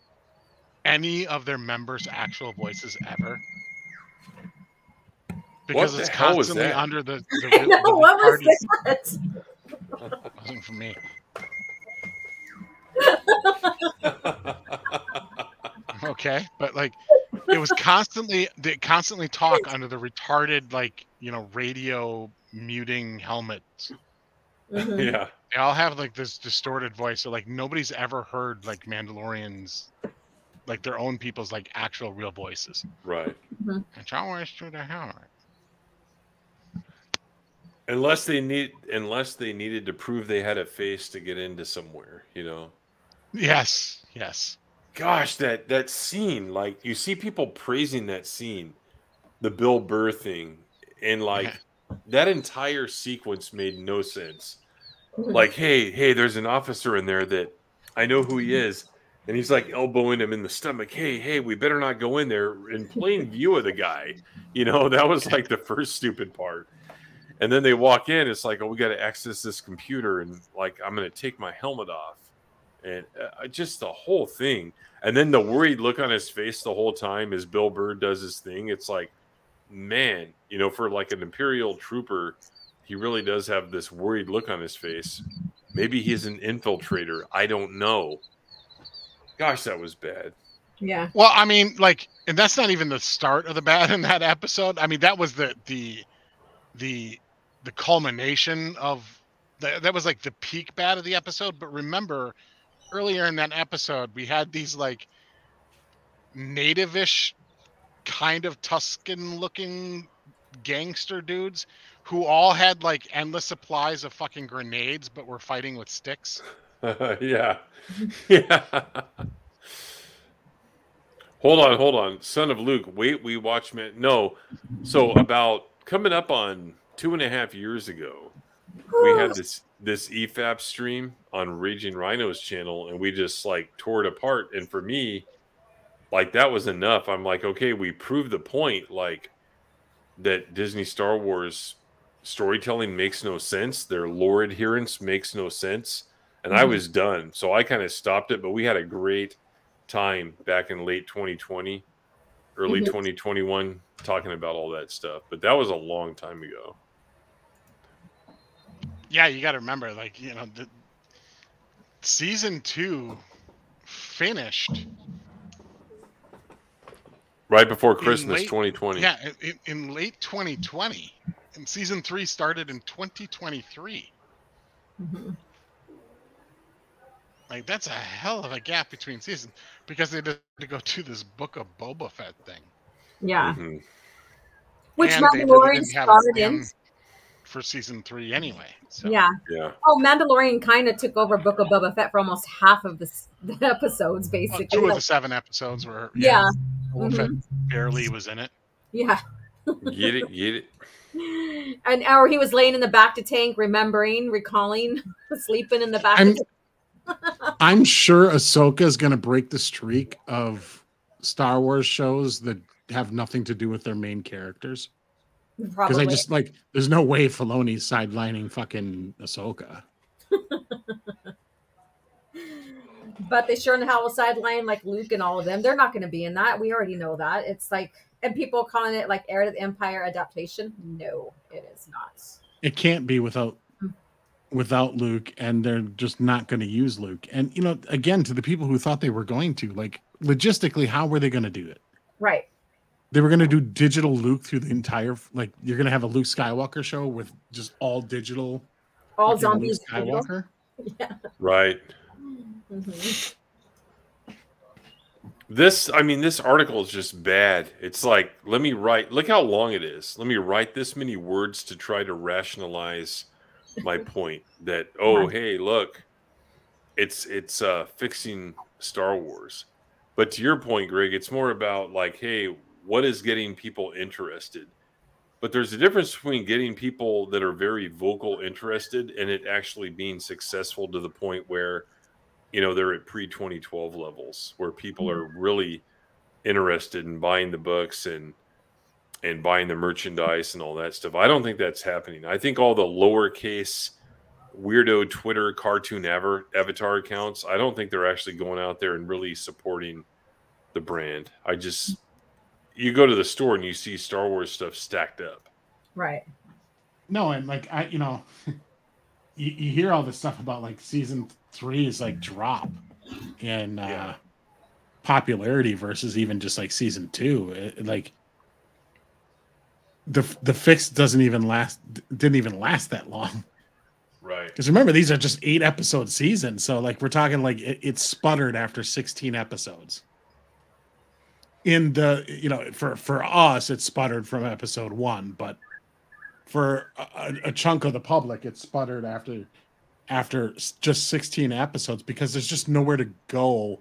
any of their members' actual voices ever? Because what it's constantly under the, the, the, no, the what party. Was that? It wasn't for me. Okay, but like It was constantly they constantly talk under the retarded, like, you know, radio muting helmets. Mm-hmm. Yeah. They all have like this distorted voice, so like nobody's ever heard like Mandalorians, like their own people's like actual real voices. Right. Mm-hmm. It's always through the helmet. Unless they need, unless they needed to prove they had a face to get into somewhere, you know. Yes. Yes. Gosh, that that scene, like you see people praising that scene, the Bill Burr thing, and like that entire sequence made no sense. Like, hey, hey, there's an officer in there that I know who he is, and he's like elbowing him in the stomach. Hey, hey, we better not go in there, in plain view of the guy. You know, that was like the first stupid part. And then they walk in, it's like, oh, we got to access this computer, and like, I'm going to take my helmet off. And uh, just the whole thing. And then the worried look on his face the whole time as Bill Burr does his thing. It's like, man, you know, for like an Imperial trooper, he really does have this worried look on his face. Maybe he's an infiltrator. I don't know. Gosh, that was bad. Yeah. Well, I mean, like, and that's not even the start of the bad in that episode. I mean, that was the, the, the, the culmination of the, that was like the peak bad of the episode. But remember, earlier in that episode, we had these like native-ish kind of Tuscan-looking gangster dudes who all had like endless supplies of fucking grenades, but were fighting with sticks. Uh, yeah, yeah. Hold on, hold on, Son of Luke. Wait, we watch man. No, so about coming up on two and a half years ago, we had this this E FAP stream on Raging Rhino's channel, and we just like tore it apart. And for me, like that was enough. I'm like, okay, we proved the point, like that Disney Star Wars storytelling makes no sense. Their lore adherence makes no sense. And mm-hmm. I was done. So I kind of stopped it, but we had a great time back in late twenty twenty, early mm-hmm. twenty twenty-one, talking about all that stuff. But that was a long time ago. Yeah, you got to remember, like, you know, the season two finished right before Christmas, late, twenty twenty. Yeah, in, in late twenty twenty. And season three started in twenty twenty-three. Mm-hmm. Like, that's a hell of a gap between seasons because they had to go to this Book of Boba Fett thing. Yeah. Mm-hmm. Which Mandalorian really for season three anyway. So. Yeah. Yeah. Oh, Mandalorian kind of took over Book of Boba Fett for almost half of the, the episodes, basically. Well, two of the seven episodes were... Yeah. yeah. Boba Fett mm-hmm. barely was in it. Yeah. Get it, get it. And or he was laying in the back to tank, remembering, recalling, sleeping in the back. I'm, I'm sure Ahsoka is going to break the streak of Star Wars shows that have nothing to do with their main characters. Because I just like, there's no way Filoni's sidelining fucking Ahsoka. But they sure in the hell will sideline like Luke and all of them. They're not going to be in that. We already know that. It's like, and people calling it like Heir to the Empire adaptation. No, it is not. It can't be without without Luke, and they're just not going to use Luke. And, you know, again, to the people who thought they were going to, like, logistically, how were they going to do it? Right. They were going to do digital Luke through the entire, like, you're going to have a Luke Skywalker show with just all digital. All zombies. Luke Skywalker. Yeah. Right. Mm-hmm. This, I mean, this article is just bad. It's like, let me write, look how long it is. Let me write this many words to try to rationalize my point that, oh, hey, look, it's, it's uh, fixing Star Wars. But to your point, Greg, it's more about like, hey, what is getting people interested? But there's a difference between getting people that are very vocal interested and it actually being successful to the point where, you know, they're at pre twenty twelve levels where people are really interested in buying the books and and buying the merchandise and all that stuff. I don't think that's happening. I think all the lowercase weirdo Twitter cartoon av- avatar accounts, I don't think they're actually going out there and really supporting the brand. I just, you go to the store and you see Star Wars stuff stacked up. Right. No, and like, I, you know, you, you hear all this stuff about like season three is like drop and uh yeah. popularity versus even just like season two, it, like the the fix doesn't even last didn't even last that long, right? Because remember, these are just eight episode seasons, so like we're talking like it, it sputtered after sixteen episodes. In the you know for for us, it sputtered from episode one, but for a, a chunk of the public, it sputtered after after just sixteen episodes, because there's just nowhere to go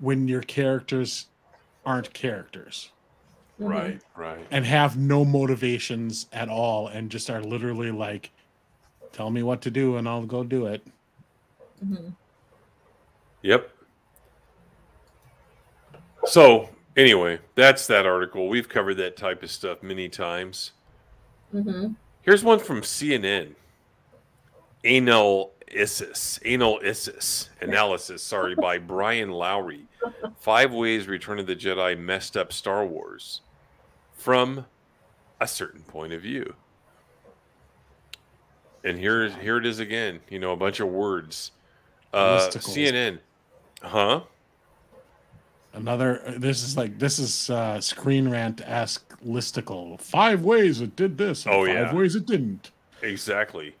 when your characters aren't characters. Right, right. And have no motivations at all and just are literally like, tell me what to do and I'll go do it. Mm-hmm. Yep. So anyway, that's that article. We've covered that type of stuff many times. Mm-hmm. Here's one from C N N. Anal Isis, Anal Isis analysis, sorry, by Brian Lowry. Five ways Return of the Jedi messed up Star Wars from a certain point of view. And here, here it is again. You know, a bunch of words. Uh, C N N, huh? Another. This is like this is uh, Screen Rant-esque listicle. Five ways it did this. Oh five yeah. Five ways it didn't. Exactly.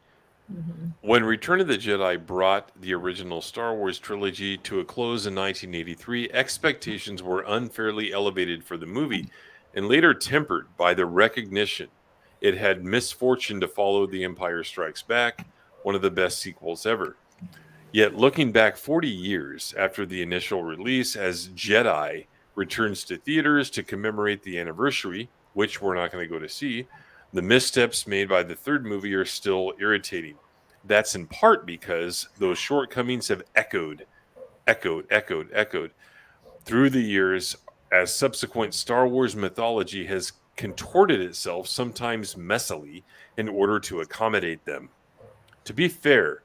Mm-hmm. When Return of the Jedi brought the original Star Wars trilogy to a close in nineteen eighty-three, expectations were unfairly elevated for the movie and later tempered by the recognition it had misfortune to follow The Empire Strikes Back, one of the best sequels ever. Yet looking back forty years after the initial release, as Jedi returns to theaters to commemorate the anniversary, which we're not going to go to see, the missteps made by the third movie are still irritating. That's in part because those shortcomings have echoed, echoed, echoed, echoed through the years as subsequent Star Wars mythology has contorted itself, sometimes messily, in order to accommodate them. To be fair,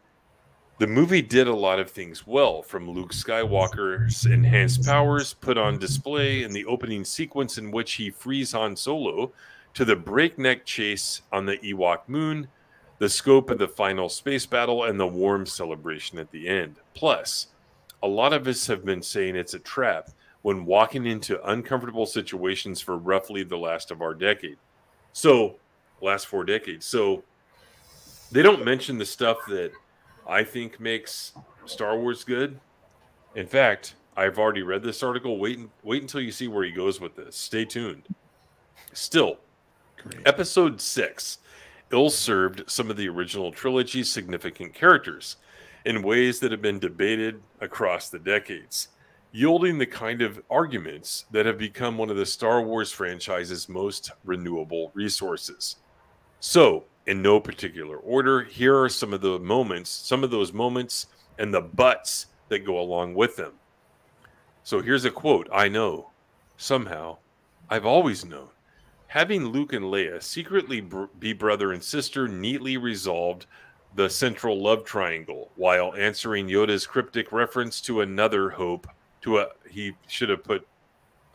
the movie did a lot of things well, from Luke Skywalker's enhanced powers put on display in the opening sequence in which he frees Han Solo, to the breakneck chase on the Ewok moon, the scope of the final space battle, and the warm celebration at the end. Plus, a lot of us have been saying it's a trap when walking into uncomfortable situations for roughly the last of our decade. So, last four decades. So, they don't mention the stuff that I think makes Star Wars good. In fact, I've already read this article. Wait, wait until you see where he goes with this. Stay tuned. Still, great. Episode six ill-served some of the original trilogy's significant characters in ways that have been debated across the decades, yielding the kind of arguments that have become one of the Star Wars franchise's most renewable resources. So, in no particular order, here are some of the moments, some of those moments and the buts that go along with them. So here's a quote. I know, somehow, I've always known. Having Luke and Leia secretly br be brother and sister neatly resolved the central love triangle while answering Yoda's cryptic reference to another hope. To a he should have put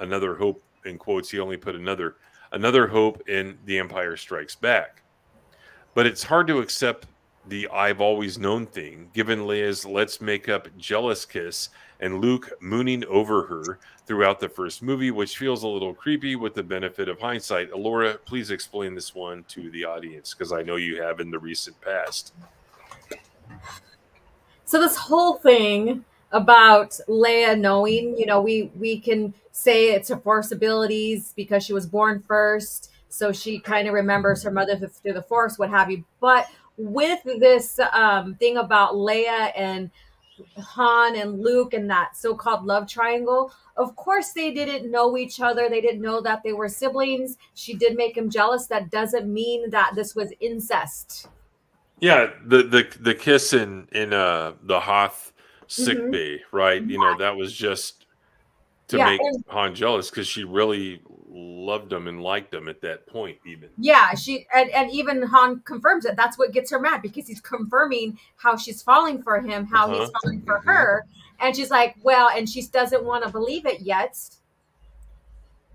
another hope in quotes. He only put another another hope in The Empire Strikes Back. But it's hard to accept the I've always known thing, given Leia's let's make up jealous kiss and Luke mooning over her throughout the first movie, which feels a little creepy with the benefit of hindsight. Allura, please explain this one to the audience, because I know you have in the recent past. So this whole thing about Leia knowing, you know, we, we can say it's her Force abilities because she was born first, so she kind of remembers her mother through the Force, what have you. But with this um, thing about Leia and Han and Luke and that so-called love triangle, of course they didn't know each other. They didn't know that they were siblings. She did make him jealous. That doesn't mean that this was incest. Yeah, the the, the kiss in in uh, the Hoth sick mm-hmm. bay, right? You yeah. know, that was just to yeah, make Han jealous because she really loved him and liked him at that point, even. Yeah, she and, and even Han confirms it. That's what gets her mad, because he's confirming how she's falling for him, how uh-huh. he's falling for mm-hmm. her. And she's like, well, and she doesn't want to believe it yet.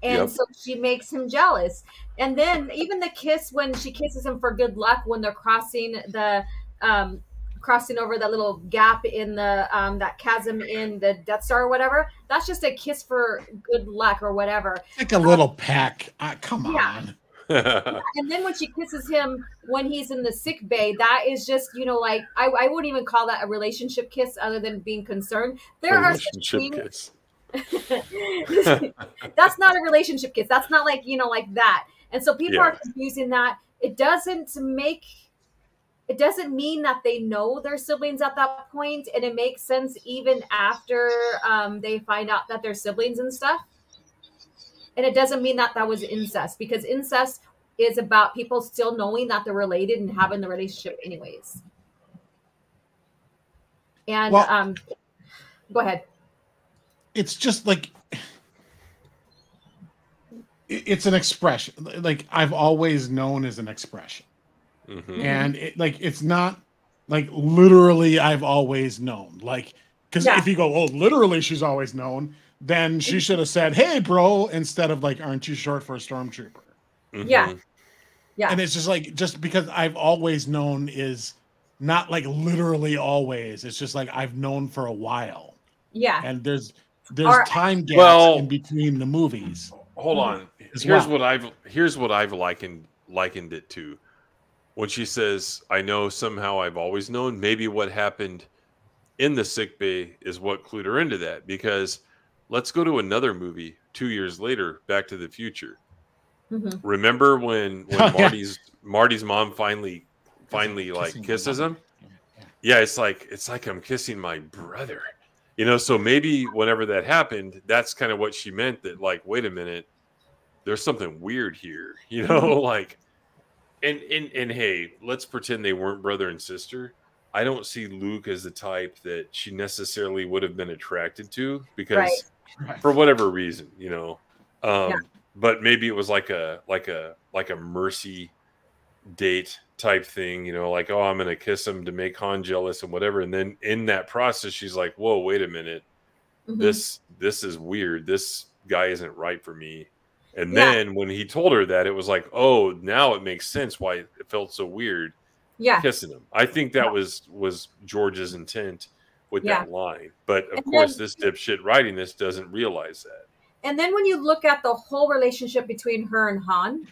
And yep. so she makes him jealous. And then even the kiss when she kisses him for good luck when they're crossing the um crossing over that little gap in the, um, that chasm in the Death Star or whatever, that's just a kiss for good luck or whatever. It's like a um, little peck. Uh, come yeah. on. Yeah, and then when she kisses him when he's in the sick bay, that is just, you know, like, I, I wouldn't even call that a relationship kiss other than being concerned. There are relationships. That's not a relationship kiss. That's not like, you know, like that. And so people yeah. are confusing that. It doesn't make, it doesn't mean that they know their siblings at that point, and it makes sense even after um, they find out that they're siblings and stuff. And it doesn't mean that that was incest, because incest is about people still knowing that they're related and having the relationship anyways. And well, um, go ahead. It's just like, it's an expression. Like I've always known as an expression. Mm-hmm. And it, like, it's not like literally I've always known. Like, because yeah. if you go, oh, literally she's always known, then she should have said, hey, bro, instead of like, aren't you short for a stormtrooper? Mm-hmm. Yeah. Yeah. And it's just like, just because I've always known is not like literally always. It's just like I've known for a while. Yeah. And there's there's Our, time gaps well, in between the movies. Hold on. Here's well. what I've here's what I've likened likened it to. When she says, I know somehow I've always known, maybe what happened in the sickbay is what clued her into that, because let's go to another movie two years later, Back to the Future. Mm-hmm. Remember when, when oh, Marty's yeah. Marty's mom finally finally like kisses him? Yeah. yeah, it's like it's like I'm kissing my brother. You know, so maybe whenever that happened, that's kind of what she meant, that like, wait a minute, there's something weird here, you know, mm-hmm. like and, and and hey, let's pretend they weren't brother and sister. I don't see Luke as the type that she necessarily would have been attracted to, because right. for whatever reason, you know, um, yeah. but maybe it was like a, like a, like a mercy date type thing, you know, like, oh, I'm going to kiss him to make Han jealous and whatever. And then in that process, she's like, whoa, wait a minute. Mm-hmm. This, this is weird. This guy isn't right for me. And yeah. then when he told her that, it was like, oh, now it makes sense why it felt so weird. Yeah, kissing him. I think that yeah. was was George's intent with yeah. that line, but of and course, then, this dipshit writing this doesn't realize that. And then when you look at the whole relationship between her and Han,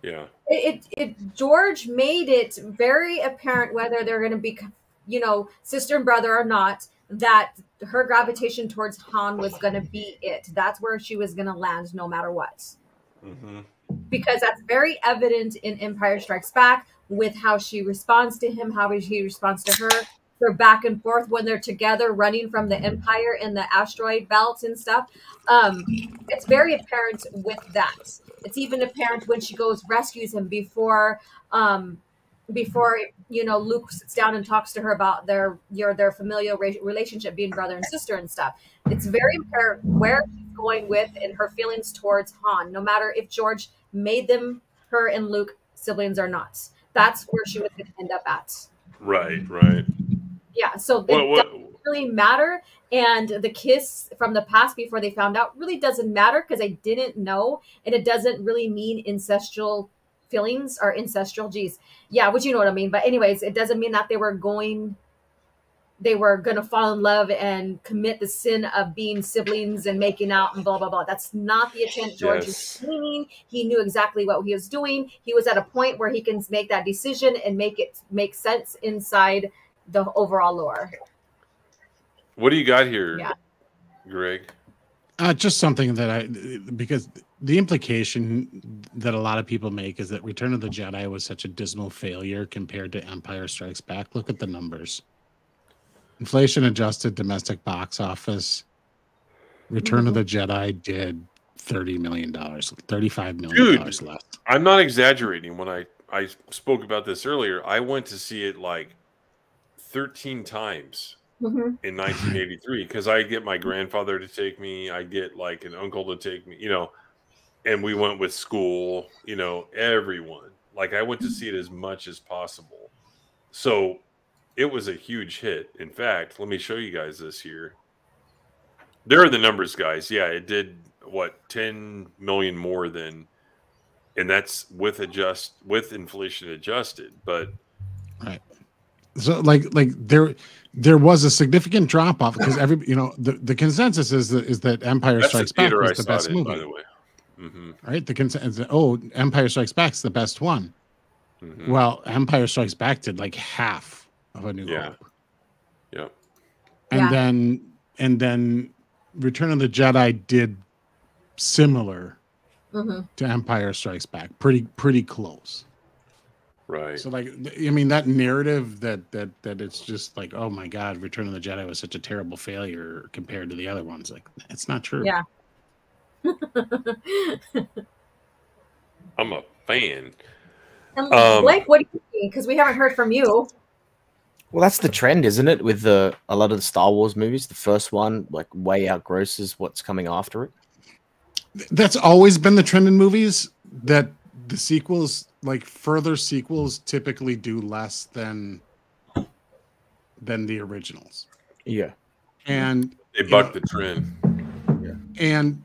yeah, it it, it George made it very apparent, whether they're going to be, you know, sister and brother or not, that her gravitation towards Han was going to be it. That's where she was going to land, no matter what. Mm-hmm. Because that's very evident in Empire Strikes Back with how she responds to him, how he responds to her. They're back and forth when they're together running from the Empire in the asteroid belts and stuff. Um, it's very apparent with that. It's even apparent when she goes rescues him before, um, before you know, Luke sits down and talks to her about their your their familial relationship being brother and sister and stuff. It's very apparent where she's going with and her feelings towards Han, no matter if George made them, her and Luke, siblings or not. That's where she was going to end up at. Right, right. Yeah, so it what, what, doesn't really matter. And the kiss from the past before they found out really doesn't matter, because I didn't know. And it doesn't really mean ancestral feelings or ancestral geez. Yeah, which you know what I mean. But anyways, it doesn't mean that they were going... they were going to fall in love and commit the sin of being siblings and making out and blah, blah, blah. That's not the intent George yes. was meaning. He knew exactly what he was doing. He was at a point where he can make that decision and make it make sense inside the overall lore. What do you got here, yeah. Greg? Uh, just something that I, because the implication that a lot of people make is that Return of the Jedi was such a dismal failure compared to Empire Strikes Back. Look at the numbers. Inflation adjusted domestic box office. Return mm-hmm. of the Jedi did thirty million dollars, thirty-five million dollars less. I'm not exaggerating. When I, I spoke about this earlier, I went to see it like thirteen times mm-hmm. in nineteen eighty-three, because I get my grandfather to take me. I get like an uncle to take me, you know, and we went with school, you know, everyone. Like I went to see it as much as possible. So it was a huge hit. In fact, let me show you guys this here. There are the numbers, guys. Yeah, it did, what, ten million more than, and that's with adjust with inflation adjusted. But right. So like like there there was a significant drop off because every you know the, the consensus is that is that Empire That's Strikes the Back was I the best it, movie. By the way. Mm-hmm. Right? The consensus oh Empire Strikes Back's the best one. Mm-hmm. Well, Empire Strikes Back did like half of A New yeah. Hope. Yep. And yeah. then and then Return of the Jedi did similar mm-hmm. to Empire Strikes Back, pretty pretty close. Right. So like I mean that narrative that that that it's just like, oh my God, Return of the Jedi was such a terrible failure compared to the other ones. Like it's not true. Yeah. I'm a fan. And um, Blake, what do you think? Because we haven't heard from you. Well, that's the trend, isn't it? With the a lot of the Star Wars movies, the first one like way outgrosses what's coming after it. That's always been the trend in movies that the sequels, like further sequels, typically do less than than the originals. Yeah, and they buck the trend. Yeah, and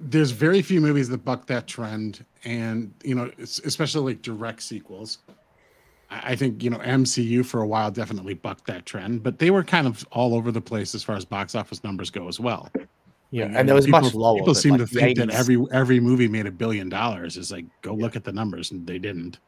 there's very few movies that buck that trend, and you know, especially like direct sequels. I think you know M C U for a while definitely bucked that trend, but they were kind of all over the place as far as box office numbers go as well. Yeah, and, and there was people, much lower. People seem like to think eighties. That every every movie made a billion dollars. It's like go yeah. look at the numbers, and they didn't.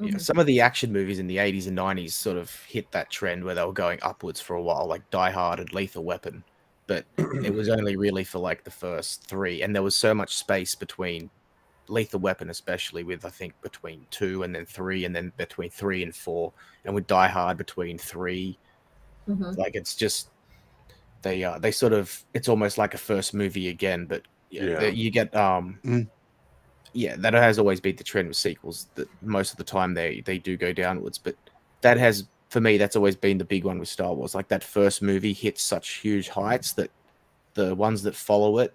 Yeah, some of the action movies in the eighties and nineties sort of hit that trend where they were going upwards for a while, like Die Hard and Lethal Weapon. But it was only really for like the first three, and there was so much space between Lethal Weapon, especially with I think between two and then three, and then between three and four, and with Die Hard between three. Mm-hmm. Like it's just. They uh, they sort of it's almost like a first movie again, but yeah, yeah. you get um mm. yeah that has always been the trend with sequels, that most of the time they they do go downwards. But that has for me that's always been the big one with Star Wars. Like that first movie hits such huge heights that the ones that follow it,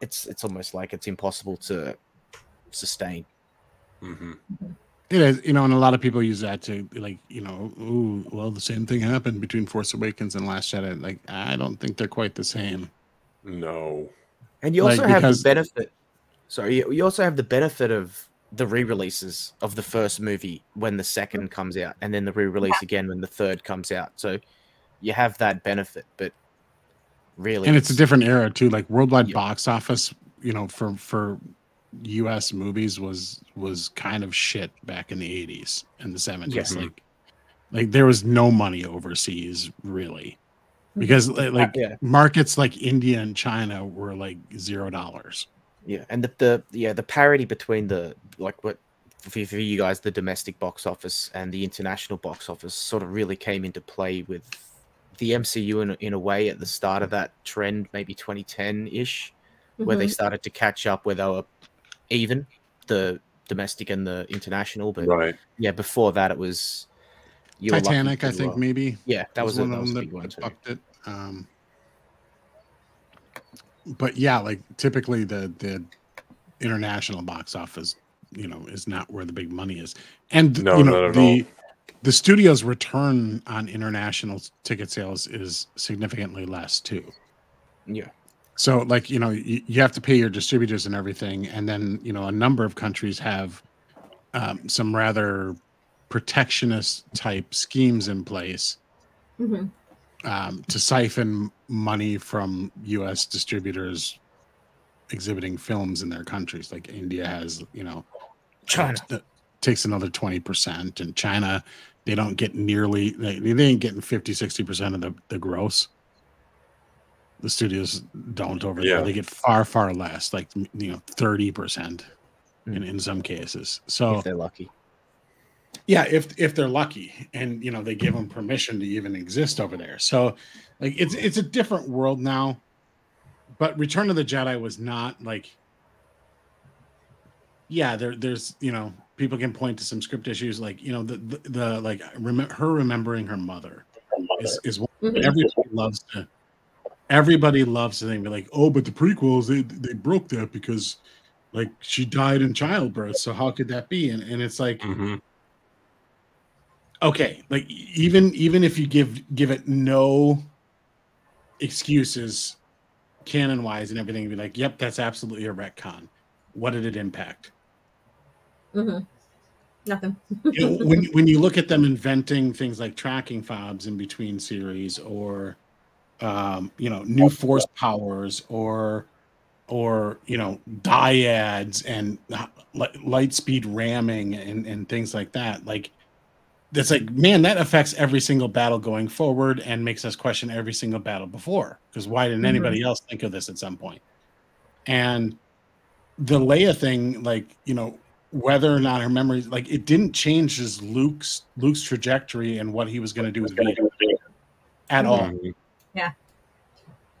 it's it's almost like it's impossible to sustain. Mm-hmm. It is, you know, and a lot of people use that to, like, you know, ooh, well, the same thing happened between Force Awakens and Last Jedi. Like, I don't think they're quite the same. No. And you also like, have because... the benefit. Sorry, you also have the benefit of the re-releases of the first movie when the second comes out, and then the re-release again when the third comes out. So you have that benefit, but really, and it's, it's... a different era too. Like worldwide yeah. box office, you know, for for. U S movies was was kind of shit back in the eighties and the seventies. Yes. Like, like there was no money overseas really, because like yeah. markets like India and China were like zero dollars. Yeah, and the, the yeah the parity between the like what for, for you guys the domestic box office and the international box office sort of really came into play with the M C U in in a way at the start of that trend, maybe twenty ten ish, mm-hmm. where they started to catch up where they were even the domestic and the international, but right. yeah, before that it was you Titanic, I think well. Maybe. Yeah, that was, was one a, that was of them that bucked it. Um, but yeah, like typically the the international box office, you know, is not where the big money is, and no, you know the all. the studio's return on international ticket sales is significantly less too. Yeah. So, like, you know, you, you have to pay your distributors and everything. And then, you know, a number of countries have um, some rather protectionist type schemes in place mm-hmm. um, to siphon money from U S distributors exhibiting films in their countries. Like India has, you know, China t- takes another twenty percent. And China, they don't get nearly, they, they ain't getting fifty, sixty percent of the, the gross. The studios don't over there. Yeah. They get far, far less, like, you know, thirty percent in, in some cases. So if they're lucky. Yeah, if if they're lucky. And, you know, they give them permission to even exist over there. So, like, it's it's a different world now. But Return of the Jedi was not, like, yeah, there there's, you know, people can point to some script issues. Like, you know, the, the, the like, rem- her remembering her mother, her mother. is, is one that everybody loves to... Everybody loves to think like, oh, but the prequels, they they broke that because like she died in childbirth. So how could that be? And and it's like, mm-hmm. okay, like even even if you give give it no excuses canon wise and everything, you'd be like, yep, that's absolutely a retcon. What did it impact? Mm-hmm. nothing. You know, when, when you look at them inventing things like tracking fobs in between series, or um, you know, new force powers, or or you know, dyads and light speed ramming and and things like that, like that's like, man, that affects every single battle going forward and makes us question every single battle before, because why didn't anybody mm-hmm. else think of this at some point? And the Leia thing, like, you know, whether or not her memory, like, it didn't change his Luke's Luke's trajectory and what he was going to do with Vader at all. Yeah,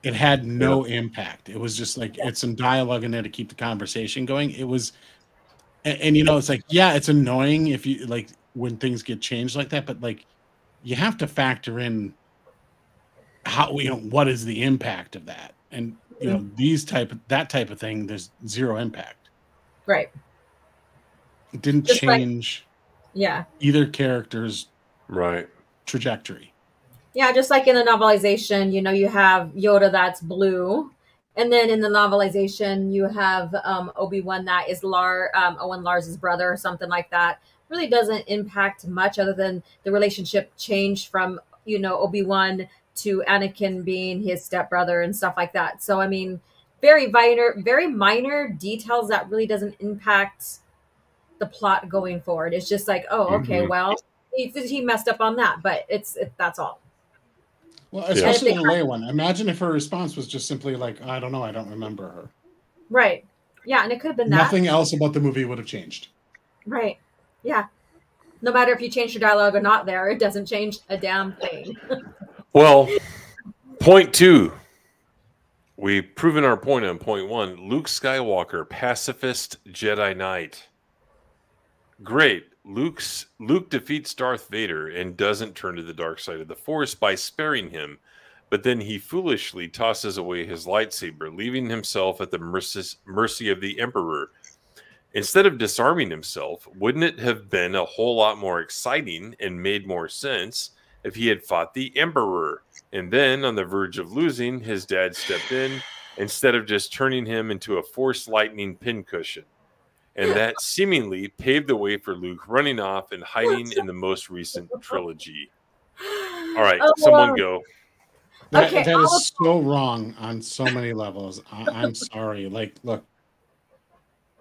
it had no yeah. impact. It was just like yeah. it's some dialogue in there to keep the conversation going. It was, and, and you know, it's like, yeah, it's annoying if you like when things get changed like that, but like you have to factor in how, you know, what is the impact of that, and you know, these type of, that type of thing, there's zero impact. Right. It didn't just change like, yeah. either character's right trajectory. Yeah, just like in the novelization, you know, you have Yoda that's blue, and then in the novelization you have um, Obi-Wan that is Lar um, Owen Lars's brother or something like that. Really doesn't impact much other than the relationship changed from, you know, Obi-Wan to Anakin being his stepbrother and stuff like that. So, I mean, very minor, very minor details that really doesn't impact the plot going forward. It's just like, oh, okay, mm-hmm. well, he, he messed up on that, but it's it, that's all. Well, especially yeah. in the Leia one. Imagine if her response was just simply like, I don't know, I don't remember her. Right. Yeah, and it could have been that. Nothing else about the movie would have changed. Right. Yeah. No matter if you change your dialogue or not there, it doesn't change a damn thing. Well, point two, we've proven our point on point one. Luke Skywalker, pacifist Jedi Knight. Great. Luke's, Luke defeats Darth Vader and doesn't turn to the dark side of the Force by sparing him, but then he foolishly tosses away his lightsaber, leaving himself at the mercy, mercy of the Emperor. Instead of disarming himself, wouldn't it have been a whole lot more exciting and made more sense if he had fought the Emperor? And then, on the verge of losing, his dad stepped in instead of just turning him into a Force lightning pincushion. And that seemingly paved the way for Luke running off and hiding in the most recent trilogy. All right, oh, someone wow. go. That, okay, that is so wrong on so many levels. I, I'm sorry. Like, look.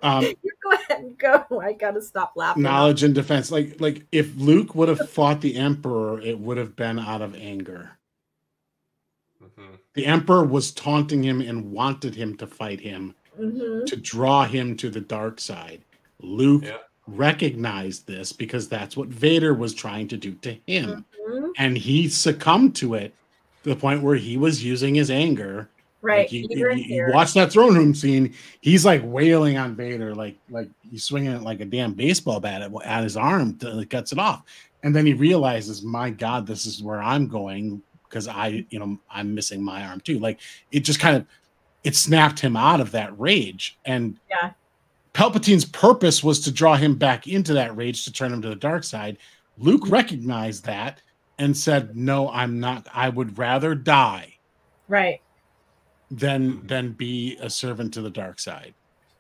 Um, go ahead, go. I gotta stop laughing. Knowledge and defense. Like, like if Luke would have fought the Emperor, it would have been out of anger. Mm-hmm. The Emperor was taunting him and wanted him to fight him mm-hmm. to draw him to the dark side. Luke yeah. recognized this because that's what Vader was trying to do to him, mm-hmm. and he succumbed to it to the point where he was using his anger. Right. Like he, he, he watched that throne room scene. He's like wailing on Vader, like like he's swinging it like a damn baseball bat at, at his arm till it cuts it off. And then he realizes, my God, this is where I'm going because I, you know, I'm missing my arm too. Like it just kind of it snapped him out of that rage. And yeah. Palpatine's purpose was to draw him back into that rage to turn him to the dark side. Luke recognized that and said, "No, I'm not. I would rather die." Right. Than than be a servant to the dark side.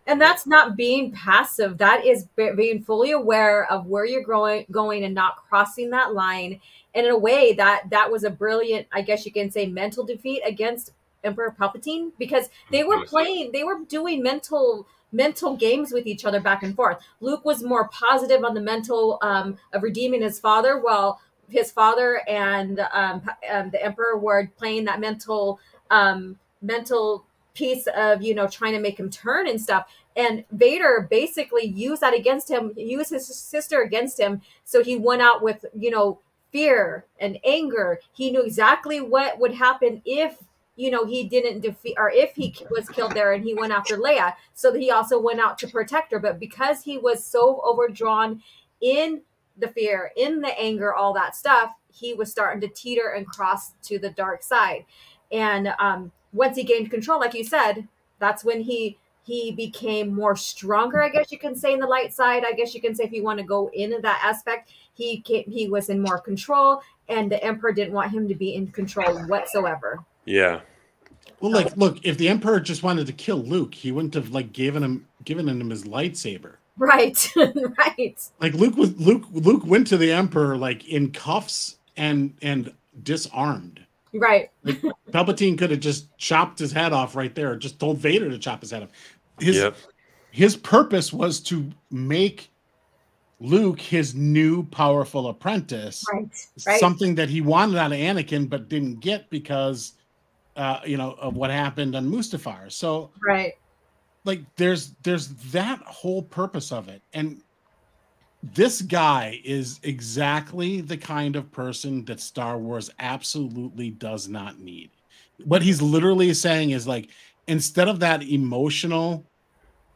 And that's not being passive. That is be being fully aware of where you're going, going and not crossing that line. And in a way, that that was a brilliant, I guess you can say, mental defeat against Emperor Palpatine, because they were playing, they were doing mental mental games with each other back and forth. Luke was more positive on the mental um, of redeeming his father, while his father and um, um, the Emperor were playing that mental um mental piece of, you know, trying to make him turn and stuff. And Vader basically used that against him, used his sister against him. So he went out with, you know, fear and anger. He knew exactly what would happen if, you know, he didn't defeat, or if he was killed there and he went after Leia. So he also went out to protect her. But because he was so overdrawn in the fear, in the anger, all that stuff, he was starting to teeter and cross to the dark side. And, um, once he gained control, like you said, that's when he he became more stronger, I guess you can say, in the light side. I guess you can say, if you want to go into that aspect, he came, he was in more control, and the Emperor didn't want him to be in control whatsoever. Yeah. Well, like, look, if the Emperor just wanted to kill Luke, he wouldn't have like given him given him his lightsaber. Right, right. Like Luke was Luke. Luke went to the Emperor like in cuffs and and disarmed. Right. Like, Palpatine could have just chopped his head off right there. Or just told Vader to chop his head off. His yep. his purpose was to make Luke his new powerful apprentice. Right. Right. Something that he wanted out of Anakin but didn't get because uh, you know of what happened on Mustafar. So right. Like there's there's that whole purpose of it, and this guy is exactly the kind of person that Star Wars absolutely does not need. What he's literally saying is like, instead of that emotional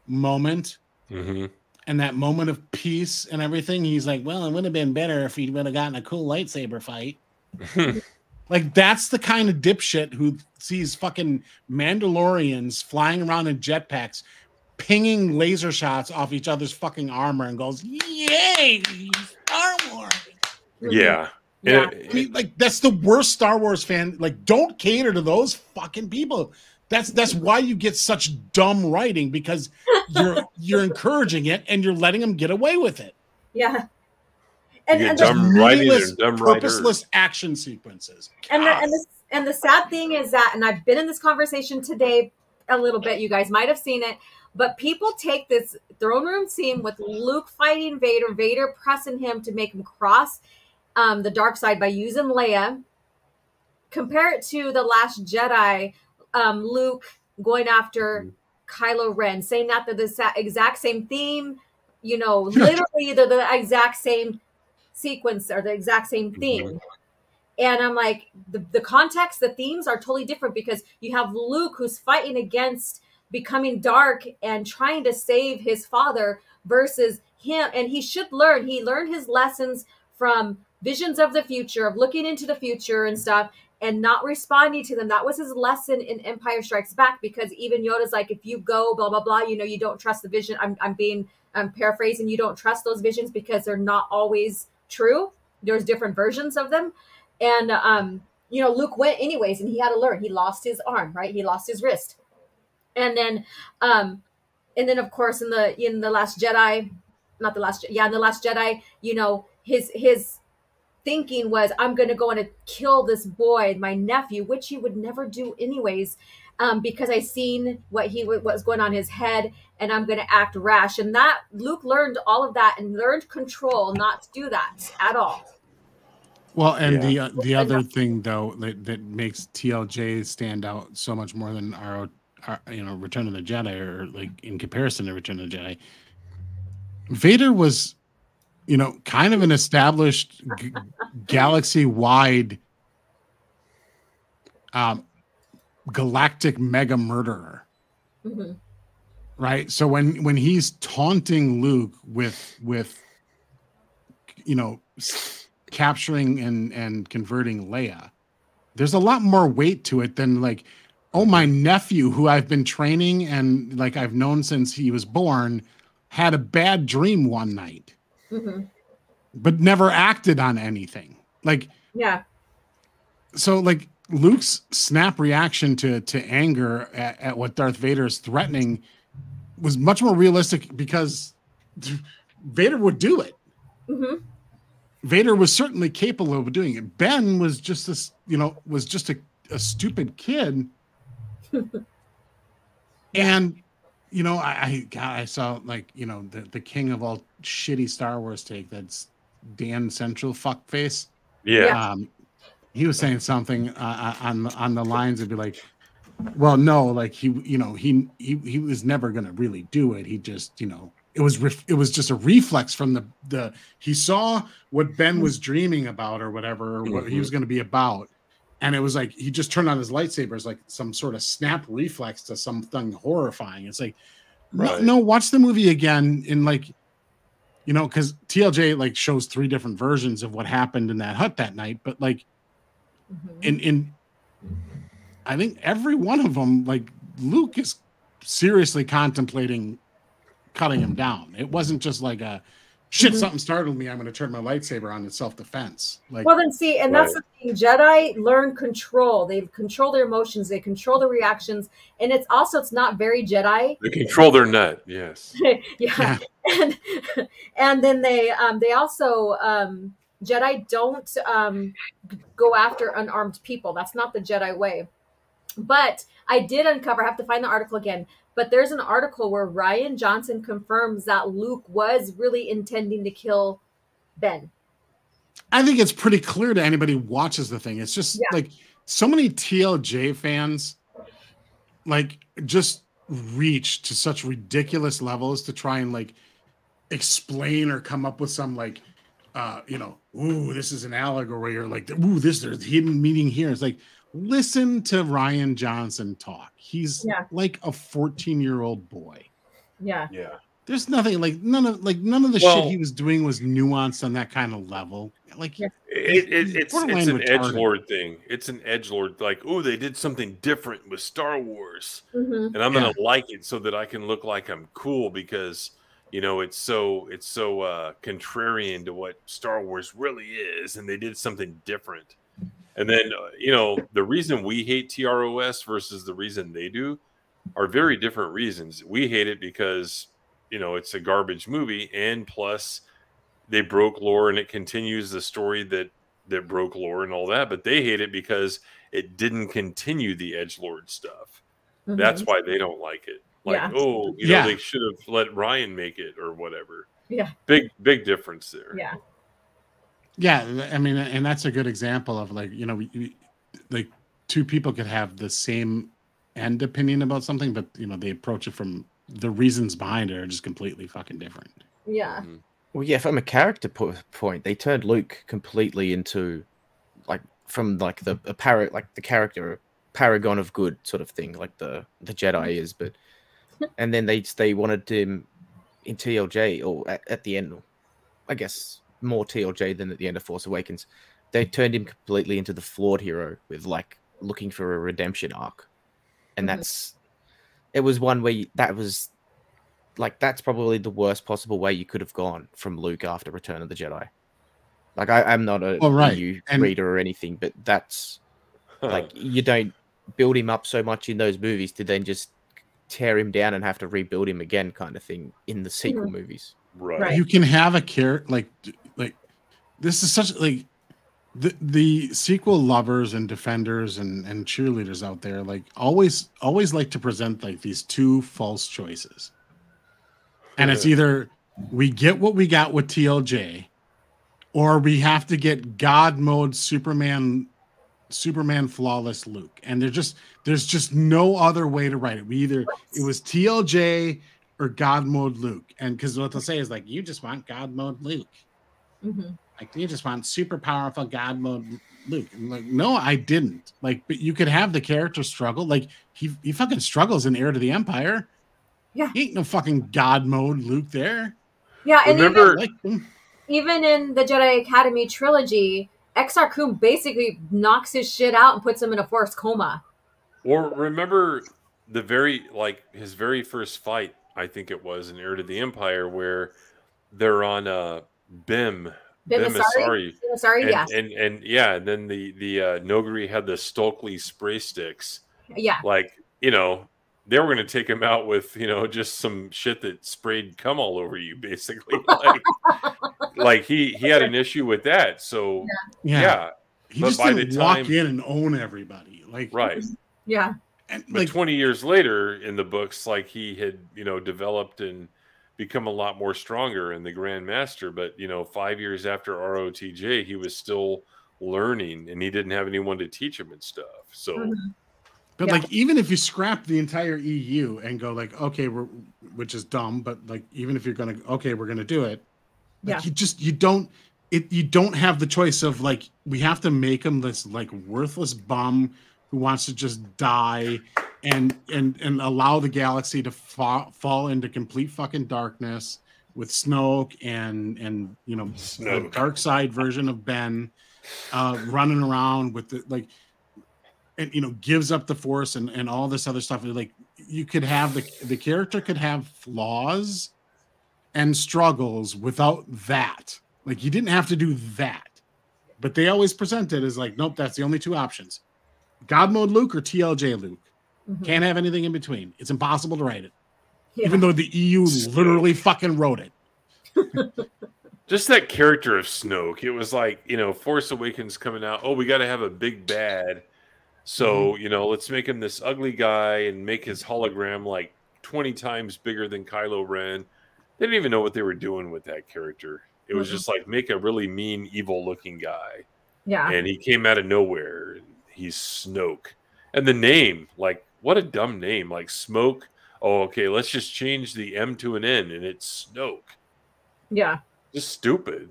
moment mm-hmm. and that moment of peace and everything, he's like, well, it would have been better if he would have gotten a cool lightsaber fight. Like, that's the kind of dipshit who sees fucking Mandalorians flying around in jetpacks, pinging laser shots off each other's fucking armor and goes, yay, Star Wars. Yeah. yeah. It, I mean, like, that's the worst Star Wars fan. Like, don't cater to those fucking people. That's that's why you get such dumb writing, because you're you're encouraging it and you're letting them get away with it. Yeah. And, and dumb meaningless, dumb purposeless action sequences. And the, and, the, and the sad thing is that, and I've been in this conversation today a little bit, you guys might have seen it, but people take this throne room scene with Luke fighting Vader, Vader pressing him to make him cross um, the dark side by using Leia, compare it to The Last Jedi, um, Luke going after mm-hmm. Kylo Ren, saying that they're the exact same theme, you know, literally they're the exact same sequence or the exact same theme. Mm-hmm. And I'm like, the, the context, the themes are totally different, because you have Luke who's fighting against becoming dark and trying to save his father versus him. And he should learn. He learned his lessons from visions of the future, of looking into the future and stuff, and not responding to them. That was his lesson in Empire Strikes Back, because even Yoda's like, if you go blah, blah, blah, you know, you don't trust the vision. I'm, I'm being, I'm paraphrasing. You don't trust those visions because they're not always true. There's different versions of them. And um you know, Luke went anyways, and he had to learn. He lost his arm, right? He lost his wrist. And then um and then of course in the in the Last Jedi, not the last yeah in the Last Jedi, you know, his his thinking was, I'm gonna go and kill this boy, my nephew, which he would never do anyways, um because I seen what he what was going on in his head, and I'm going to act rash. And that Luke learned all of that and learned control, not to do that at all. Well, and yeah. the uh, the other thing though that, that makes T L J stand out so much more than our, our you know Return of the Jedi, or like in comparison to Return of the Jedi, Vader was, you know, kind of an established galaxy wide um, galactic mega murderer. Mm-hmm. Right, so when when he's taunting Luke with with you know capturing and and converting Leia, there's a lot more weight to it than like, oh, my nephew who I've been training and like I've known since he was born had a bad dream one night, mm-hmm. but never acted on anything. Like yeah, so like Luke's snap reaction to to anger at, at what Darth Vader is threatening was much more realistic, because Vader would do it. Mm-hmm. Vader was certainly capable of doing it. Ben was just this, you know, was just a, a stupid kid. And, you know, I, I, God, I saw like, you know, the, the king of all shitty Star Wars take, that's Dan Central fuckface. Yeah. Um, he was saying something uh, on, on the lines of be like, well, no, like he, you know, he he he was never gonna really do it. He just, you know, it was ref it was just a reflex from the the he saw what Ben was dreaming about or whatever, or what he was gonna be about, and it was like he just turned on his lightsaber as like some sort of snap reflex to something horrifying. It's like, right. no, no, watch the movie again in like, you know, because T L J like shows three different versions of what happened in that hut that night, but like, mm-hmm. in in. I think every one of them, like Luke is seriously contemplating cutting him down. It wasn't just like a, shit, mm-hmm. something startled me, I'm going to turn my lightsaber on in self-defense. Like, well, then see, and right. that's the thing. Jedi learn control. They control their emotions. They control their reactions. And it's also, it's not very Jedi. They control their nut, yes. yeah. yeah. And, and then they, um, they also, um, Jedi don't um, go after unarmed people. That's not the Jedi way. But I did uncover, I have to find the article again, but there's an article where Rian Johnson confirms that Luke was really intending to kill Ben. I think it's pretty clear to anybody who watches the thing. It's just yeah. like so many T L J fans like just reach to such ridiculous levels to try and like explain or come up with some like, uh, you know, ooh, this is an allegory, or like, ooh, this, there's hidden meaning here. It's like, listen to Rian Johnson talk. He's yeah. like a fourteen-year-old boy. Yeah. Yeah. There's nothing like none of like none of the well, shit he was doing was nuanced on that kind of level. Like yeah. it, it, it's it's an edgelord thing. It's an edgelord like, oh, they did something different with Star Wars, mm-hmm. and I'm yeah. gonna like it so that I can look like I'm cool because you know it's so it's so uh, contrarian to what Star Wars really is, and they did something different. And then, uh, you know, the reason we hate T R O S versus the reason they do are very different reasons. We hate it because, you know, it's a garbage movie. And plus, they broke lore and it continues the story that, that broke lore and all that. But they hate it because it didn't continue the edgelord stuff. Mm-hmm. That's why they don't like it. Like, yeah. oh, you yeah. know, they should have let Rian make it or whatever. Yeah. Big, big difference there. Yeah. Yeah, I mean, and that's a good example of like, you know, we, we, like two people could have the same end opinion about something, but, you know, they approach it from the reasons behind it are just completely fucking different. Yeah. Mm-hmm. Well, yeah, from a character po point, they turned Luke completely into like from like the a para like the character paragon of good sort of thing, like the, the Jedi is. But and then they, they wanted him in T L J or at, at the end, I guess. More T L J than at the end of Force Awakens. They turned him completely into the flawed hero with like looking for a redemption arc. And mm-hmm. that's, it was one way that was like, that's probably the worst possible way you could have gone from Luke after Return of the Jedi. Like I, I'm not a well, right. E U and... reader or anything, but that's like, you don't build him up so much in those movies to then just tear him down and have to rebuild him again kind of thing in the sequel mm-hmm. movies. Right. right. You can have a character like, like this is such like the the sequel lovers and defenders and and cheerleaders out there like always always like to present like these two false choices, and yeah. it's either we get what we got with T L J, or we have to get God mode Superman, Superman flawless Luke, and there's just there's just no other way to write it. We either it was T L J. Or God mode Luke, and because what they'll say is like, you just want God mode Luke, mm-hmm. like you just want super powerful God mode Luke. And like, no, I didn't. Like, but you could have the character struggle. Like he he fucking struggles in Heir to the Empire. Yeah, he ain't no fucking God mode Luke there. Yeah, and remember, even, even in the Jedi Academy trilogy, Exar Kun basically knocks his shit out and puts him in a forced coma. Or remember the very like his very first fight. I think it was in Heir to the Empire where they're on uh, Bim, Bim Asari, Asari, yeah, and and yeah, and then the the uh, Nogari had the Stokely spray sticks, yeah, like you know they were going to take him out with you know just some shit that sprayed cum all over you basically, like, like he he had an issue with that, so yeah, yeah. he but just by didn't the time, walk in and own everybody, like right, yeah. But like, twenty years later in the books, like he had, you know, developed and become a lot more stronger in the Grand Master. But, you know, five years after R O T J, he was still learning and he didn't have anyone to teach him and stuff. So, mm-hmm. but yeah. like, even if you scrap the entire E U and go like, okay, we're, which is dumb, but like, even if you're going to, okay, we're going to do it. Like, yeah. You just, you don't, it, you don't have the choice of like, we have to make him this like worthless bum who wants to just die and and and allow the galaxy to fa fall into complete fucking darkness with Snoke and and you know Snoke. The dark side version of Ben uh, running around with the like and you know gives up the Force and and all this other stuff. Like you could have the the character could have flaws, and struggles without that. Like, you didn't have to do that. But they always present it as like, nope, that's the only two options. God mode Luke or T L J Luke. Mm-hmm. Can't have anything in between. It's impossible to write it. Yeah. Even though the E U Snoke. Literally fucking wrote it. Just that character of Snoke. It was like, you know, Force Awakens coming out. Oh, we got to have a big bad. So, mm-hmm. you know, let's make him this ugly guy and make his hologram like twenty times bigger than Kylo Ren. They didn't even know what they were doing with that character. It was mm-hmm. just like, make a really mean, evil-looking guy. Yeah. And he came out of nowhere. He's Snoke. And the name, like, what a dumb name. Like, Smoke. Oh, okay, let's just change the M to an N, and it's Snoke. Yeah. Just stupid.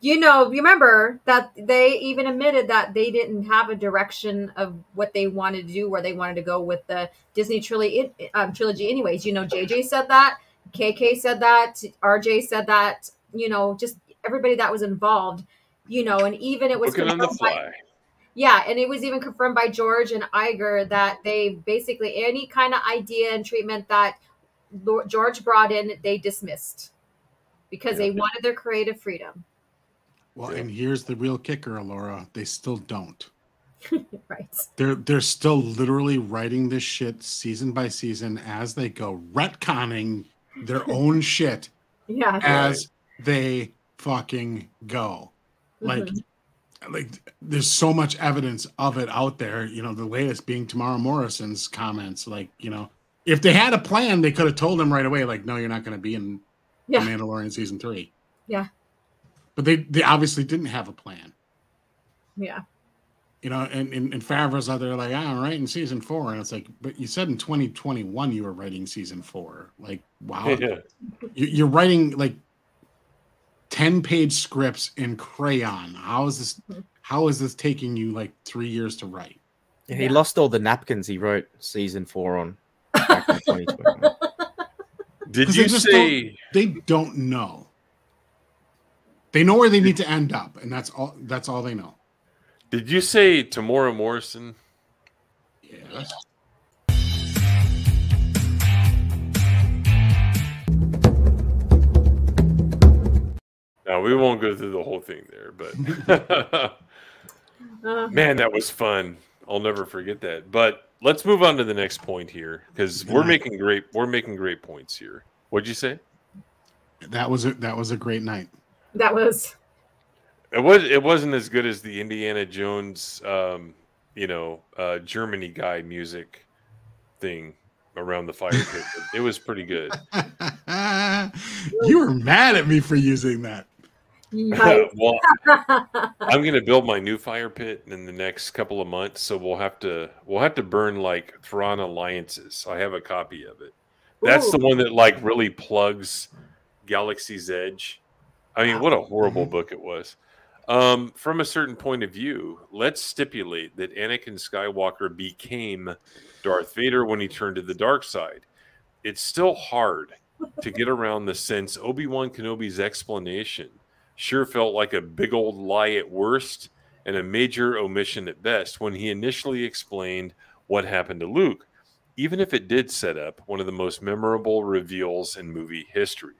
You know, remember that they even admitted that they didn't have a direction of what they wanted to do, where they wanted to go with the Disney trilogy, um, trilogy anyways. You know, J J said that. K K said that, R J said that, you know, just everybody that was involved, you know, and even it was confirmed on the fly. By, yeah, and it was even confirmed by George and Iger that they basically any kind of idea and treatment that Lord George brought in, they dismissed because yeah. they wanted their creative freedom. Well, and here's the real kicker, Allura. They still don't. Right. They're they're still literally writing this shit season by season as they go, retconning their own shit yeah, as right. they fucking go. Like, mm-hmm. like there's so much evidence of it out there. You know, the latest being Temuera Morrison's comments. Like, you know, if they had a plan, they could have told him right away, like, no, you're not going to be in yeah. The Mandalorian season three. Yeah. But they, they obviously didn't have a plan. Yeah. You know, and, and, and Favreau's out there like, ah, I'm writing season four. And it's like, but you said in twenty twenty-one you were writing season four. Like, wow. Yeah. You're writing like ten-page scripts in crayon. How is this How is this taking you like three years to write? Yeah, he yeah. lost all the napkins he wrote season four on back in twenty twenty-one. Did you they say... Don't, they don't know. They know where they need to end up, and that's all. that's all they know. Did you say Temuera Morrison? Yes. Now, we won't go through the whole thing there, but man, that was fun. I'll never forget that. But let's move on to the next point here, because we're making great we're making great points here. What'd you say? That was a, that was a great night. That was. It was. It wasn't as good as the Indiana Jones, um, you know, uh, Germany guy music thing around the fire pit. It was pretty good. You were mad at me for using that. Well, I'm going to build my new fire pit in the next couple of months, so we'll have to we'll have to burn like Thrawn Alliances. I have a copy of it. That's Ooh. the one that like really plugs Galaxy's Edge. I mean, what a horrible book it was. Um, from a certain point of view, let's stipulate that Anakin Skywalker became Darth Vader when he turned to the dark side. It's still hard to get around the sense Obi-Wan Kenobi's explanation sure felt like a big old lie at worst and a major omission at best when he initially explained what happened to Luke, even if it did set up one of the most memorable reveals in movie history.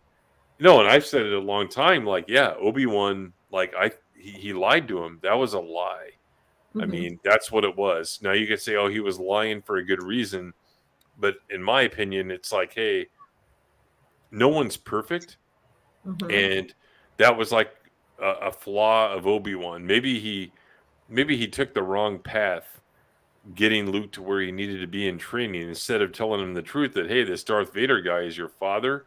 No, and I've said it a long time, like, yeah, Obi-Wan, like, I He, he lied to him. That was a lie. Mm-hmm. I mean, that's what it was. Now you could say, oh, he was lying for a good reason. But in my opinion, it's like, hey, no one's perfect. Mm-hmm. And that was like a, a flaw of Obi-Wan. Maybe he, maybe he took the wrong path, getting Luke to where he needed to be in training, instead of telling him the truth that, hey, this Darth Vader guy is your father.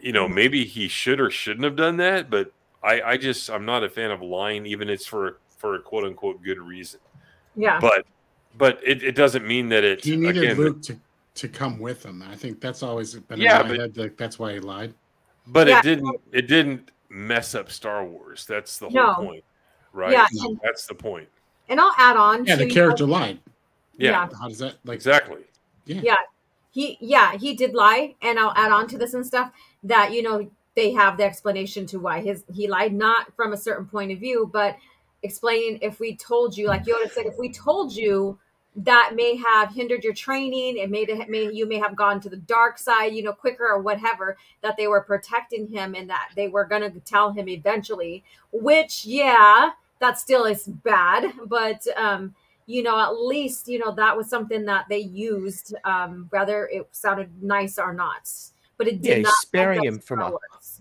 You know, maybe he should or shouldn't have done that, but I, I just, I'm not a fan of lying, even it's for, for a quote unquote good reason. Yeah. But, but it, it doesn't mean that it's. He needed again, Luke to, to come with him. I think that's always been yeah, in my but, head. Like, that's why he lied. But yeah. it didn't, it didn't mess up Star Wars. That's the no. whole point. Right. Yeah. No. That's the point. And I'll add on. Yeah. To the character know, lied. Yeah. yeah. How does that like. Exactly. Yeah. yeah. He, yeah, he did lie. And I'll add on to this and stuff that, you know, they have the explanation to why his he lied, not from a certain point of view, but explaining if we told you, like Yoda said, if we told you that may have hindered your training. It may, may you may have gone to the dark side, you know, quicker or whatever, that they were protecting him and that they were going to tell him eventually, which, yeah, that still is bad. But, um, you know, at least, you know, that was something that they used, um, whether it sounded nice or not. But it did yeah, not sparing him from a,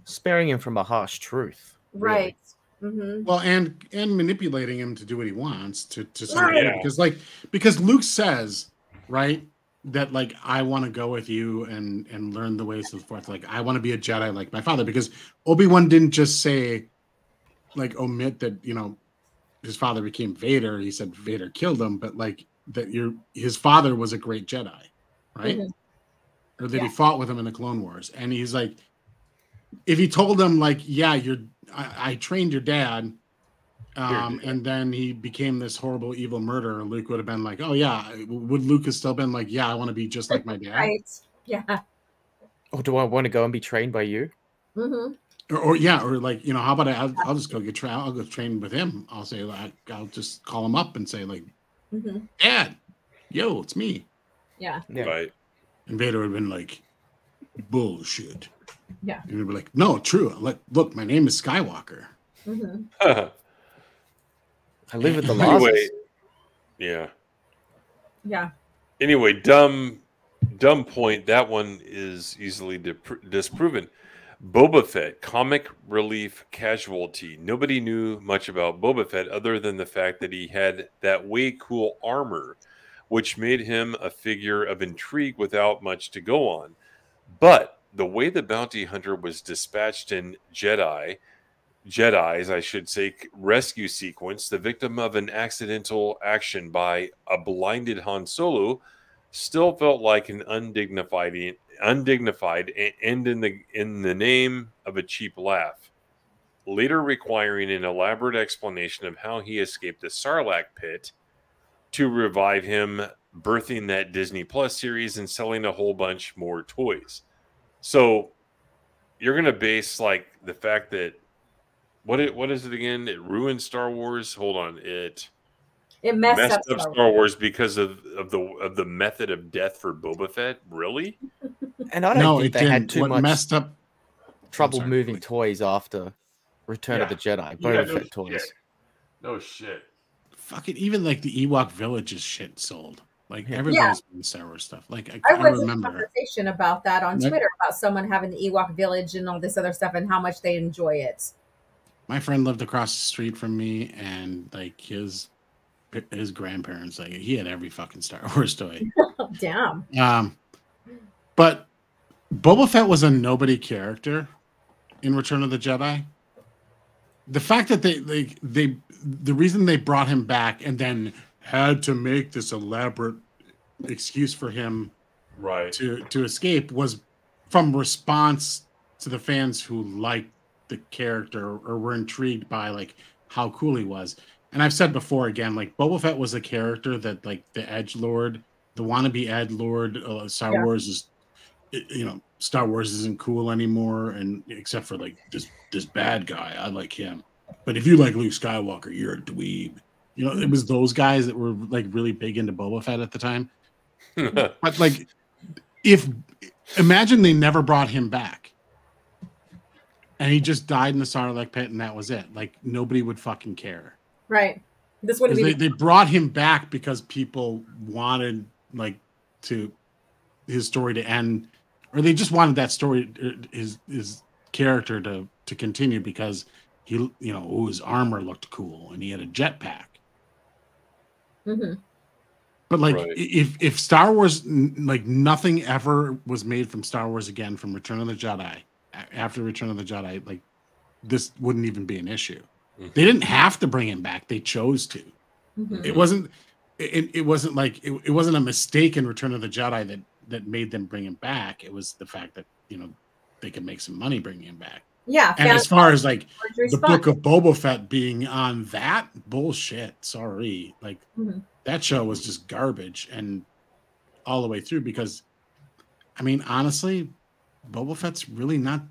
sparing him from a harsh truth. Right. Really. Mm-hmm. Well, and and manipulating him to do what he wants to to some yeah. because like because Luke says, right, that like I want to go with you and and learn the ways of the Force. Like I want to be a Jedi like my father, because Obi-Wan didn't just say, like omit that you know his father became Vader. He said Vader killed him, but like that your his father was a great Jedi, right? Mm-hmm. Or that yeah. he fought with him in the Clone Wars, and he's like, if he told him like, yeah, you're. I, I trained your dad, um, and then he became this horrible, evil murderer. Luke would have been like, "Oh yeah." Would Luke have still been like, "Yeah, I want to be just like my dad"? Right. Yeah. Or do I want to go and be trained by you? Mm-hmm. Or, or yeah, or like you know, how about I, I'll, I'll just go get trained. I'll go train with him. I'll say like, I'll just call him up and say like, mm-hmm. "Dad, yo, it's me." Yeah. Yeah. Right. And Vader would have been like, "Bullshit." Yeah, and you'd be like, no, true. Like, look, my name is Skywalker. Mm-hmm. uh, I live at the anyway, yeah, yeah. Anyway, dumb, dumb point. That one is easily disproven. Boba Fett, comic relief casualty. Nobody knew much about Boba Fett other than the fact that he had that way cool armor, which made him a figure of intrigue without much to go on, but. The way the bounty hunter was dispatched in Jedi, Jedi's, I should say, rescue sequence, the victim of an accidental action by a blinded Han Solo, still felt like an undignified, undignified end in the in the name of a cheap laugh. Later, requiring an elaborate explanation of how he escaped the Sarlacc pit to revive him, birthing that Disney Plus series and selling a whole bunch more toys. So you're going to base like the fact that what it, what is it again? It ruined Star Wars. Hold on. It it messed, messed up, up Star Wars, Wars because of, of the of the method of death for Boba Fett. Really? And I don't no, think they didn't. had too what much messed up trouble sorry, moving please. toys after Return yeah. of the Jedi. Boba yeah, no Fett shit. toys. No shit. Fucking even like the Ewok Village is shit sold. Like everybody's yeah. been Star Wars stuff. Like I, I, I was remember in a conversation about that on like, Twitter about someone having the Ewok Village and all this other stuff and how much they enjoy it. My friend lived across the street from me, and like his his grandparents, like he had every fucking Star Wars toy. Damn. Um, but Boba Fett was a nobody character in Return of the Jedi. The fact that they like they, they the reason they brought him back and then had to make this elaborate excuse for him right. to, to escape was from response to the fans who liked the character or were intrigued by like how cool he was. And I've said before again, like Boba Fett was a character that like the edgelord, the wannabe edgelord uh, Star yeah. Wars is, you know, Star Wars isn't cool anymore. And except for like this, this bad guy, I like him. But if you like Luke Skywalker, you're a dweeb. You know, it was those guys that were like really big into Boba Fett at the time. But like, if imagine they never brought him back, and he just died in the Sarlacc pit, and that was it. Like nobody would fucking care, right? This would be they, they brought him back because people wanted like to his story to end, or they just wanted that story, his his character to to continue because he, you know, ooh, his armor looked cool and he had a jetpack. Mm-hmm. But like right. if if Star Wars like nothing ever was made from Star Wars again from Return of the Jedi after Return of the Jedi, like this wouldn't even be an issue. Mm-hmm. They didn't have to bring him back, they chose to. Mm-hmm. It wasn't it, it wasn't like it, it wasn't a mistake in Return of the Jedi that that made them bring him back. It was the fact that, you know, they could make some money bringing him back. Yeah, and as far as like the Book of Boba Fett being on that bullshit, sorry, like mm-hmm. that show was just garbage and all the way through. Because, I mean, honestly, Boba Fett's really not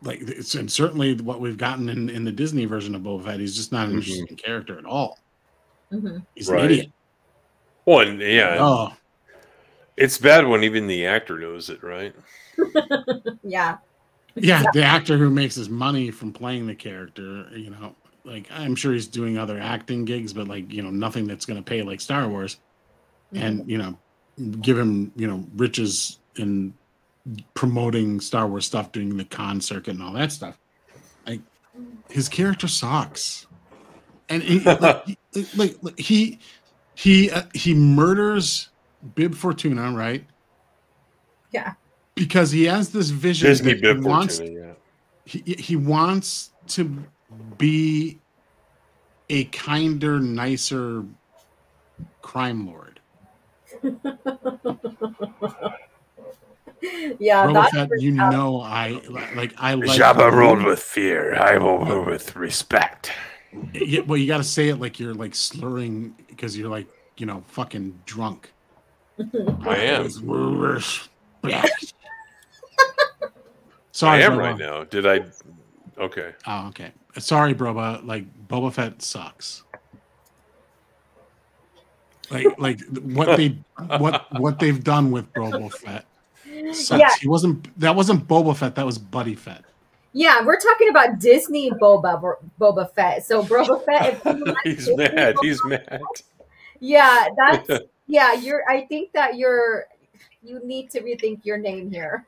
like it's and certainly what we've gotten in, in the Disney version of Boba Fett. He's just not an mm-hmm. interesting character at all. Mm-hmm. He's right. an idiot. Well, and, yeah. Oh. It's bad when even the actor knows it, right? Yeah. Yeah, the actor who makes his money from playing the character, you know, like, I'm sure he's doing other acting gigs, but, like, you know, nothing that's going to pay like Star Wars. And, you know, give him, you know, riches in promoting Star Wars stuff, doing the con circuit and all that stuff. Like, his character sucks. And, he, like, he, like, he, he, uh, he murders Bib Fortuna, right? Yeah. Because he has this vision. Disney Bib Fortuna, wants, yeah. He, he wants to be a kinder, nicer crime lord. Yeah, Robert, that, you know, I like. I like. Jabba ruled with fear. I will rule with respect. Yeah, well, you got to say it like you're like slurring because you're like, you know, fucking drunk. I am. Sorry, I am Boba. Right now. Did I? Okay. Oh, okay. Sorry, Boba. Like, Boba Fett sucks. Like, like what they what what they've done with Boba Fett. Sucks. Yeah. He wasn't. That wasn't Boba Fett. That was Buddy Fett. Yeah, we're talking about Disney Boba Boba Fett. So Boba Fett. If you like he's Disney mad. Boba he's Fett, mad. Yeah, that's yeah. You're. I think that you're. You need to rethink your name here,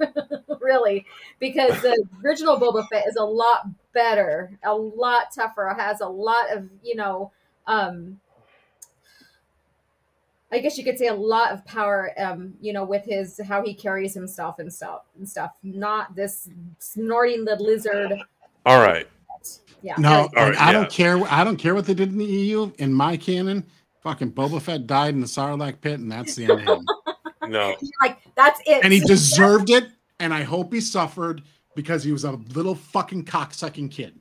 really, because the original Boba Fett is a lot better, a lot tougher. It has a lot of, you know. Um, I guess you could say a lot of power, um, you know, with his, how he carries himself and stuff and stuff, not this snorting the lizard. All right. Yeah. No, like, right, I yeah. don't care. I don't care what they did in the E U. In my canon, fucking Boba Fett died in the Sarlacc pit, and that's the end of him. No. You're like, that's it. And he deserved it, and I hope he suffered because he was a little fucking cocksucking kid.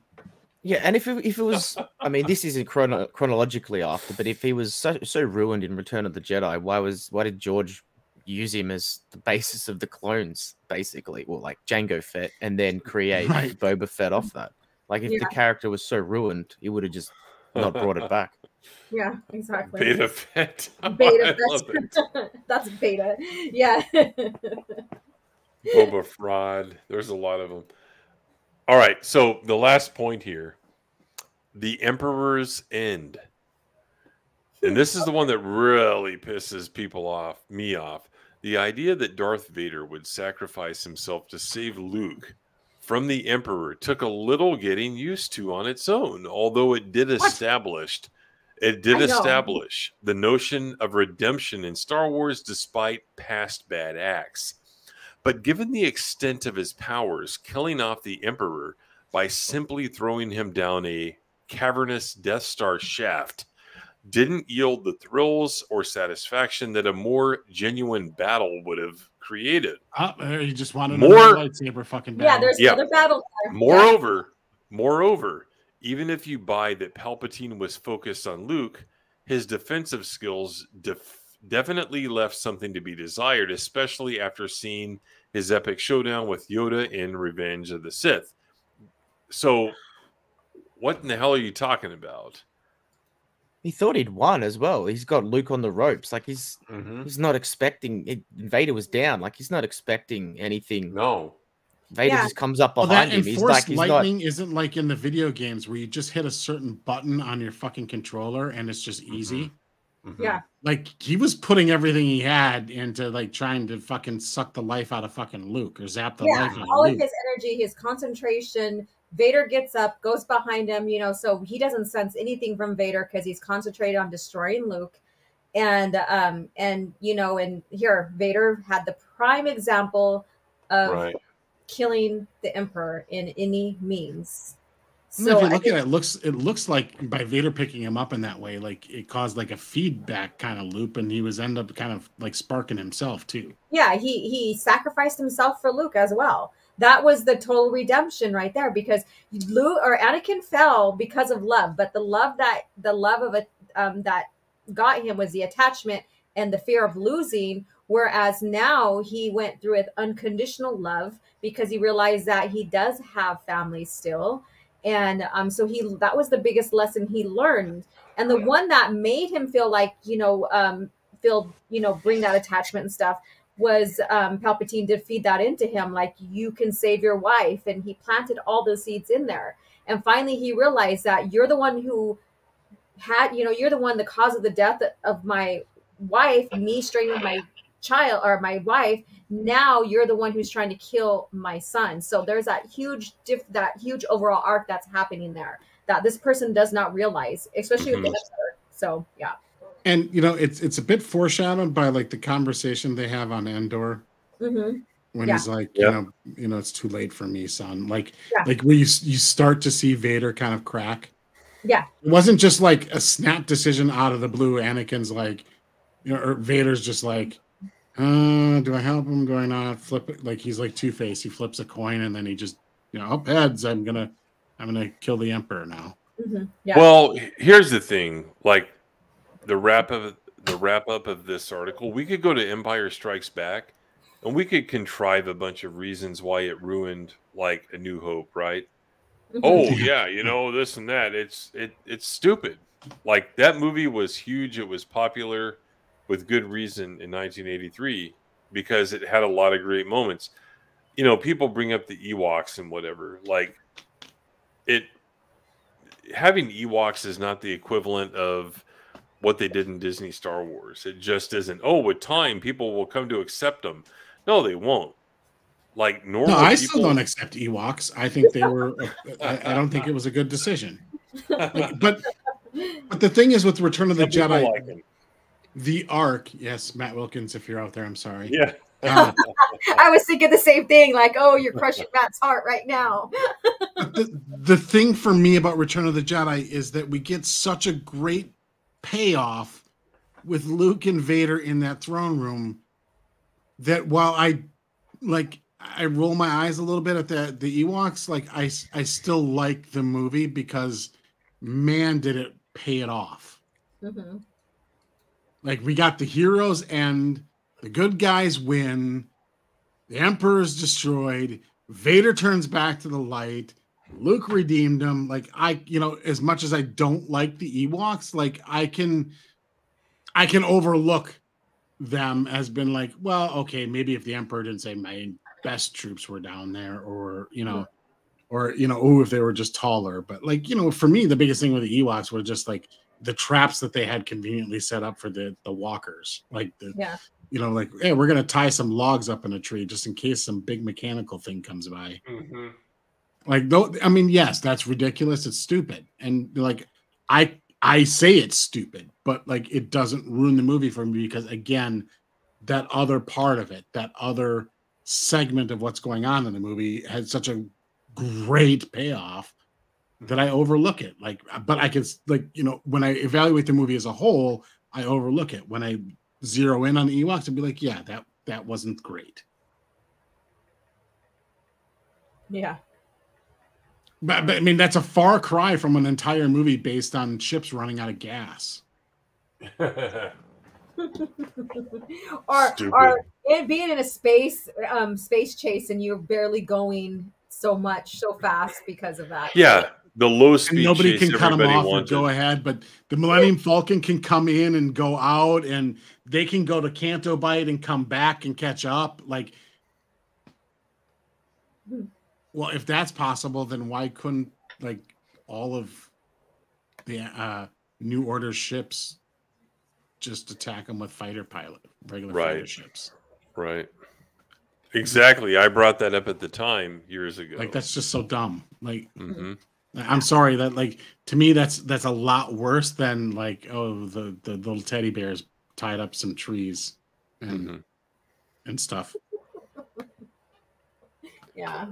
Yeah, and if it, if it was, I mean, this isn't chrono chronologically after, but if he was so, so ruined in Return of the Jedi, why was why did George use him as the basis of the clones, basically? Well, like Jango Fett, and then create right. Boba Fett off that. Like, if yeah. the character was so ruined, he would have just not brought it back. Yeah, exactly. Beta Fett. Beta oh, Fett. That's Beta. Yeah. Boba Fraud. There's a lot of them. All right, so the last point here, the Emperor's End. And this is the one that really pisses people off, me off. The idea that Darth Vader would sacrifice himself to save Luke from the Emperor took a little getting used to on its own, although it did established, it did establish the notion of redemption in Star Wars despite past bad acts. But given the extent of his powers, killing off the Emperor by simply throwing him down a cavernous Death Star shaft didn't yield the thrills or satisfaction that a more genuine battle would have created. Oh, you just wanted more lightsaber fucking battle. Yeah, there's yeah. another battle there. Moreover, yeah. moreover, even if you buy that Palpatine was focused on Luke, his defensive skills def definitely left something to be desired, especially after seeing his epic showdown with Yoda in Revenge of the Sith. So what in the hell are you talking about? He thought he'd won as well. He's got Luke on the ropes. Like, he's mm-hmm. he's not expecting it. Vader was down. Like, he's not expecting anything. No. Vader yeah. just comes up behind well, that him. He's like, he's lightning not... isn't like in the video games where you just hit a certain button on your fucking controller and it's just mm-hmm. easy. Mm-hmm. Yeah, like he was putting everything he had into like trying to fucking suck the life out of fucking Luke or zap the yeah, life out of Luke. All of his energy, his concentration. Vader gets up, goes behind him, you know, so he doesn't sense anything from Vader because he's concentrated on destroying Luke. And um, and you know, and here Vader had the prime example of right. killing the Emperor in any means. So if you look at it, it looks it looks like by Vader picking him up in that way, like it caused like a feedback kind of loop, and he was end up kind of like sparking himself too. Yeah, he he sacrificed himself for Luke as well. That was the total redemption right there, because Luke or Anakin fell because of love, but the love that the love of a um, that got him was the attachment and the fear of losing. Whereas now he went through with unconditional love because he realized that he does have family still. And um, so he that was the biggest lesson he learned. And the one that made him feel like, you know, um, feel, you know, bring that attachment and stuff, was um, Palpatine did feed that into him, like, you can save your wife. And he planted all those seeds in there. And finally, he realized that you're the one who had, you know, you're the one, the cause of the death of my wife, me strangling my child or my wife. Now you're the one who's trying to kill my son. So there's that huge, diff that huge overall arc that's happening there that this person does not realize, especially mm-hmm. with the episode. So, yeah. And, you know, it's it's a bit foreshadowed by, like, the conversation they have on Endor mm-hmm. when yeah. he's like, you, yeah. know, you know, it's too late for me, son. Like, yeah. like where you, you start to see Vader kind of crack. Yeah. It wasn't just, like, a snap decision out of the blue. Anakin's like, you know, or Vader's just like, uh, do I help him? Going on, flip it. Like, he's like Two-Face. He flips a coin and then he just, you know, up heads. I'm going to, I'm going to kill the Emperor now. Mm-hmm. yeah. Well, here's the thing. Like, The wrap of the wrap up of this article, we could go to Empire Strikes Back, and we could contrive a bunch of reasons why it ruined, like, A New Hope, right? Oh yeah, you know, this and that. It's it it's stupid. Like, that movie was huge. It was popular with good reason in nineteen eighty-three because it had a lot of great moments. You know, people bring up the Ewoks and whatever. Like, it having Ewoks is not the equivalent of what they did in Disney Star Wars. It just isn't. Oh, with time, people will come to accept them. No, they won't. Like, normal No, I people... still don't accept Ewoks. I think they were, I, I don't think it was a good decision. Like, but, but the thing is with Return of the Some Jedi, like the arc, yes, Matt Wilkins, if you're out there, I'm sorry. Yeah. Uh, I was thinking the same thing. Like, oh, you're crushing Matt's heart right now. the, the thing for me about Return of the Jedi is that we get such a great payoff with Luke and Vader in that throne room that while I like I roll my eyes a little bit at the the Ewoks, like I I still like the movie because, man, did it pay it off. Mm-hmm. Like, we got the heroes and the good guys win, the Emperor's destroyed, Vader turns back to the light, Luke redeemed him. Like, I, you know, as much as I don't like the Ewoks, like I can, I can overlook them as been like, well, okay, maybe if the Emperor didn't say my best troops were down there, or, you know, or, you know, oh, if they were just taller. But, like, you know, for me, the biggest thing with the Ewoks were just like the traps that they had conveniently set up for the, the walkers. Like, the, yeah. you know, like, hey, we're going to tie some logs up in a tree just in case some big mechanical thing comes by. Mm-hmm. Like, though, I mean, yes, that's ridiculous. It's stupid. And, like, I I say it's stupid, but, like, it doesn't ruin the movie for me because, again, that other part of it, that other segment of what's going on in the movie had such a great payoff that I overlook it. Like, but I can, like, you know, when I evaluate the movie as a whole, I overlook it. When I zero in on the Ewoks, I'd be like, yeah, that, that wasn't great. Yeah. But, but I mean, that's a far cry from an entire movie based on ships running out of gas, or, or it being in a space um, space chase and you're barely going so much so fast because of that. Yeah, the low speed. And nobody chase can cut them off wanted. and go ahead, but the Millennium Falcon can come in and go out, and they can go to Canto Bight and come back and catch up. Like. Hmm. Well, if that's possible, then why couldn't, like, all of the uh, New Order ships just attack them with fighter pilot, regular right. fighter ships? Right. Exactly. I brought that up at the time years ago. Like, that's just so dumb. Like, mm-hmm. I'm sorry that, like, to me, that's that's a lot worse than, like, oh, the, the little teddy bears tied up some trees and mm-hmm. and stuff. Yeah.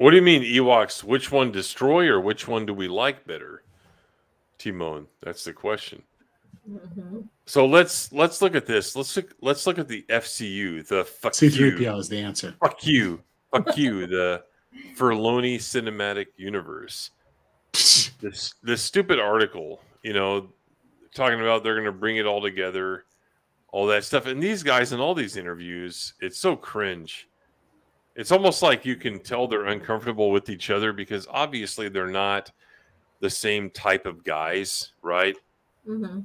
What do you mean, Ewoks? Which one destroy or which one do we like better, Timon? That's the question. Mm-hmm. So let's let's look at this. Let's look, let's look at the F C U. The fuck C three P O you. Is the answer. Fuck you. Fuck you. The Filoni Cinematic Universe. This this stupid article, you know, talking about they're going to bring it all together, all that stuff. And these guys in all these interviews, it's so cringe. It's almost like you can tell they're uncomfortable with each other because obviously they're not the same type of guys, right? Mm-hmm.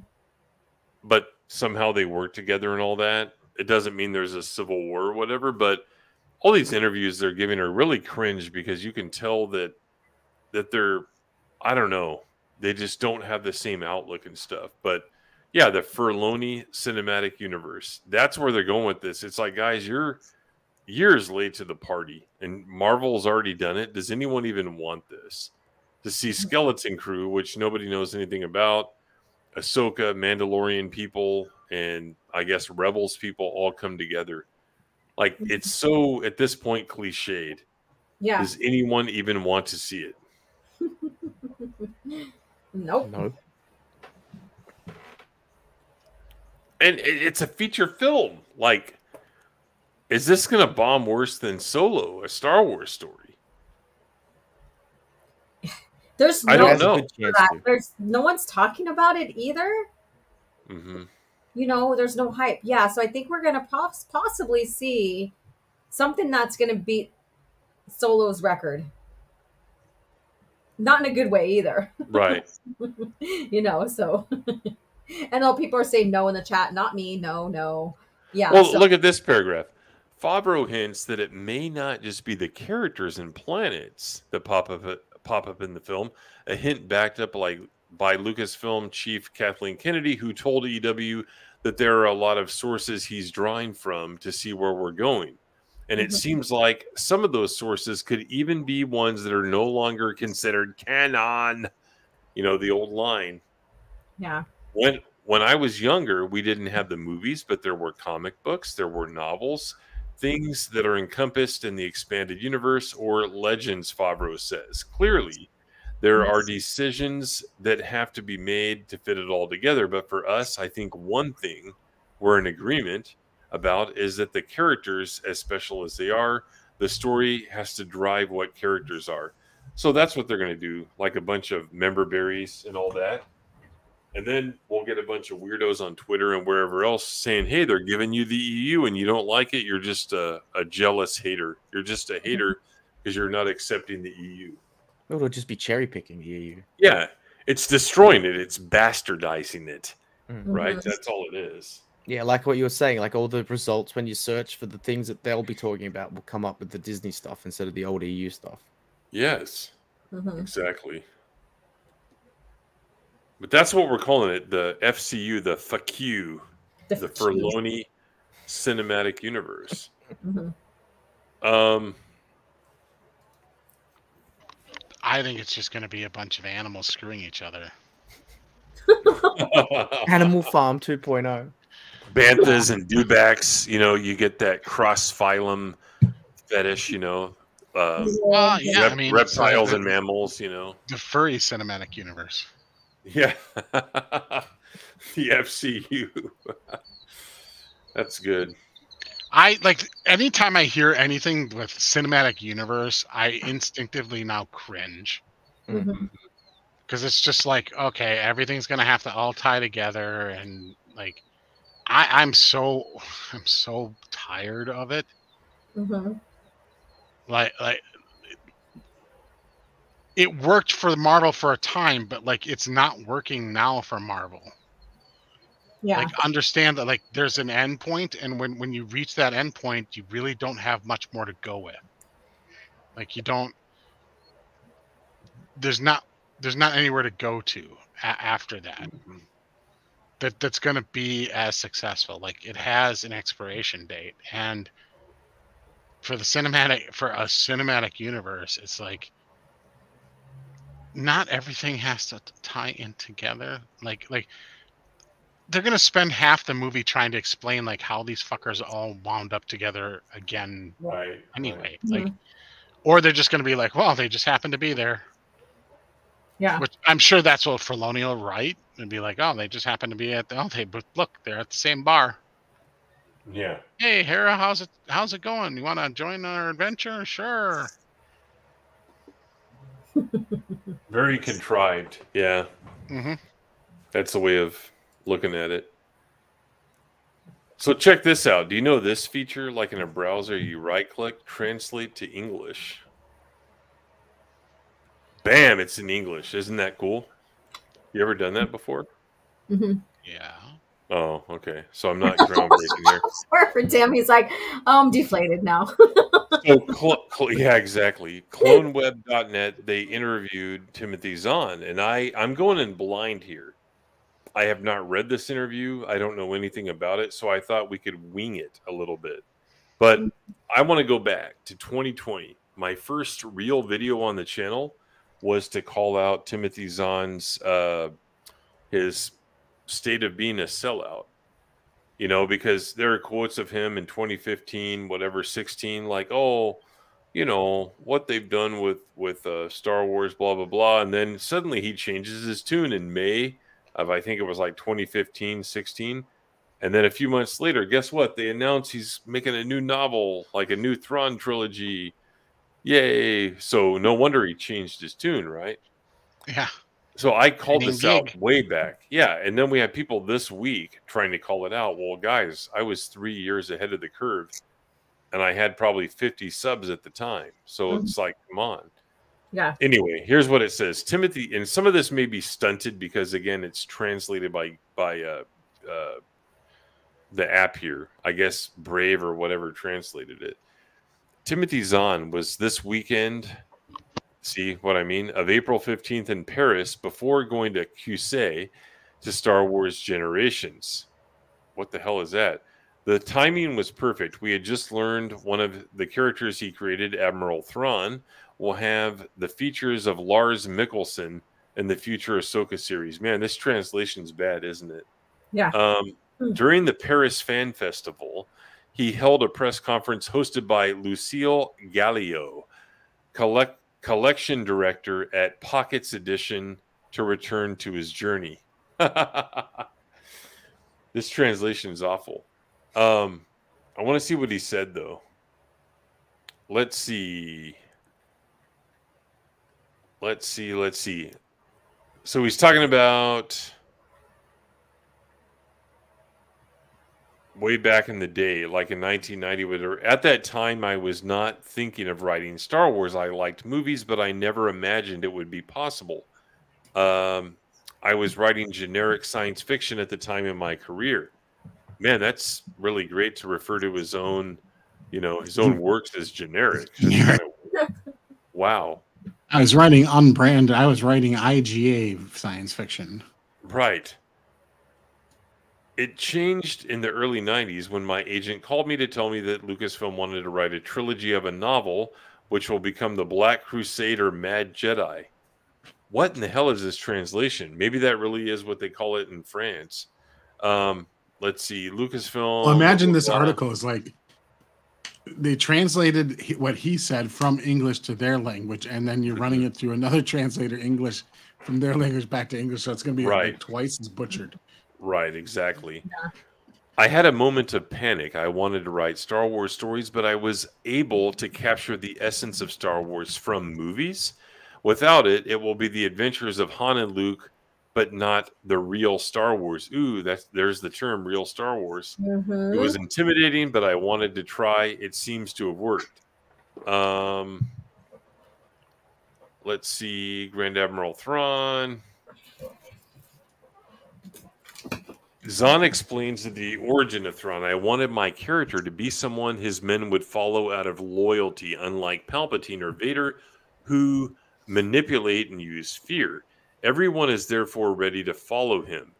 But somehow they work together and all that. It doesn't mean there's a civil war or whatever, but all these interviews they're giving are really cringe because you can tell that that they're, I don't know, they just don't have the same outlook and stuff. But yeah, the Filoni Cinematic Universe, that's where they're going with this. It's like, guys, you're years late to the party, and Marvel's already done it. Does anyone even want this? To see Skeleton Crew, which nobody knows anything about, Ahsoka, Mandalorian people, and I guess Rebels people all come together. Like, it's so, at this point, cliched. Yeah. Does anyone even want to see it? Nope. No. And it's a feature film. Like, is this going to bomb worse than Solo, a Star Wars story? There's no, I don't know. That. There's no one's talking about it either. Mm-hmm. You know, there's no hype. Yeah, so I think we're going to pos possibly see something that's going to beat Solo's record. Not in a good way either. Right. You know, so. And all people are saying no in the chat. Not me. No, no. Yeah. Well, so. Look at this paragraph. Favreau hints that it may not just be the characters and planets that pop up, pop up in the film. A hint backed up like by Lucasfilm chief Kathleen Kennedy, who told E W that there are a lot of sources he's drawing from to see where we're going. And it mm-hmm. seems like some of those sources could even be ones that are no longer considered canon. You know, the old line. Yeah. When when I was younger, we didn't have the movies, but there were comic books, there were novels, things that are encompassed in the expanded universe or legends, Favreau says. Clearly, there are decisions that have to be made to fit it all together. But for us, I think one thing we're in agreement about is that the characters, as special as they are, the story has to drive what characters are. So that's what they're going to do, like a bunch of member berries and all that. And then we'll get a bunch of weirdos on Twitter and wherever else saying, hey, they're giving you the E U and you don't like it. You're just a, a jealous hater. You're just a hater because you're not accepting the E U. It'll just be cherry picking the E U. Yeah, it's destroying it. It's bastardizing it, mm-hmm. right? That's all it is. Yeah, like what you were saying, like all the results when you search for the things that they'll be talking about will come up with the Disney stuff instead of the old E U stuff. Yes, mm-hmm. exactly. But that's what we're calling it, the F C U, the fuck you, the, the Filoni Cinematic Universe. Mm-hmm. Um. I think it's just going to be a bunch of animals screwing each other. Animal Farm two point oh. Banthas and dewbacks, you know, you get that cross-phylum fetish, you know. Uh, well, yeah, rep I mean, reptiles like and mammals, you know. The furry cinematic universe. Yeah. The F C U. That's good. I like anytime I hear anything with cinematic universe, I instinctively now cringe because mm-hmm. it's just like, okay, everything's gonna have to all tie together, and like, I, I'm so, I'm so tired of it. Mm-hmm. Like, like it worked for Marvel for a time, but like, it's not working now for Marvel. Yeah. Like, understand that, like, there's an end point, and when, when you reach that end point, you really don't have much more to go with. Like, you don't, there's not, there's not anywhere to go to a after that. Mm-hmm. That that's going to be as successful. Like, it has an expiration date, and for the cinematic, for a cinematic universe, it's like, not everything has to tie in together. Like, like, they're going to spend half the movie trying to explain like how these fuckers all wound up together again. Right. Anyway, right. like, mm-hmm. or they're just going to be like, well, they just happened to be there. Yeah. Which I'm sure that's what Filoni will write and be like, oh, they just happened to be at the, oh, they, but look, they're at the same bar. Yeah. Hey, Hera, how's it, how's it going? You want to join our adventure? Sure. Very contrived. Yeah. Mm-hmm. That's the way of looking at it. So check this out. Do you know this feature? Like in a browser, you right-click, translate to English. Bam! It's in English. Isn't that cool? You ever done that before? Mm-hmm. Yeah. Oh, okay. So I'm not groundbreaking there. Sorry for Tim. He's like, oh, I'm deflated now. so, cl cl yeah, exactly. clone web dot net, they interviewed Timothy Zahn, and I, I'm going in blind here. I have not read this interview. I don't know anything about it, so I thought we could wing it a little bit. But I want to go back to twenty twenty. My first real video on the channel was to call out Timothy Zahn's, uh, his state of being a sellout, you know, because there are quotes of him in twenty fifteen, whatever, sixteen, like, oh, you know, what they've done with, with uh, Star Wars, blah, blah, blah. And then suddenly he changes his tune in May of, I think it was like twenty fifteen, sixteen. And then a few months later, guess what? They announced he's making a new novel, like a new Thrawn trilogy. Yay. So no wonder he changed his tune, right? Yeah. So I called this gig. out way back. Yeah. And then we had people this week trying to call it out. Well, guys, I was three years ahead of the curve, and I had probably fifty subs at the time. So mm-hmm. it's like, come on. Yeah. Anyway, here's what it says. Timothy, and some of this may be stunted because, again, it's translated by, by uh, uh, the app here. I guess Brave or whatever translated it. Timothy Zahn was this weekend... See what I mean? Of April fifteenth in Paris before going to Q C to Star Wars Generations. What the hell is that? The timing was perfect. We had just learned one of the characters he created, Admiral Thrawn, will have the features of Lars Mikkelsen in the future Ahsoka series. Man, this translation's bad, isn't it? Yeah. Um, during the Paris Fan Festival, he held a press conference hosted by Lucille Galliot, collect collection director at Pockets Edition, to return to his journey. This translation is awful. Um, I want to see what he said, though. Let's see. Let's see. Let's see. So he's talking about way back in the day, like in nineteen ninety, at that time, I was not thinking of writing Star Wars. I liked movies, but I never imagined it would be possible. Um, I was writing generic science fiction at the time in my career. Man, that's really great to refer to his own, you know, his own works as generic. Kind of, wow. I was writing on brand. I was writing I G A science fiction. Right. It changed in the early nineties when my agent called me to tell me that Lucasfilm wanted to write a trilogy of a novel, which will become The Black Crusader, Mad Jedi. What in the hell is this translation? Maybe that really is what they call it in France. Um, let's see. Lucasfilm. Well, imagine this article is like they translated what he said from English to their language, and then you're running it through another translator, English, from their language back to English. So it's going to be right. like twice as butchered. Right, exactly. Yeah. I had a moment of panic. I wanted to write Star Wars stories, but I was able to capture the essence of Star Wars from movies. Without it, it will be the adventures of Han and Luke, but not the real Star Wars. Ooh, that's, there's the term, real Star Wars. Mm-hmm. It was intimidating, but I wanted to try. It seems to have worked. Um, let's see, Grand Admiral Thrawn. Zahn explains the origin of Thrawn. I wanted my character to be someone his men would follow out of loyalty, unlike Palpatine or Vader, who manipulate and use fear. Everyone is therefore ready to follow him.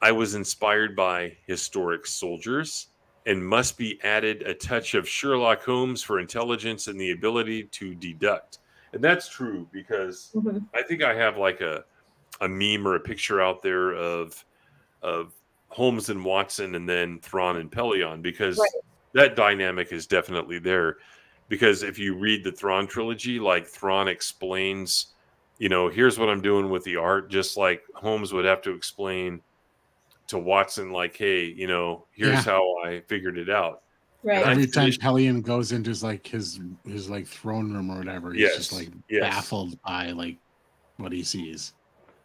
I was inspired by historic soldiers, and must be added a touch of Sherlock Holmes for intelligence and the ability to deduct. And that's true, because mm-hmm. I think I have like a, a meme or a picture out there of, of Holmes and Watson, and then Thrawn and Pelion, because right. that dynamic is definitely there. Because if you read the Thrawn trilogy, like Thrawn explains, you know, here's what I'm doing with the art, just like Holmes would have to explain to Watson, like, hey, you know, here's yeah. how I figured it out. Right. And every time Pelion goes into his like his his like throne room or whatever, he's yes. just like yes. baffled by like what he sees.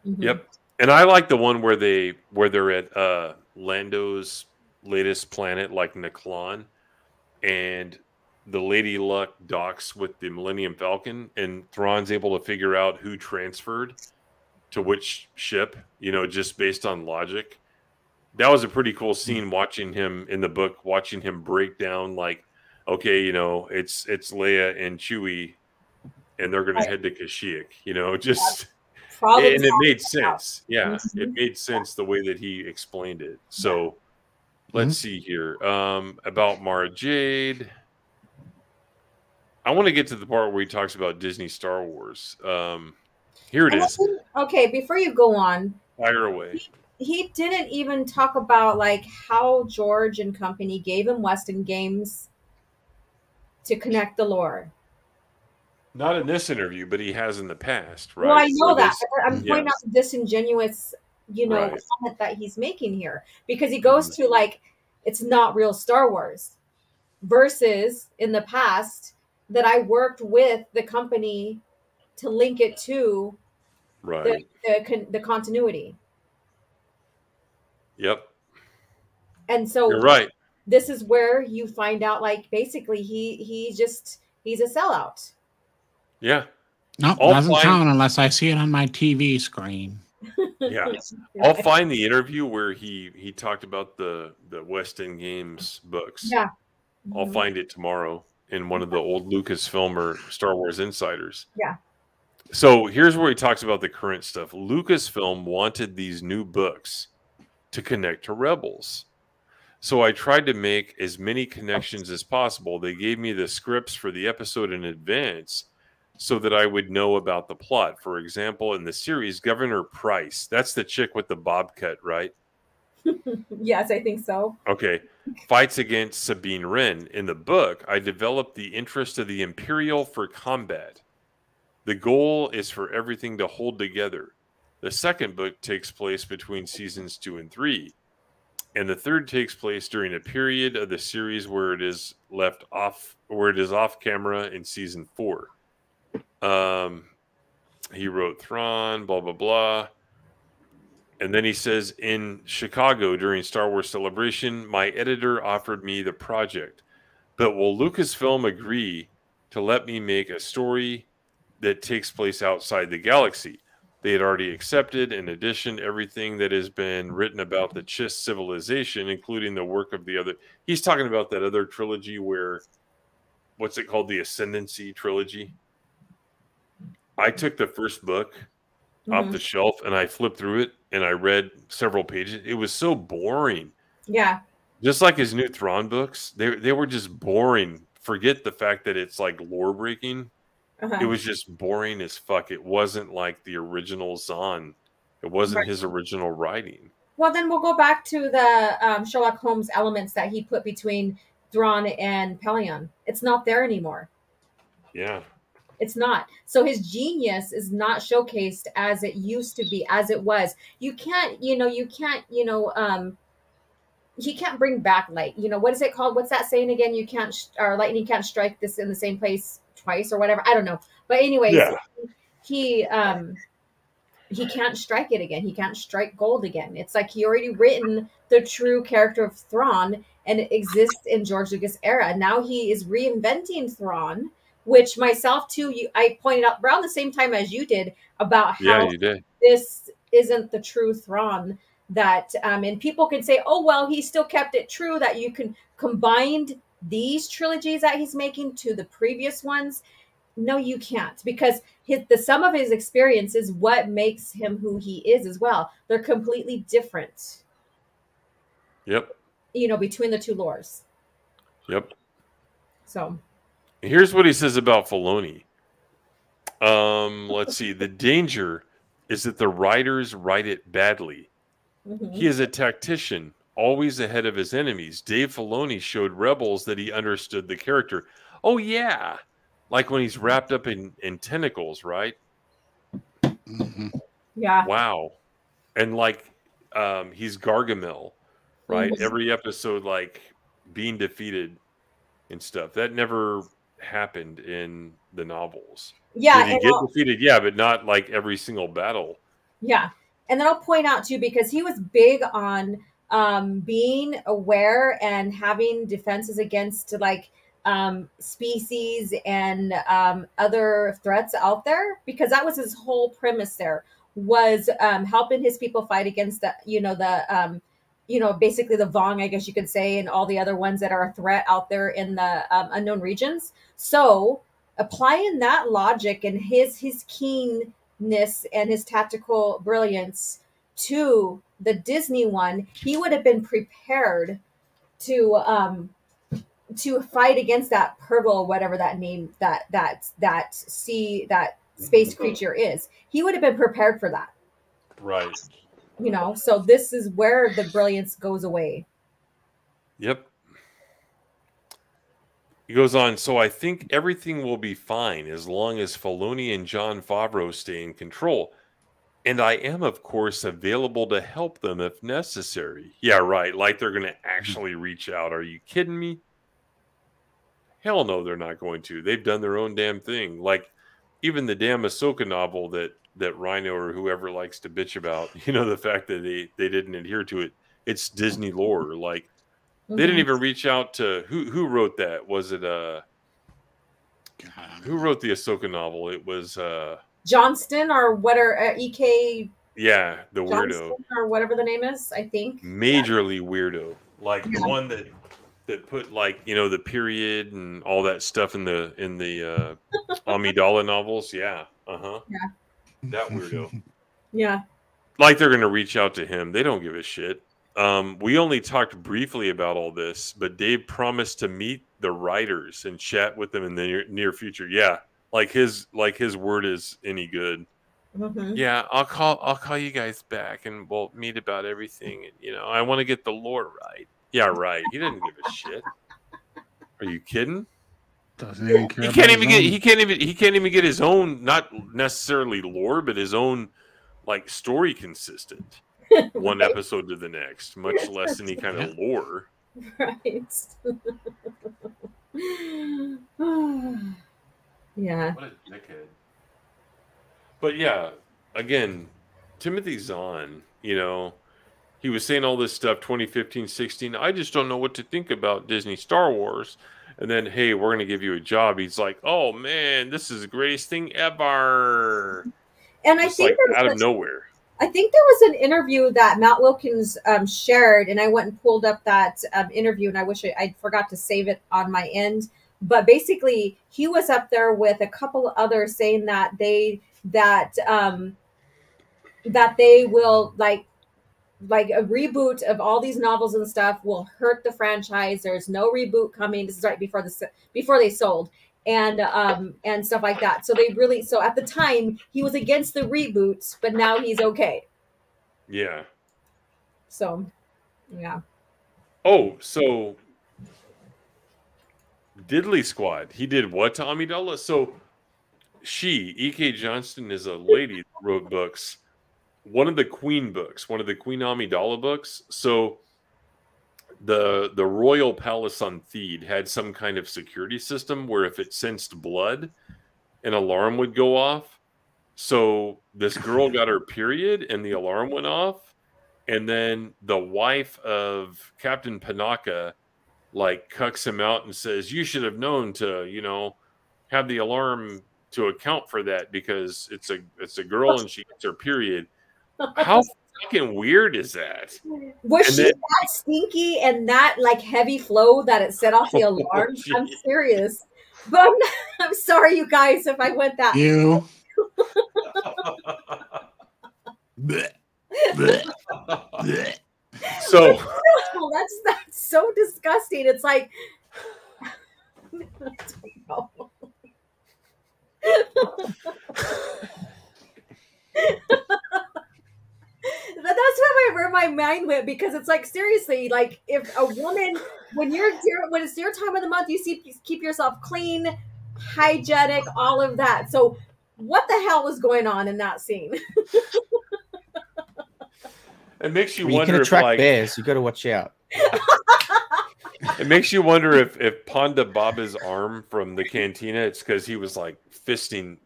Mm-hmm. Yep. And I like the one where they where they're at uh, Lando's latest planet, like Naklon, and the Lady Luck docks with the Millennium Falcon, and Thrawn's able to figure out who transferred to which ship, you know, just based on logic. that was a pretty cool scene, watching him in the book, watching him break down like, okay, you know, it's it's Leia and Chewie, and they're going right. to head to Kashyyyk, you know, just, and it made sense. Out. Yeah, mm-hmm. it made sense the way that he explained it. So yeah. let's mm-hmm. see here. Um, about Mara Jade. I want to get to the part where he talks about Disney Star Wars. Um, here it and is. Okay, before you go on. Fire away. He, he didn't even talk about like how George and company gave him Western games to connect the lore. Not in this interview, but he has in the past, right? Well, I know so that. This, I'm pointing yes. out the disingenuous, you know, right. comment that he's making here, because he goes mm-hmm. to like, it's not real Star Wars, versus in the past that I worked with the company to link it to right. the, the, con the continuity. Yep. And so you're right. This is where you find out, like, basically he, he just, he's a sellout. Yeah. No, nope, doesn't find, sound unless I see it on my T V screen. Yeah. I'll find the interview where he, he talked about the, the West End Games books. Yeah. I'll mm-hmm. find it tomorrow in one of the old Lucasfilm or Star Wars Insiders. Yeah. So here's where he talks about the current stuff. Lucasfilm wanted these new books to connect to Rebels. So I tried to make as many connections as possible. They gave me the scripts for the episode in advance so that I would know about the plot. For example, in the series, Governor Price, that's the chick with the bob cut, right? Yes, I think so. Okay. Fights against Sabine Wren. In the book, I developed the interest of the Imperial for combat. The goal is for everything to hold together. The second book takes place between seasons two and three. And the third takes place during a period of the series where it is left off, where it is off camera in season four. Um, he wrote Thrawn, blah, blah, blah. And then he says, in Chicago during Star Wars Celebration, my editor offered me the project. But will Lucasfilm agree to let me make a story that takes place outside the galaxy? They had already accepted, in addition, everything that has been written about the Chiss civilization, including the work of the other. He's talking about that other trilogy where, what's it called? The Ascendancy trilogy. I took the first book mm-hmm. off the shelf and I flipped through it and I read several pages. It was so boring. Yeah. Just like his new Thrawn books, they, they were just boring. Forget the fact that it's like lore breaking. Uh-huh. It was just boring as fuck. It wasn't like the original Zahn. It wasn't right. his original writing. Well, then we'll go back to the um, Sherlock Holmes elements that he put between Thrawn and Pelion. It's not there anymore. Yeah. It's not. So his genius is not showcased as it used to be, as it was. You can't, you know, you can't, you know, um, he can't bring back light. You know, what is it called? What's that saying again? You can't, sh or lightning can't strike this in the same place twice or whatever. I don't know. But anyways, yeah. he um he can't strike it again. He can't strike gold again. It's like he already written the true character of Thrawn, and it exists in George Lucas era. Now he is reinventing Thrawn, which myself too, you, I pointed out around the same time as you did about how yeah, you did. This isn't the true Thrawn that um and people can say, oh well, he still kept it true, that you can combined these trilogies that he's making to the previous ones. No, you can't, because his, the sum of his experience is what makes him who he is as well. They're completely different. Yep. You know, between the two lores. Yep. So here's what he says about Filoni. Um, let's see. The danger is that the writers write it badly. Mm-hmm. He is a tactician, always ahead of his enemies. Dave Filoni showed Rebels that he understood the character. Oh, yeah. Like when he's wrapped up in, in tentacles, right? Mm-hmm. Yeah. Wow. And like um, he's Gargamel, right? Mm-hmm. Every episode, like being defeated and stuff. That never happened in the novels. Yeah. Did he get I'll, defeated? Yeah, but not like every single battle. Yeah. And then I'll point out too, because he was big on um being aware and having defenses against like um species and um other threats out there, because that was his whole premise there, was um helping his people fight against the, you know, the um you know, basically the Vong, I guess you could say, and all the other ones that are a threat out there in the um, unknown regions. So applying that logic and his his keenness and his tactical brilliance to the Disney one, he would have been prepared to um, to fight against that Purgle, whatever that name, that that that sea, that space creature is. He would have been prepared for that. Right. You know, so this is where the brilliance goes away. Yep. He goes on, so I think everything will be fine as long as Filoni and John Favreau stay in control. And I am, of course, available to help them if necessary. Yeah, right. Like they're going to actually reach out. Are you kidding me? Hell no, they're not going to. They've done their own damn thing. Like even the damn Ahsoka novel that that Rhino or whoever likes to bitch about, you know, the fact that they, they didn't adhere to it. It's Disney lore. Like mm-hmm. they didn't even reach out to who, who wrote that. Was it, uh, God. Who wrote the Ahsoka novel? It was, uh, Johnston or whatever, uh, E K. Yeah, the Johnston weirdo or whatever the name is, I think. Majorly yeah. weirdo, like yeah. the one that that put like you know the period and all that stuff in the in the uh, Amidala novels. Yeah, uh huh. Yeah, that weirdo. Yeah, like they're gonna reach out to him. They don't give a shit. Um, we only talked briefly about all this, but Dave promised to meet the writers and chat with them in the near, near future. Yeah. Like his like his word is any good. Mm-hmm. Yeah, I'll call I'll call you guys back and we'll meet about everything. And, you know, I want to get the lore right. Yeah, right. He didn't give a shit. Are you kidding? Doesn't even care. He can't even get own. he can't even he can't even get his own, not necessarily lore, but his own like story consistent. Right? One episode to the next, much less any kind of lore. Right. Yeah. What a dickhead. But yeah, again, Timothy Zahn, you know, he was saying all this stuff twenty fifteen, sixteen. I just don't know what to think about Disney Star Wars. And then, hey, we're going to give you a job. He's like, oh, man, this is the greatest thing ever. And just I think like out of nowhere. I think there was an interview that Matt Wilkins um, shared, and I went and pulled up that um, interview, and I wish I, I forgot to save it on my end. But basically, he was up there with a couple others saying that they that um, that they will like like a reboot of all these novels and stuff will hurt the franchise. There's no reboot coming. This is right before the before they sold and um, and stuff like that. So they really so at the time he was against the reboots, but now he's okay. Yeah. So, yeah. Oh, so. Diddley Squad. He did what to Amidala? So she, E K. Johnston, is a lady that wrote books. One of the Queen books, one of the Queen Amidala books. So the the royal palace on Theed had some kind of security system where if it sensed blood, an alarm would go off. So this girl got her period and the alarm went off. And then the wife of Captain Panaka like cucks him out and says, you should have known to, you know, have the alarm to account for that because it's a it's a girl and she gets her period. How fucking weird is that? Was and she then, that stinky and that like heavy flow that it set off the alarm? Oh, I'm serious. But I'm, not, I'm sorry, you guys, if I went that. You. So that's that's so disgusting. It's like that's where my mind went, because it's like, seriously, like if a woman, when you're when it's your time of the month, you see keep yourself clean, hygienic, all of that. So what the hell was going on in that scene? It makes you, I mean, wonder you can attract if, like, bears. You got to watch out. It makes you wonder if if Ponda Baba's arm from the cantina, it's because he was like fisting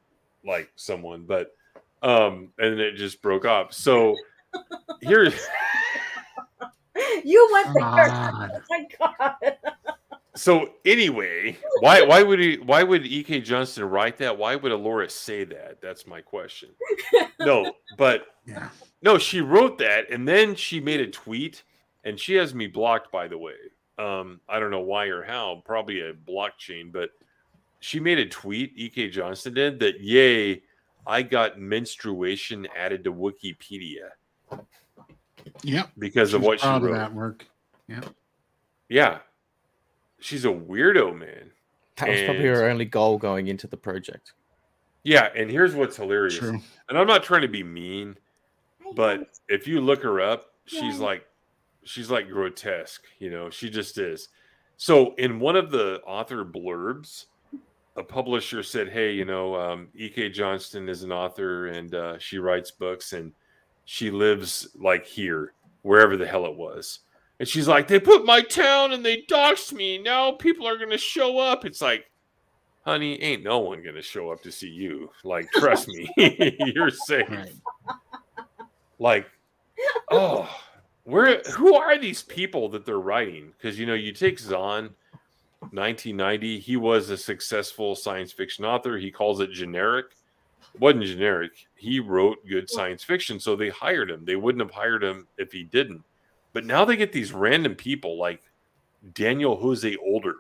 like someone, but um, and it just broke off. So here's you went there. God. Oh my God. So anyway, why why would he why would E K. Johnston write that? Why would Allura say that? That's my question. No, but yeah. No, she wrote that, and then she made a tweet, and she has me blocked, by the way. Um, I don't know why or how, probably a blockchain, but she made a tweet, E K. Johnston did, that, yay, I got menstruation added to Wikipedia. Yeah. Because She's of what she wrote. That work. Yeah. Yeah. She's a weirdo, man. That was and, probably her only goal going into the project. Yeah, and here's what's hilarious. True. And I'm not trying to be mean, but if you look her up, she's yeah. like she's like grotesque, you know, she just is. So in one of the author blurbs, a publisher said, hey, you know, um, E K. Johnston is an author, and uh, she writes books, and she lives like here, wherever the hell it was. And she's like, they put my town and they doxed me. Now people are going to show up. It's like, honey, ain't no one going to show up to see you. Like, trust me, you're safe. Like, oh, where, who are these people that they're writing? Because, you know, you take Zahn, nineteen ninety, he was a successful science fiction author. He calls it generic. It wasn't generic. He wrote good science fiction, so they hired him. They wouldn't have hired him if he didn't. But now they get these random people like Daniel Jose Older,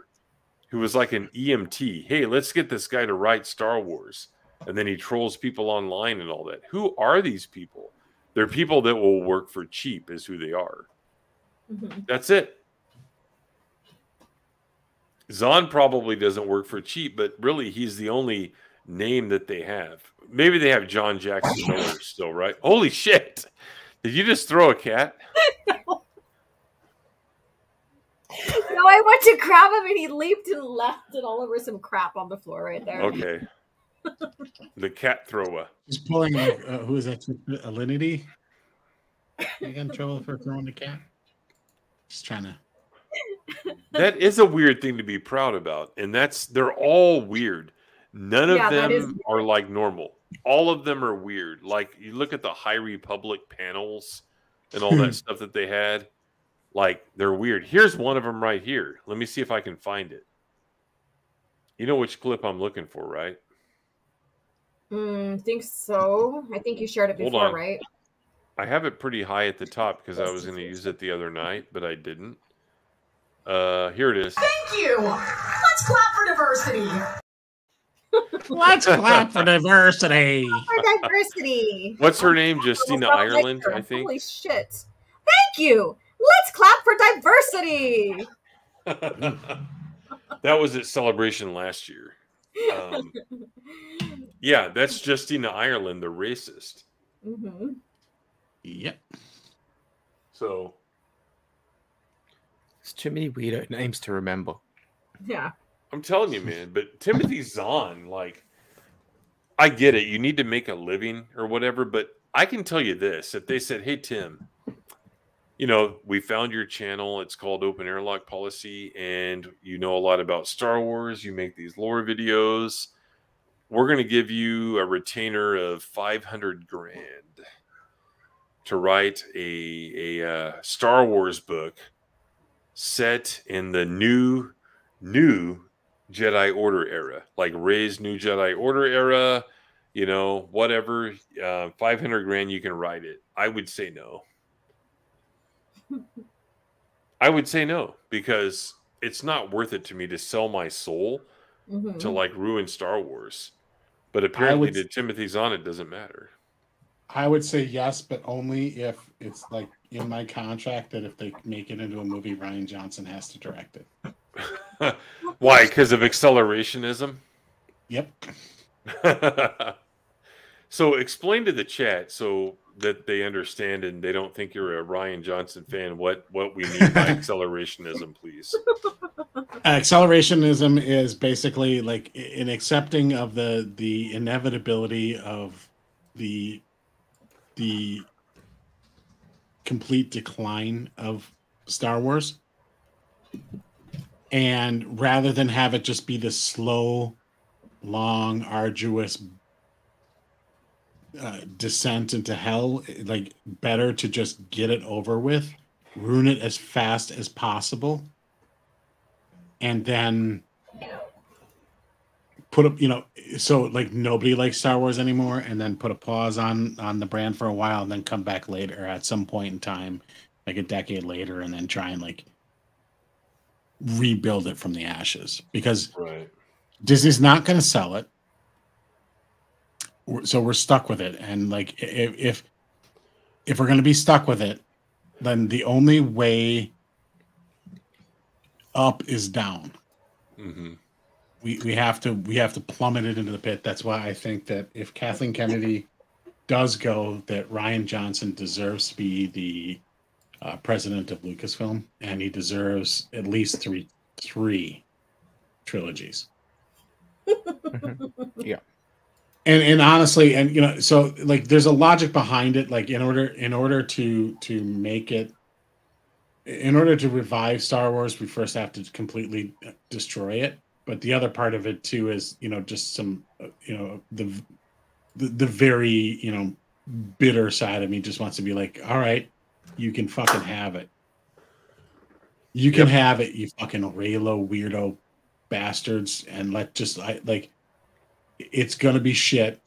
who was like an E M T. Hey, let's get this guy to write Star Wars. And then he trolls people online and all that. Who are these people? They're people that will work for cheap is who they are. Mm-hmm. That's it. Zahn probably doesn't work for cheap, but really he's the only name that they have. Maybe they have John Jackson Miller still, right? Holy shit. Did you just throw a cat? No. No, I went to grab him and he leaped and left it all over some crap on the floor right there. Okay. The cat thrower. He's pulling, a, uh, who is that, Alinity? You got in trouble for throwing the cat? He's trying to. That is a weird thing to be proud about, and that's they're all weird. None of yeah, them are like normal. All of them are weird. Like you look at the High Republic panels and all that stuff that they had, like they're weird. Here's one of them right here. Let me see if I can find it. You know which clip I'm looking for, right? Mm, I think so. I think you shared it before, right? I have it pretty high at the top because I was going to use it the other night, but I didn't. Uh, here it is. Thank you. Let's clap for diversity. Let's clap for diversity. For diversity. What's her name? Justina Ireland, I think. Holy shit. Thank you. Let's clap for diversity. That was at Celebration last year. Um, yeah, that's Justina Ireland, the racist. Mm-hmm. Yep. So... It's too many weirdo names to remember. Yeah. I'm telling you, man. But Timothy Zahn, like, I get it. You need to make a living or whatever. But I can tell you this. If they said, hey, Tim, you know, we found your channel. It's called Open-Airlock Policy. And you know a lot about Star Wars. You make these lore videos. We're going to give you a retainer of five hundred grand to write a, a uh, Star Wars book set in the new new Jedi Order era, like Rey's New Jedi Order era, you know, whatever. uh five hundred grand, you can write it. I would say no. I would say no, because it's not worth it to me to sell my soul mm-hmm. to like ruin Star Wars. But apparently to Timothy Zahn, it doesn't matter. I would say yes, but only if it's like in my contract that if they make it into a movie, Rian Johnson has to direct it. Why? Because of accelerationism? Yep. So explain to the chat so that they understand and they don't think you're a Rian Johnson fan what, what we mean by accelerationism, please. Accelerationism is basically like an accepting of the, the inevitability of the the complete decline of Star Wars, and rather than have it just be this slow, long, arduous uh, descent into hell, like better to just get it over with, ruin it as fast as possible, and then put up, you know, so like nobody likes Star Wars anymore, and then put a pause on on the brand for a while, and then come back later at some point in time like a decade later and then try and like rebuild it from the ashes, because right. Disney's not going to sell it. So we're stuck with it. And like, if, if, if we're going to be stuck with it, then the only way up is down. Mm-hmm. We, we have to, we have to plummet it into the pit. That's why I think that if Kathleen Kennedy does go, that Rian Johnson deserves to be the uh, president of Lucasfilm, and he deserves at least three, three trilogies. Yeah. And, and honestly, and, you know, so like, there's a logic behind it. Like in order, in order to, to make it, in order to revive Star Wars, we first have to completely destroy it. But the other part of it too is, you know, just some, you know, the, the, the very, you know, bitter side of me just wants to be like, all right, you can fucking have it. You can yep. have it. You fucking Raylo weirdo bastards. And let just I, like, it's going to be shit,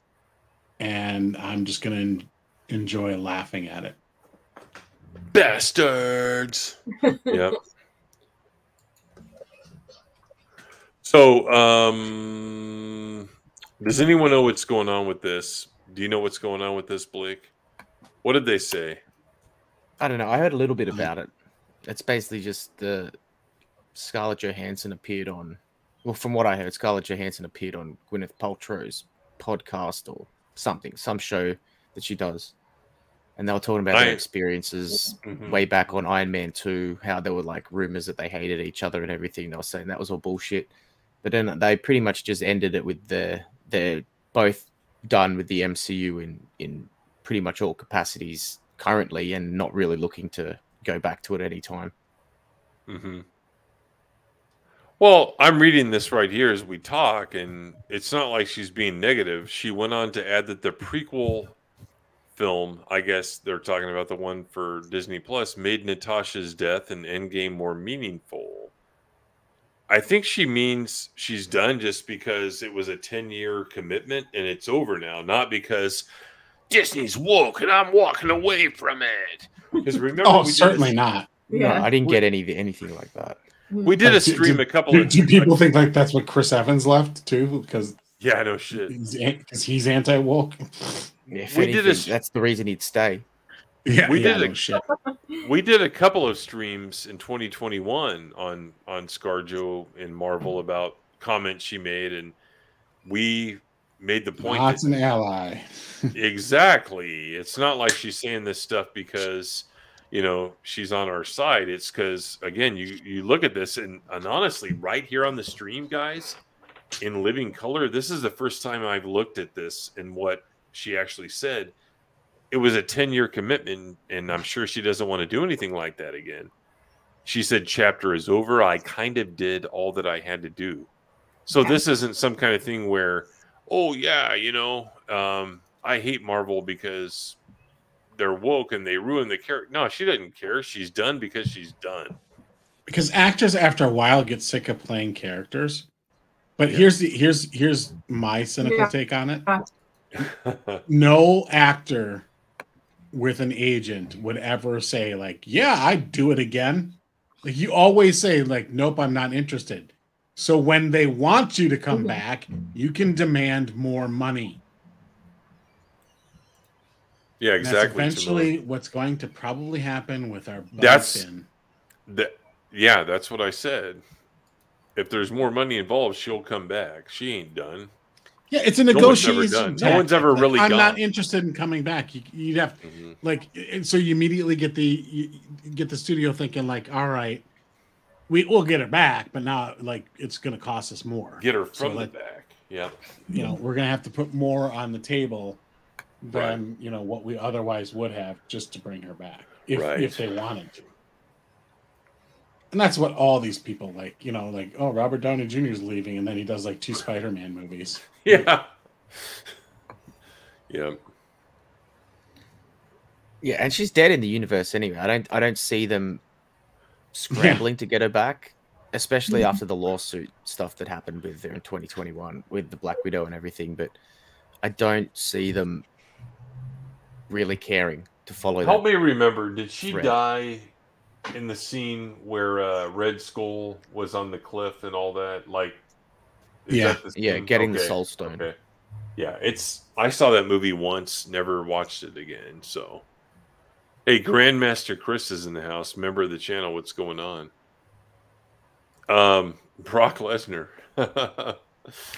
and I'm just going to enjoy laughing at it. Bastards. Yep. So, um, does anyone know what's going on with this? Do you know what's going on with this, Blake? What did they say? I don't know. I heard a little bit about it. It's basically just the Scarlett Johansson appeared on... Well, from what I heard, Scarlett Johansson appeared on Gwyneth Paltrow's podcast or something, some show that she does. And they were talking about I, their experiences mm-hmm. way back on Iron Man two, how there were like rumors that they hated each other and everything. They were saying that was all bullshit. But then they pretty much just ended it with the, they're both done with the M C U in, in pretty much all capacities currently and not really looking to go back to it any time. Mm-hmm. Well, I'm reading this right here as we talk, and it's not like she's being negative. She went on to add that the prequel film, I guess they're talking about the one for Disney Plus, made Natasha's death in Endgame more meaningful. I think she means she's done just because it was a ten-year commitment and it's over now, not because Disney's woke and I'm walking away from it. Because remember, oh, we certainly not. Yeah. No, I didn't get any anything like that. We did a stream do, a couple do, of... Do people like, think like that's what Chris Evans left too? Because yeah, no shit. Because he's anti-woke. If we anything, did a, that's the reason he'd stay. Yeah, we yeah, did no a shit. We did a couple of streams in twenty twenty-one on on ScarJo and Marvel about comments she made, and we made the point. That's an ally. Exactly. It's not like she's saying this stuff because, you know, she's on our side. It's because, again, you, you look at this, and, and honestly, right here on the stream, guys, in living color, this is the first time I've looked at this and what she actually said. It was a ten-year commitment, and I'm sure she doesn't want to do anything like that again. She said, chapter is over. I kind of did all that I had to do. So this isn't some kind of thing where, oh, yeah, you know, um, I hate Marvel because... they're woke and they ruin the character. No, she doesn't care. She's done because she's done. Because actors after a while get sick of playing characters. But yeah. here's the here's here's my cynical yeah. take on it. No actor with an agent would ever say like, "Yeah, I'd do it again." Like you always say like, "Nope, I'm not interested." So when they want you to come mm-hmm. back, you can demand more money. Yeah, exactly. That's eventually what's going to probably happen with our that's that, yeah, that's what I said. If there's more money involved, she'll come back. She ain't done. Yeah, it's a negotiation. No one's ever really done. I'm not interested in coming back. You, you'd have mm-hmm. like, and so you immediately get the you get the studio thinking like, all right, we will get her back, but now like it's going to cost us more. Get her from so, the like, back. Yeah, you know, we're going to have to put more on the table than right. you know what we otherwise would have just to bring her back if, right. if they wanted to. And that's what all these people like, you know, like, oh, Robert Downey Junior is leaving and then he does like two Spider-Man movies. Yeah. Yeah. Yeah, and she's dead in the universe anyway. I don't I don't see them scrambling yeah. to get her back, especially after the lawsuit stuff that happened with her in twenty twenty-one with the Black Widow and everything, but I don't see them really caring to follow. Help me remember. Did she thread. die in the scene where uh, Red Skull was on the cliff and all that? Like, is yeah, that the yeah, getting okay. the Soul Stone. Okay. Yeah, it's. I saw that movie once, never watched it again. So, hey, Grandmaster Chris is in the house. Member of the channel. What's going on? Um, Brock Lesnar.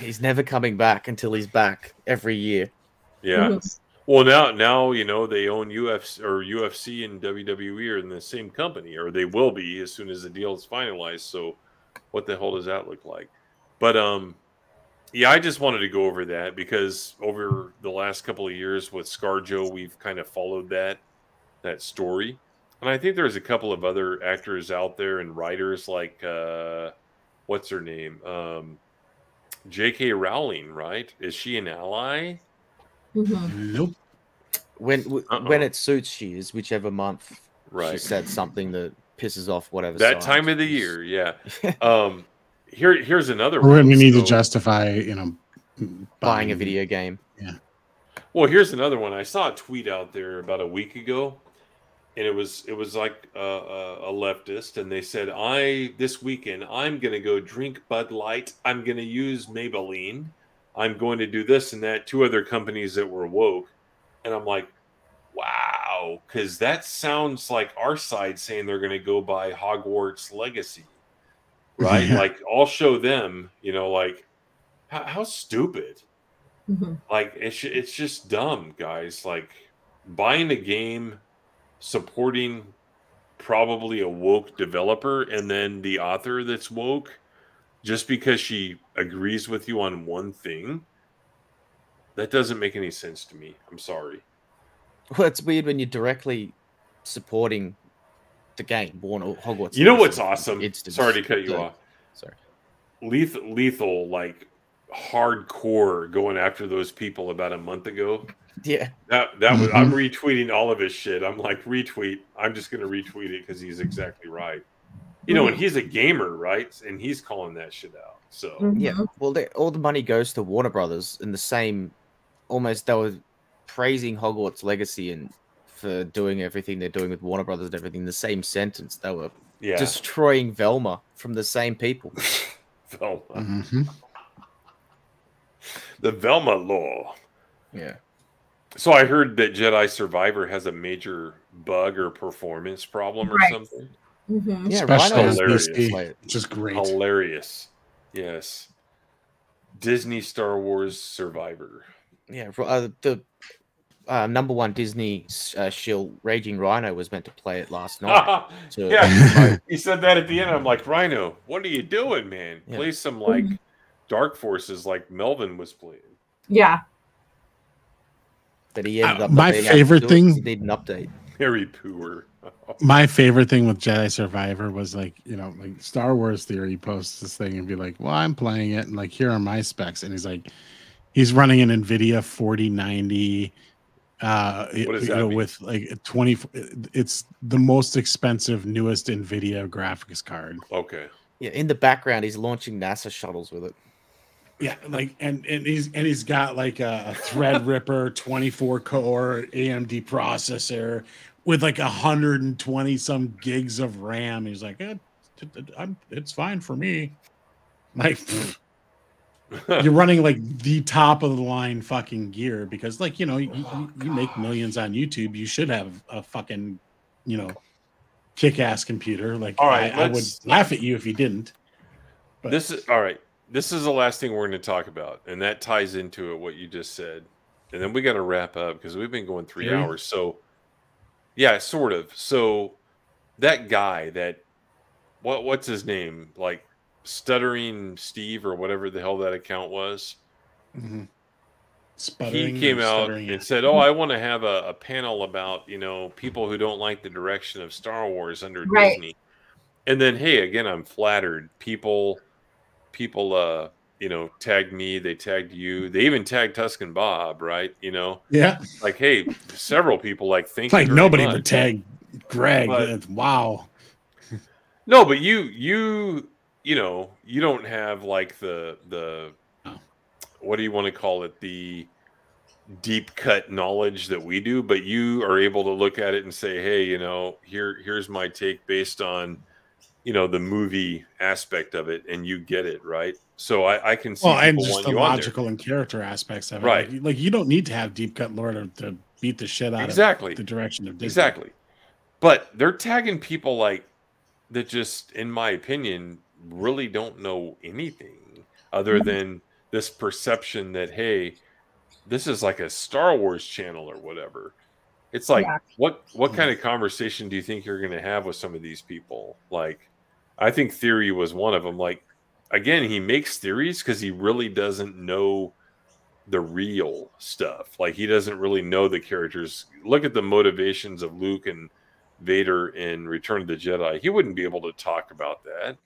He's never coming back until he's back every year. Yeah. Well, now, now you know they own U F C or U F C and W W E are in the same company, or they will be as soon as the deal is finalized. So, what the hell does that look like? But um, yeah, I just wanted to go over that because over the last couple of years with ScarJo, we've kind of followed that that story, and I think there's a couple of other actors out there and writers like uh, what's her name, um, J K Rowling, right? Is she an ally? Mm-hmm. Nope. When uh-uh. when it suits, she is whichever month right. she said something that pisses off whatever. That time of the year, yeah. um, here here's another. We're going to need so, to justify, you know, buying, buying a video game. Yeah. Well, here's another one. I saw a tweet out there about a week ago, and it was it was like a, a leftist, and they said, "I this weekend I'm going to go drink Bud Light. I'm going to use Maybelline. I'm going to do this and that," two other companies that were woke. And I'm like, wow, because that sounds like our side saying they're going to go by Hogwarts Legacy, right? Yeah. Like, I'll show them, you know, like, how, how stupid. Mm-hmm. Like, it's, it's just dumb, guys. Like, buying a game, supporting probably a woke developer, and then the author that's woke, just because she agrees with you on one thing, that doesn't make any sense to me. I'm sorry. Well, it's weird when you're directly supporting the game, born or Hogwarts. You know what's awesome? Instance. Sorry to cut you off. Sorry. Lethal, lethal, like hardcore, going after those people about a month ago. Yeah. That that was. I'm retweeting all of his shit. I'm like, retweet. I'm just gonna retweet it because he's exactly right. You know, and he's a gamer, right? And he's calling that shit out. So yeah, well, they, all the money goes to Warner Brothers, and the same, almost they were praising Hogwarts Legacy and for doing everything they're doing with Warner Brothers and everything. The same sentence, they were yeah. destroying Velma from the same people. Velma, mm-hmm. the Velma law. Yeah. So I heard that Jedi Survivor has a major bug or performance problem or right. something. Mm-hmm. Yeah, Rhino, just great, hilarious. Yes, Disney Star Wars Survivor. Yeah, uh, the uh, number one Disney uh, shill, Raging Rhino, was meant to play it last night. to, yeah, he said that at the end. I'm like, Rhino, what are you doing, man? Yeah. Play some like mm-hmm. Dark Forces, like Melvin was playing. Yeah, that he ended uh, up. My favorite thing. It, so need an update. Very poor. My favorite thing with Jedi Survivor was like, you know, like Star Wars Theory posts this thing and be like, well, I'm playing it and like, here are my specs. And he's like, he's running an NVIDIA forty ninety uh, what does that know, mean? With like twenty. It's the most expensive, newest NVIDIA graphics card. Okay. Yeah. In the background, he's launching NASA shuttles with it. Yeah, like and and he's and he's got like a Threadripper twenty-four core A M D processor with like one hundred twenty some gigs of RAM. He's like, eh, I'm, it's fine for me. Like, you're running like the top of the line fucking gear because, like, you know, you, you, you make millions on YouTube. You should have a fucking, you know, kick-ass computer. Like, all right, I, I would laugh at you if you didn't. But this is all right. This is the last thing we're going to talk about, and that ties into it, what you just said. And then we got to wrap up because we've been going three yeah. hours. So, yeah, sort of. So, that guy that, what what's his name? Like, Stuttering Steve or whatever the hell that account was. Mm-hmm. He came out and it. said, oh, I want to have a, a panel about, you know, people who don't like the direction of Star Wars under right. Disney. And then, hey, again, I'm flattered. People... people uh you know tagged me, they tagged you, they even tagged Tuscan Bob, right? You know, yeah, like, hey, several people like think like nobody much. Would tag Greg, but, wow. No, but you you you know, you don't have like the the what do you want to call it, the deep cut knowledge that we do, but you are able to look at it and say, hey, you know, here, here's my take based on, you know, the movie aspect of it, and you get it right. So I, I can see. Well, and just the logical and character aspects of it, right? Like, like you don't need to have deep cut lore to, to beat the shit out exactly. of the direction of Disney. Exactly. But they're tagging people like that, just in my opinion, really don't know anything other than this perception that, hey, this is like a Star Wars channel or whatever. It's like, yeah. what what kind of conversation do you think you're going to have with some of these people? Like, I think Theory was one of them. Like, again, he makes theories because he really doesn't know the real stuff. Like, he doesn't really know the characters. Look at the motivations of Luke and Vader in Return of the Jedi. He wouldn't be able to talk about that.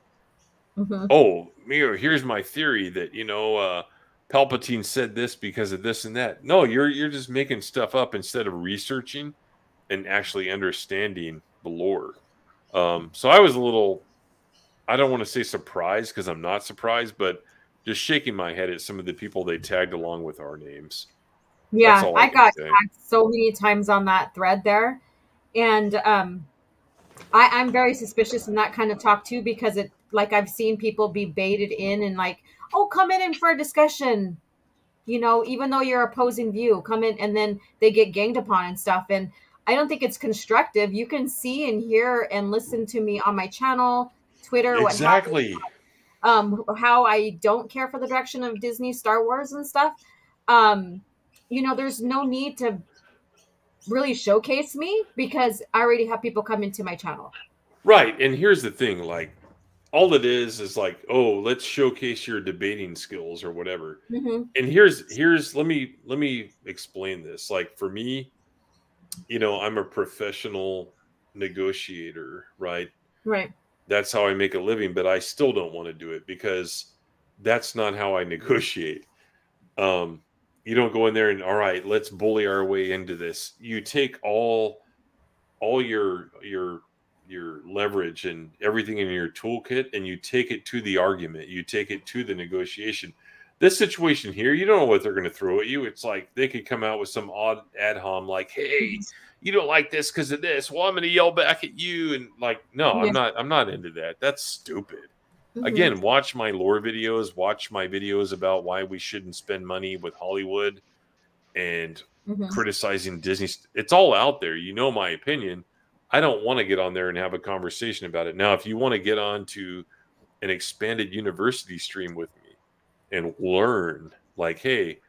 Mm-hmm. Oh, here's my theory that, you know, uh, Palpatine said this because of this and that. No, you're you're just making stuff up instead of researching and actually understanding the lore. Um, so I was a little, I don't want to say surprised, because I'm not surprised, but just shaking my head at some of the people they tagged along with our names. Yeah, I, I got say. tagged so many times on that thread there. And um, I, I'm very suspicious in that kind of talk too, because it, like, I've seen people be baited in and like, oh, come in and for a discussion, you know, even though you're opposing view, come in, and then they get ganged upon and stuff. And I don't think it's constructive. You can see and hear and listen to me on my channel, Twitter, exactly. What um, how I don't care for the direction of Disney, Star Wars and stuff. Um, you know, there's no need to really showcase me because I already have people come into my channel. Right. And here's the thing, like, all it is is like, oh, let's showcase your debating skills or whatever. Mm-hmm. And here's here's let me let me explain this. Like, for me, you know, I'm a professional negotiator, right? Right. That's how I make a living, but I still don't want to do it because that's not how I negotiate. Um, you don't go in there and, all right, let's bully our way into this. You take all all your your your leverage and everything in your toolkit, and you take it to the argument, you take it to the negotiation. This situation here, you don't know what they're going to throw at you. It's like they could come out with some odd ad hom, like, hey, you don't like this because of this, well, I'm going to yell back at you. And like, no, yeah. I'm not, I'm not into that. That's stupid. Mm-hmm. Again, watch my lore videos, watch my videos about why we shouldn't spend money with Hollywood and mm-hmm. criticizing Disney. It's all out there. You know my opinion. I don't want to get on there and have a conversation about it. Now, if you want to get on to an Expanded University stream with me and learn, like, hey,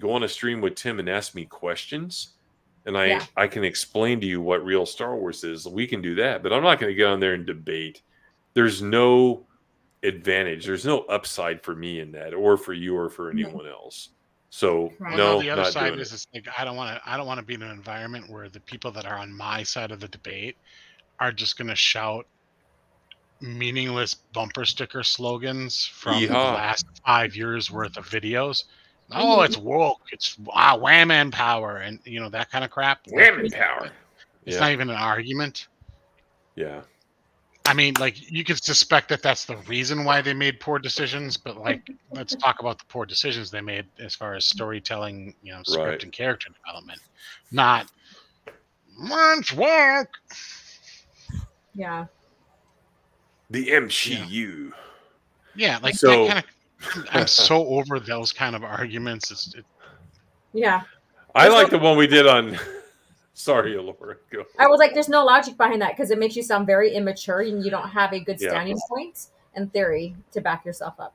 go on a stream with Tim and ask me questions, and I, yeah. I can explain to you what real Star Wars is, we can do that. But I'm not going to get on there and debate. There's no advantage. There's no upside for me in that, or for you, or for anyone else. So well, no, the other side is it's like, I don't want to. I don't want to be in an environment where the people that are on my side of the debate are just going to shout meaningless bumper sticker slogans from Yeehaw. the last five years worth of videos. Oh, it's woke. It's ah, women power, and you know that kind of crap. Women power. It's yeah. not even an argument. Yeah. I mean, like, you could suspect that that's the reason why they made poor decisions, but, like, let's talk about the poor decisions they made as far as storytelling, you know, script right. and character development, not lunch work. Yeah. The M C U. Yeah, like, so, that kind of, I'm so over those kind of arguments. It's, it, yeah. I like the one we did on... Sorry, Laura. Go. I was like, there's no logic behind that because it makes you sound very immature and you don't have a good standing yeah. point and theory to back yourself up.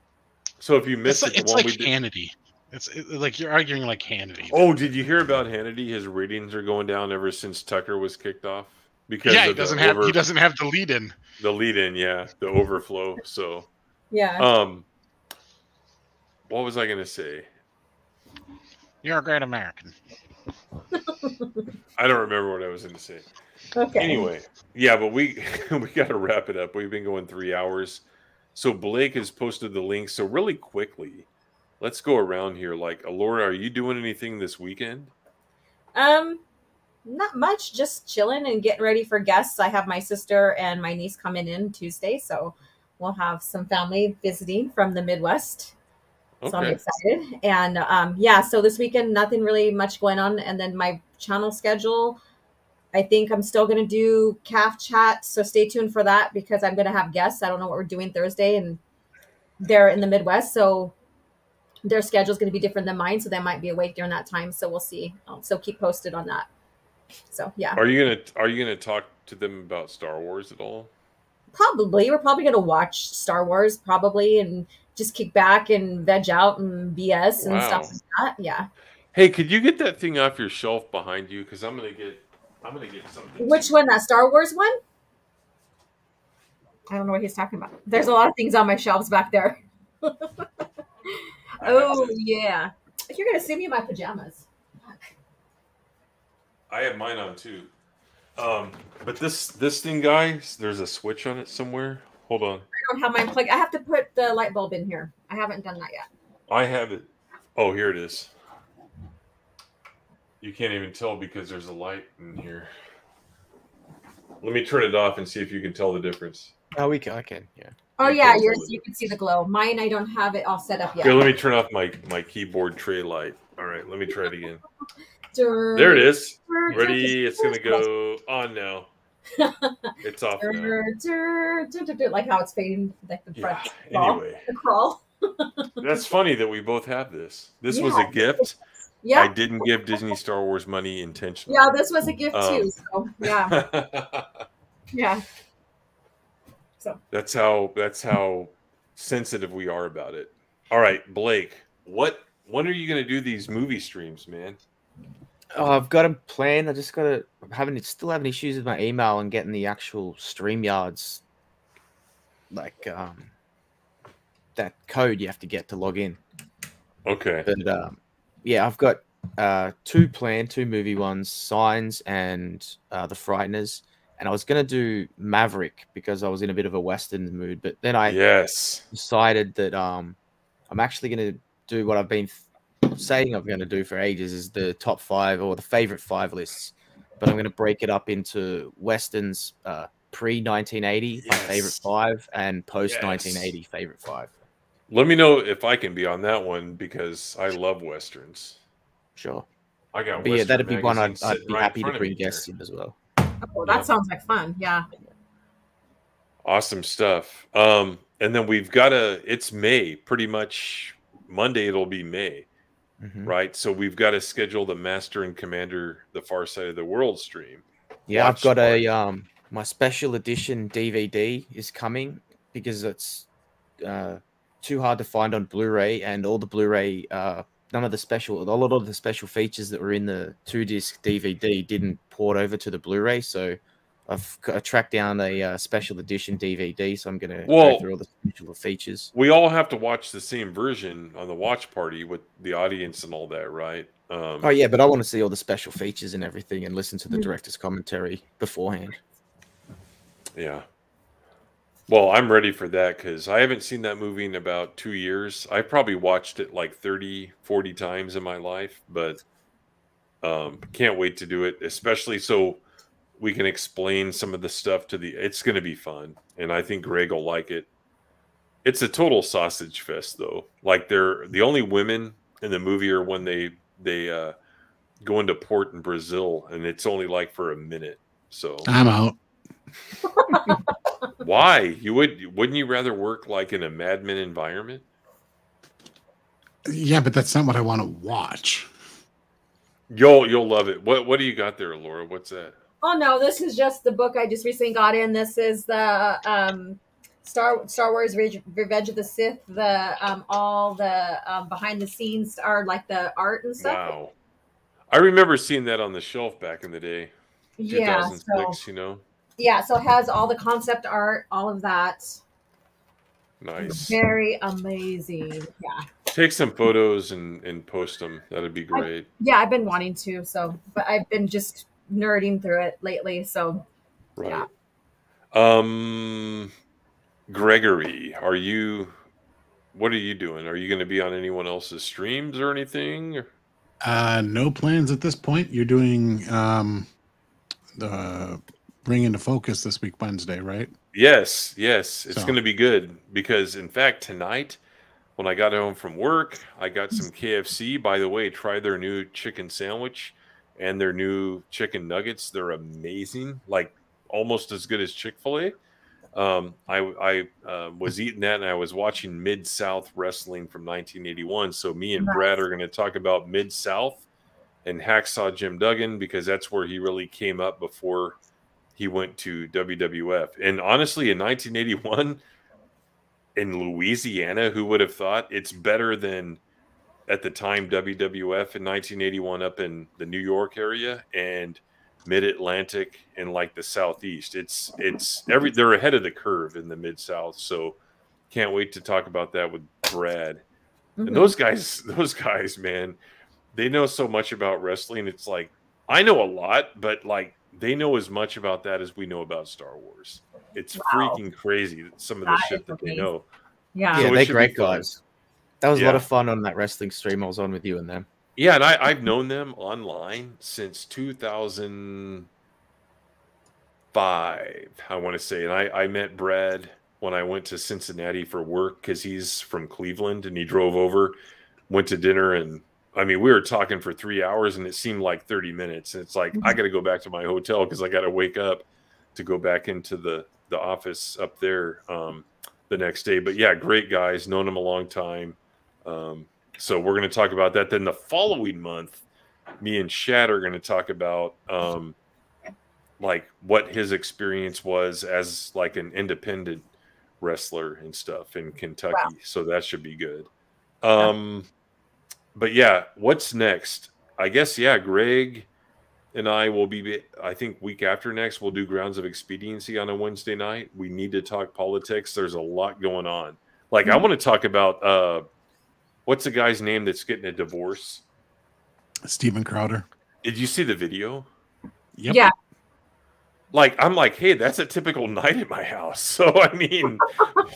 So if you miss it, it's like Hannity. It's like you're arguing like Hannity. Oh, did you hear about Hannity? His ratings are going down ever since Tucker was kicked off because yeah, he doesn't have he doesn't have the lead in. The lead in, yeah, the overflow. So yeah. Um, what was I going to say? You're a great American. I don't remember what I was going to say. Okay. Anyway, yeah, but we we got to wrap it up. We've been going three hours. So Blake has posted the link. So really quickly, let's go around here. Like, Alora, are you doing anything this weekend? Um, not much. Just chilling and getting ready for guests. I have my sister and my niece coming in Tuesday, so we'll have some family visiting from the Midwest. Okay. So I'm excited. And um, yeah, so this weekend, nothing really much going on. And then my channel schedule, I think I'm still going to do Calf Chat. So stay tuned for that because I'm going to have guests. I don't know what we're doing Thursday, and they're in the Midwest. So their schedule is going to be different than mine. So they might be awake during that time. So we'll see. So keep posted on that. So, yeah. Are you going to, are you going to talk to them about Star Wars at all? Probably. We're probably going to watch Star Wars probably and just kick back and veg out and B S and wow. stuff like that. Yeah. Hey, could you get that thing off your shelf behind you? Because I'm going to get, I'm going to get something. Which one? That Star Wars one? I don't know what he's talking about. There's a lot of things on my shelves back there. Oh, yeah. You're going to see me in my pajamas. I have mine on too. Um, but this this thing, guys, there's a switch on it somewhere. Hold on. I don't have mine plugged. I have to put the light bulb in here. I haven't done that yet. I have it. Oh, here it is. You can't even tell because there's a light in here. Let me turn it off and see if you can tell the difference. Oh, we can. I can. Yeah. Oh, yeah. Yours, you can see the glow. Mine, I don't have it all set up yet. Here, let me turn off my my keyboard tray light. All right, let me try it again. There it is. Ready? It's gonna go on now. It's off now. Like how it's fading, like the front yeah, crawl. Anyway, the crawl. That's funny that we both have this. This yeah. was a gift. Yeah, I didn't give Disney Star Wars money intentionally. Yeah, this was a gift um, too. So yeah, yeah. So that's how that's how sensitive we are about it. All right, Blake. What when are you gonna do these movie streams, man? Oh, I've got a plan. I just got to having still having issues with my email and getting the actual StreamYards, like um, that code you have to get to log in. Okay. But um, yeah, I've got uh, two planned, two movie ones: Signs and uh, The Frighteners. And I was gonna do Maverick because I was in a bit of a Western mood, but then I yes decided that um, I'm actually gonna do what I've been thinking saying I'm going to do for ages is the top five or the favorite five lists, but I'm going to break it up into Westerns uh, pre nineteen eighty yes. favorite five and post nineteen eighty yes. favorite five. Let me know if I can be on that one because I love Westerns. Sure. I got but Western yeah, that'd be one I'd, I'd be right happy to bring guests in as well. Oh, that yeah. sounds like fun. Yeah. Awesome stuff. Um, and then we've got a, it's May pretty much Monday. It'll be May. Mm-hmm. Right, so we've got to schedule the Master and Commander, the Far Side of the World stream. Yeah, Watch I've got Smart. a um, my special edition D V D is coming because it's uh, too hard to find on Blu-ray, and all the Blu-ray, uh, none of the special, a lot of the special features that were in the two disc D V D didn't port over to the Blu-ray. So I've tracked down a uh, special edition D V D, so I'm going to well, go through all the special features. We all have to watch the same version on the watch party with the audience and all that, right? Um, oh, yeah, but I want to see all the special features and everything and listen to the director's commentary beforehand. Yeah. Well, I'm ready for that because I haven't seen that movie in about two years. I probably watched it like thirty, forty times in my life, but um, can't wait to do it, especially so we can explain some of the stuff to the, it's going to be fun. And I think Greg will like it. It's a total sausage fest though. Like they're the only women in the movie are when they, they uh, go into port in Brazil, and it's only like for a minute. So I'm out. Why? You would, wouldn't you rather work like in a Mad Men environment? Yeah, but that's not what I want to watch. You'll, you'll love it. What, what do you got there, Laura? What's that? Oh no! This is just the book I just recently got in. This is the um, Star Star Wars Re Revenge of the Sith. The um, all the um, behind the scenes are like the art and stuff. Wow! I remember seeing that on the shelf back in the day. Yeah. So, you know. Yeah. So it has all the concept art, all of that. Nice. Very amazing. Yeah. Take some photos and and post them. That'd be great. I, yeah, I've been wanting to. So, but I've been just nerding through it lately, so right. yeah. Um, Gregory, are you? What are you doing? Are you going to be on anyone else's streams or anything? Uh, no plans at this point. You're doing um, the Bring Into Focus this week, Wednesday, right? Yes, yes. It's so. going to be good because, in fact, tonight When I got home from work, I got some K F C. By the way, try their new chicken sandwich and their new chicken nuggets. They're amazing, like almost as good as Chick-fil-A. Um, I, I uh, was eating that, and I was watching Mid-South Wrestling from nineteen eighty-one. So me and Brad are going to talk about Mid-South and Hacksaw Jim Duggan, because that's where he really came up before he went to W W F. And honestly, in nineteen eighty-one, in Louisiana, who would have thought? It's better than, at the time, W W F in nineteen eighty-one up in the New York area and Mid-Atlantic and like the Southeast. It's it's every they're ahead of the curve in the Mid-South. So can't wait to talk about that with Brad. And those guys, those guys, man, they know so much about wrestling. It's like, I know a lot, but like they know as much about that as we know about Star Wars. It's wow. freaking crazy, some of the that shit that amazing. They know. Yeah, yeah, so they're great guys. That was yeah. a lot of fun on that wrestling stream I was on with you and them. Yeah, and I, I've known them online since two thousand five, I want to say. And I, I met Brad when I went to Cincinnati for work, because he's from Cleveland, and he drove over, went to dinner, and I mean, we were talking for three hours, and it seemed like thirty minutes. And it's like, mm-hmm. I got to go back to my hotel because I got to wake up to go back into the, the office up there um, the next day. But yeah, great guys, known them a long time. Um So we're going to talk about that. Then the following month, me and Shad are going to talk about um, like what his experience was as like an independent wrestler and stuff in Kentucky. Wow. So that should be good. Um, but yeah, what's next? I guess, yeah, Greg and I will be, I think week after next, we'll do Grounds of Expediency on a Wednesday night. We need to talk politics. There's a lot going on. Like mm-hmm. I want to talk about... Uh, What's the guy's name that's getting a divorce? Steven Crowder. Did you see the video? Yep. Yeah. Like, I'm like, hey, that's a typical night at my house. So, I mean,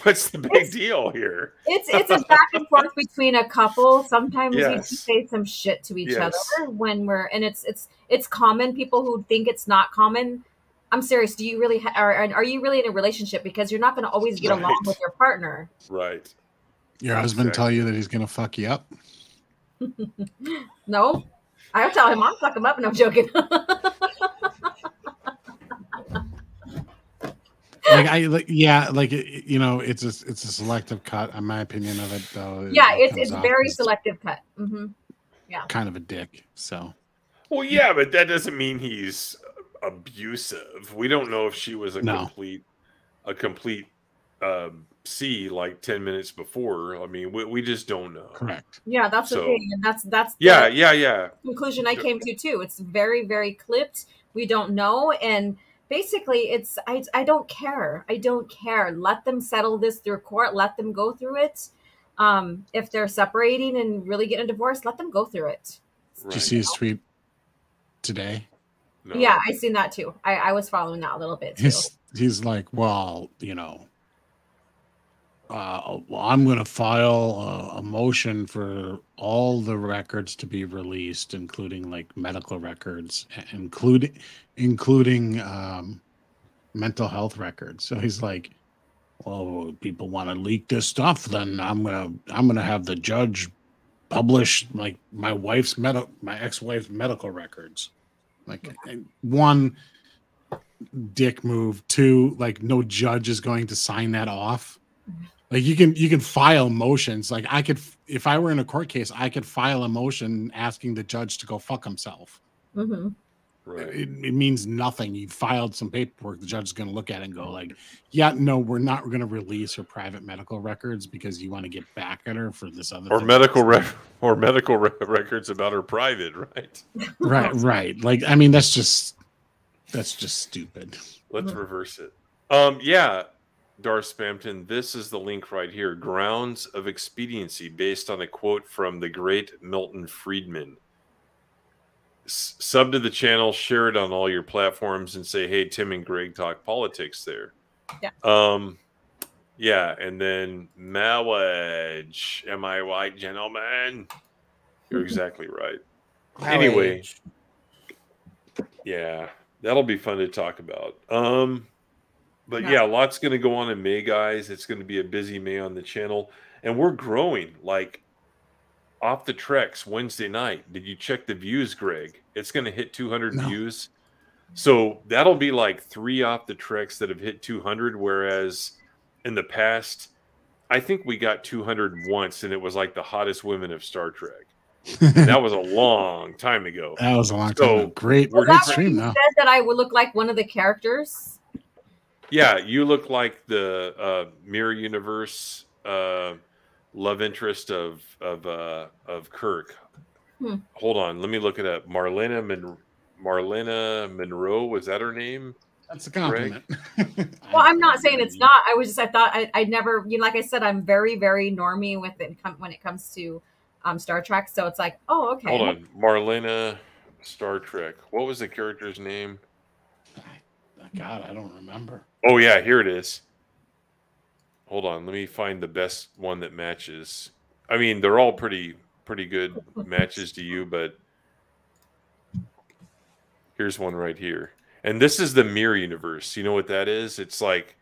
what's the big it's, deal here? It's it's a back and forth between a couple. Sometimes yes. we say some shit to each yes. other when we're, and it's it's it's common. People who think it's not common. I'm serious. Do you really, ha are, are you really in a relationship? Because you're not going to always get right. along with your partner. Right. Your husband okay. tell you that he's going to fuck you up? No. I would tell him I'll fuck him up. No, I'm joking. Like I, like, yeah, like, you know, it's a, it's a selective cut, in my opinion of it, though. Yeah, it it's, it's very selective cut. Mm-hmm. Yeah. Kind of a dick, so. Well, yeah, but that doesn't mean he's abusive. We don't know if she was a no. complete, a complete, um, see like ten minutes before. I mean, we, we just don't know. Correct. Yeah, that's so, the thing. And that's that's yeah the yeah yeah conclusion I came to too. It's very very clipped. We don't know, and basically it's I, I don't care. I don't care. Let them settle this through court. Let them go through it. Um if they're separating and really getting a divorce, let them go through it. Right. Did you see his tweet today? No. Yeah, I seen that too. I, I was following that a little bit too. He's, he's like, well, you know, Uh, well, I'm going to file a, a motion for all the records to be released, including like medical records, including including um, mental health records. So he's like, "Well, people want to leak this stuff, then I'm gonna I'm gonna have the judge publish like my wife's med my ex-wife's medical records." Like one dick move. Two, like no judge is going to sign that off. Like you can you can file motions. Like I could, if I were in a court case, I could file a motion asking the judge to go fuck himself. Mm-hmm. Right. It, it means nothing. You filed some paperwork. The judge is going to look at it and go like, yeah, no, we're not going to release her private medical records because you want to get back at her for this other or thing. medical re or medical re records about her private, right? Right, right. Like I mean, that's just that's just stupid. Let's reverse it. Um, yeah. Dar Spampton, this is the link right here. Grounds of Expediency, based on a quote from the great Milton Friedman. S sub to the channel, share it on all your platforms, and say, hey, Tim and Greg talk politics there. Yeah. Um, yeah, and then marriage. Am I right, gentlemen? You're exactly right. Marriage. Anyway, yeah, that'll be fun to talk about. Um, But yeah, lots going to go on in May, guys. It's going to be a busy May on the channel. And we're growing. Like Off the Treks Wednesday night, did you check the views, Greg? It's going to hit two hundred no. views. So that'll be like three Off the Treks that have hit two hundred, whereas in the past, I think we got two hundred once, and it was like the hottest women of Star Trek. That was a long time ago. That was a long so, time ago. Great. Well, great stream now. Said that I would look like one of the characters. Yeah, you look like the uh, Mirror Universe uh, love interest of of uh, of Kirk. Hmm. Hold on, let me look it up. Marlena Mon Marlena Monroe, was that her name? That's a compliment. Well, I'm not saying it's not. I was just I thought I I never you know, like I said, I'm very very normie with it when it comes to um Star Trek. So it's like, oh, okay. Hold on, Marlena Star Trek. What was the character's name? God, I don't remember. Oh yeah, here it is. Hold on, let me find the best one that matches. I mean, they're all pretty pretty good matches to you, but here's one right here. And this is the Mirror Universe. You know what that is? It's like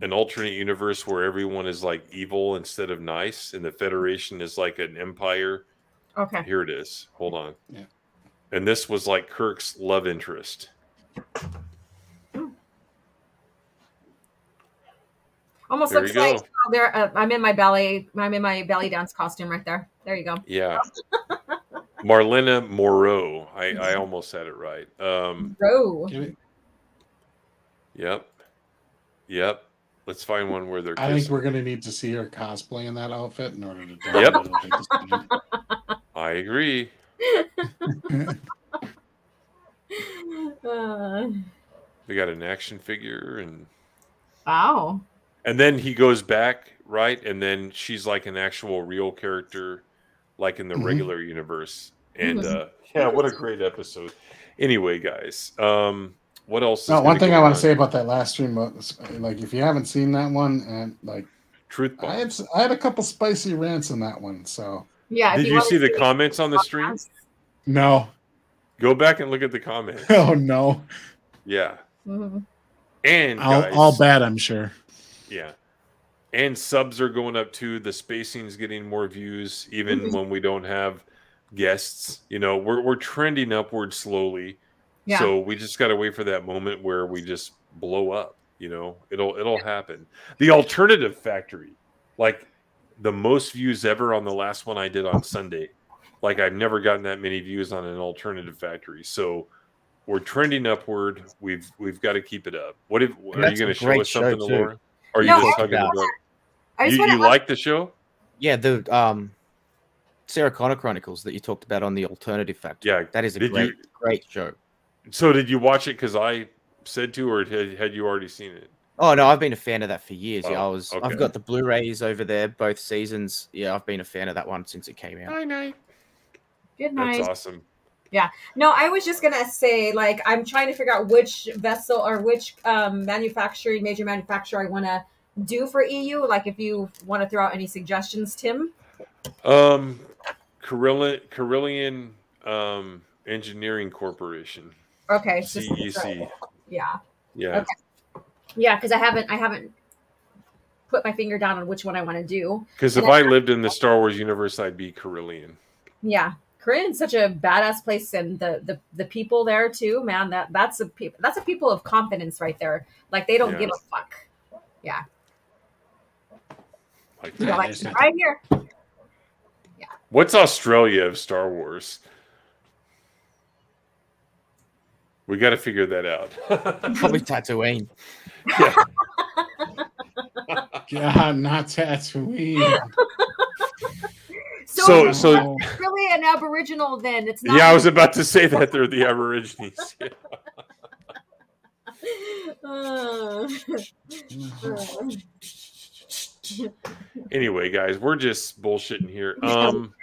an alternate universe where everyone is like evil instead of nice, and the Federation is like an empire. Okay. Here it is. Hold on. Yeah. And this was like Kirk's love interest. Almost there looks like oh, there, uh, I'm in my belly. I'm in my belly dance costume right there. There you go. Yeah. Marlena Morrison. I, I almost had it right. Um, Rowe. Yep. Yep. Let's find one where they're kissing. I think we're going to need to see her cosplay in that outfit in order to do yep. it. I agree. uh, we got an action figure. And wow. And then he goes back, right? And then she's like an actual real character, like in the mm-hmm. regular universe. And uh, yeah, what a great episode. Anyway, guys, um, what else? No, one thing I want to say about that last stream, like if you haven't seen that one, and like, truth bomb. I had I had a couple spicy rants in that one. So yeah, did you see the comments on the stream? No. Go back and look at the comments. Oh no. Yeah. Mm-hmm. And guys, all, all bad, I'm sure. Yeah, and subs are going up too. The Spacing's getting more views, even mm-hmm. when we don't have guests. You know, we're we're trending upward slowly. Yeah. So we just got to wait for that moment where we just blow up. You know, it'll it'll happen. The Alternative Factory, like the most views ever on the last one I did on Sunday. Like I've never gotten that many views on an Alternative Factory. So we're trending upward. We've we've got to keep it up. What if are That's you going to show us something, Laura? Are you no, just talking about? I just you you like the show? Yeah, the um, Sarah Connor Chronicles that you talked about on the Alternative Factory. Yeah, that is a great, you, great show. So did you watch it because I said to, or had, had you already seen it? Oh no, I've been a fan of that for years. Oh, yeah, I was. Okay. I've got the Blu-rays over there, both seasons. Yeah, I've been a fan of that one since it came out. Night night. Good night. That's awesome. Yeah. No, I was just gonna say, like, I'm trying to figure out which vessel or which um, manufacturing, major manufacturer I want to do for E U. Like, if you want to throw out any suggestions, Tim. Um, Carillion, Carillion um, Engineering Corporation. Okay. C E C. Yeah. Yeah. Okay. Yeah, because I haven't, I haven't put my finger down on which one I want to do. Because if I lived in the Star Wars universe, I'd be Carillion. Yeah. Korean's such a badass place, and the the the people there too, man. That that's a people that's a people of confidence right there. Like they don't yeah. give a fuck. Yeah. Like, you know, like right here. Yeah. What's Australia of Star Wars? We got to figure that out. Probably Tatooine. Yeah. God, not Tatooine. So, so, so really an Aboriginal then. It's not. Yeah, I was about to say that they're the Aborigines. Yeah. uh, anyway, guys, we're just bullshitting here. Um,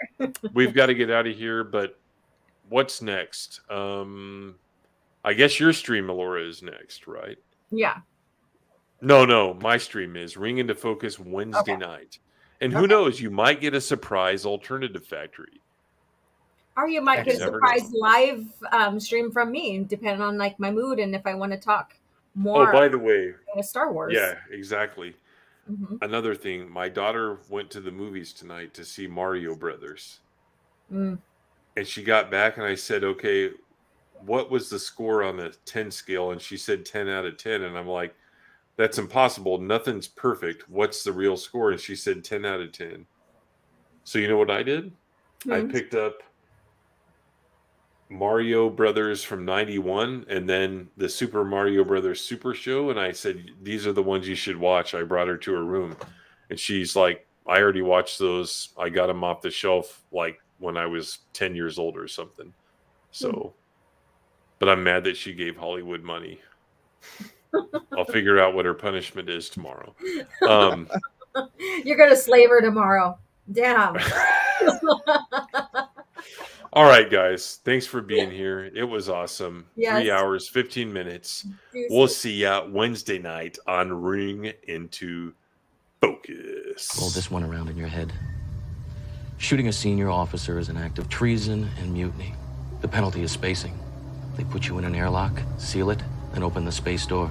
we've got to get out of here, but what's next? Um, I guess your stream, Allura, is next, right? Yeah. No, no, my stream is Ring Into Focus Wednesday okay. night. And who okay. knows? You might get a surprise Alternative Factory. Or you might That's get a surprise known. live um, stream from me, depending on like my mood and if I want to talk more. Oh, by the way, Star Wars. Yeah, exactly. Mm-hmm. Another thing, my daughter went to the movies tonight to see Mario Brothers. Mm. And she got back and I said, okay, what was the score on the ten scale? And she said ten out of ten. And I'm like, that's impossible. Nothing's perfect. What's the real score? And she said ten out of ten. So you know what I did? Mm-hmm. I picked up Mario Brothers from ninety-one and then the Super Mario Brothers Super Show. And I said, these are the ones you should watch. I brought her to her room. And she's like, I already watched those. I got them off the shelf like when I was ten years old or something. So, mm-hmm. But I'm mad that she gave Hollywood money. I'll figure out what her punishment is tomorrow. Um, You're going to slave her tomorrow. Damn. All right, guys. Thanks for being here. It was awesome. Yes. Three hours, fifteen minutes. Deuces. We'll see ya Wednesday night on Ring Into Focus. Roll this one around in your head. Shooting a senior officer is an act of treason and mutiny. The penalty is spacing. They put you in an airlock, seal it, and open the space door.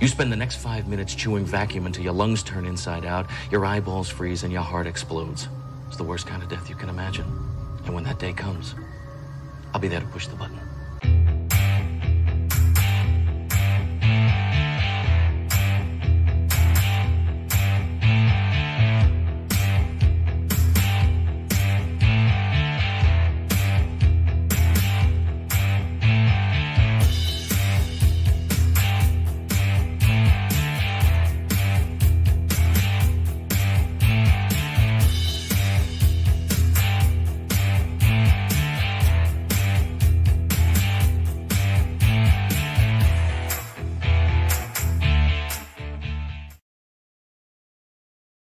You spend the next five minutes chewing vacuum until your lungs turn inside out, your eyeballs freeze, and your heart explodes. It's the worst kind of death you can imagine. And when that day comes, I'll be there to push the button.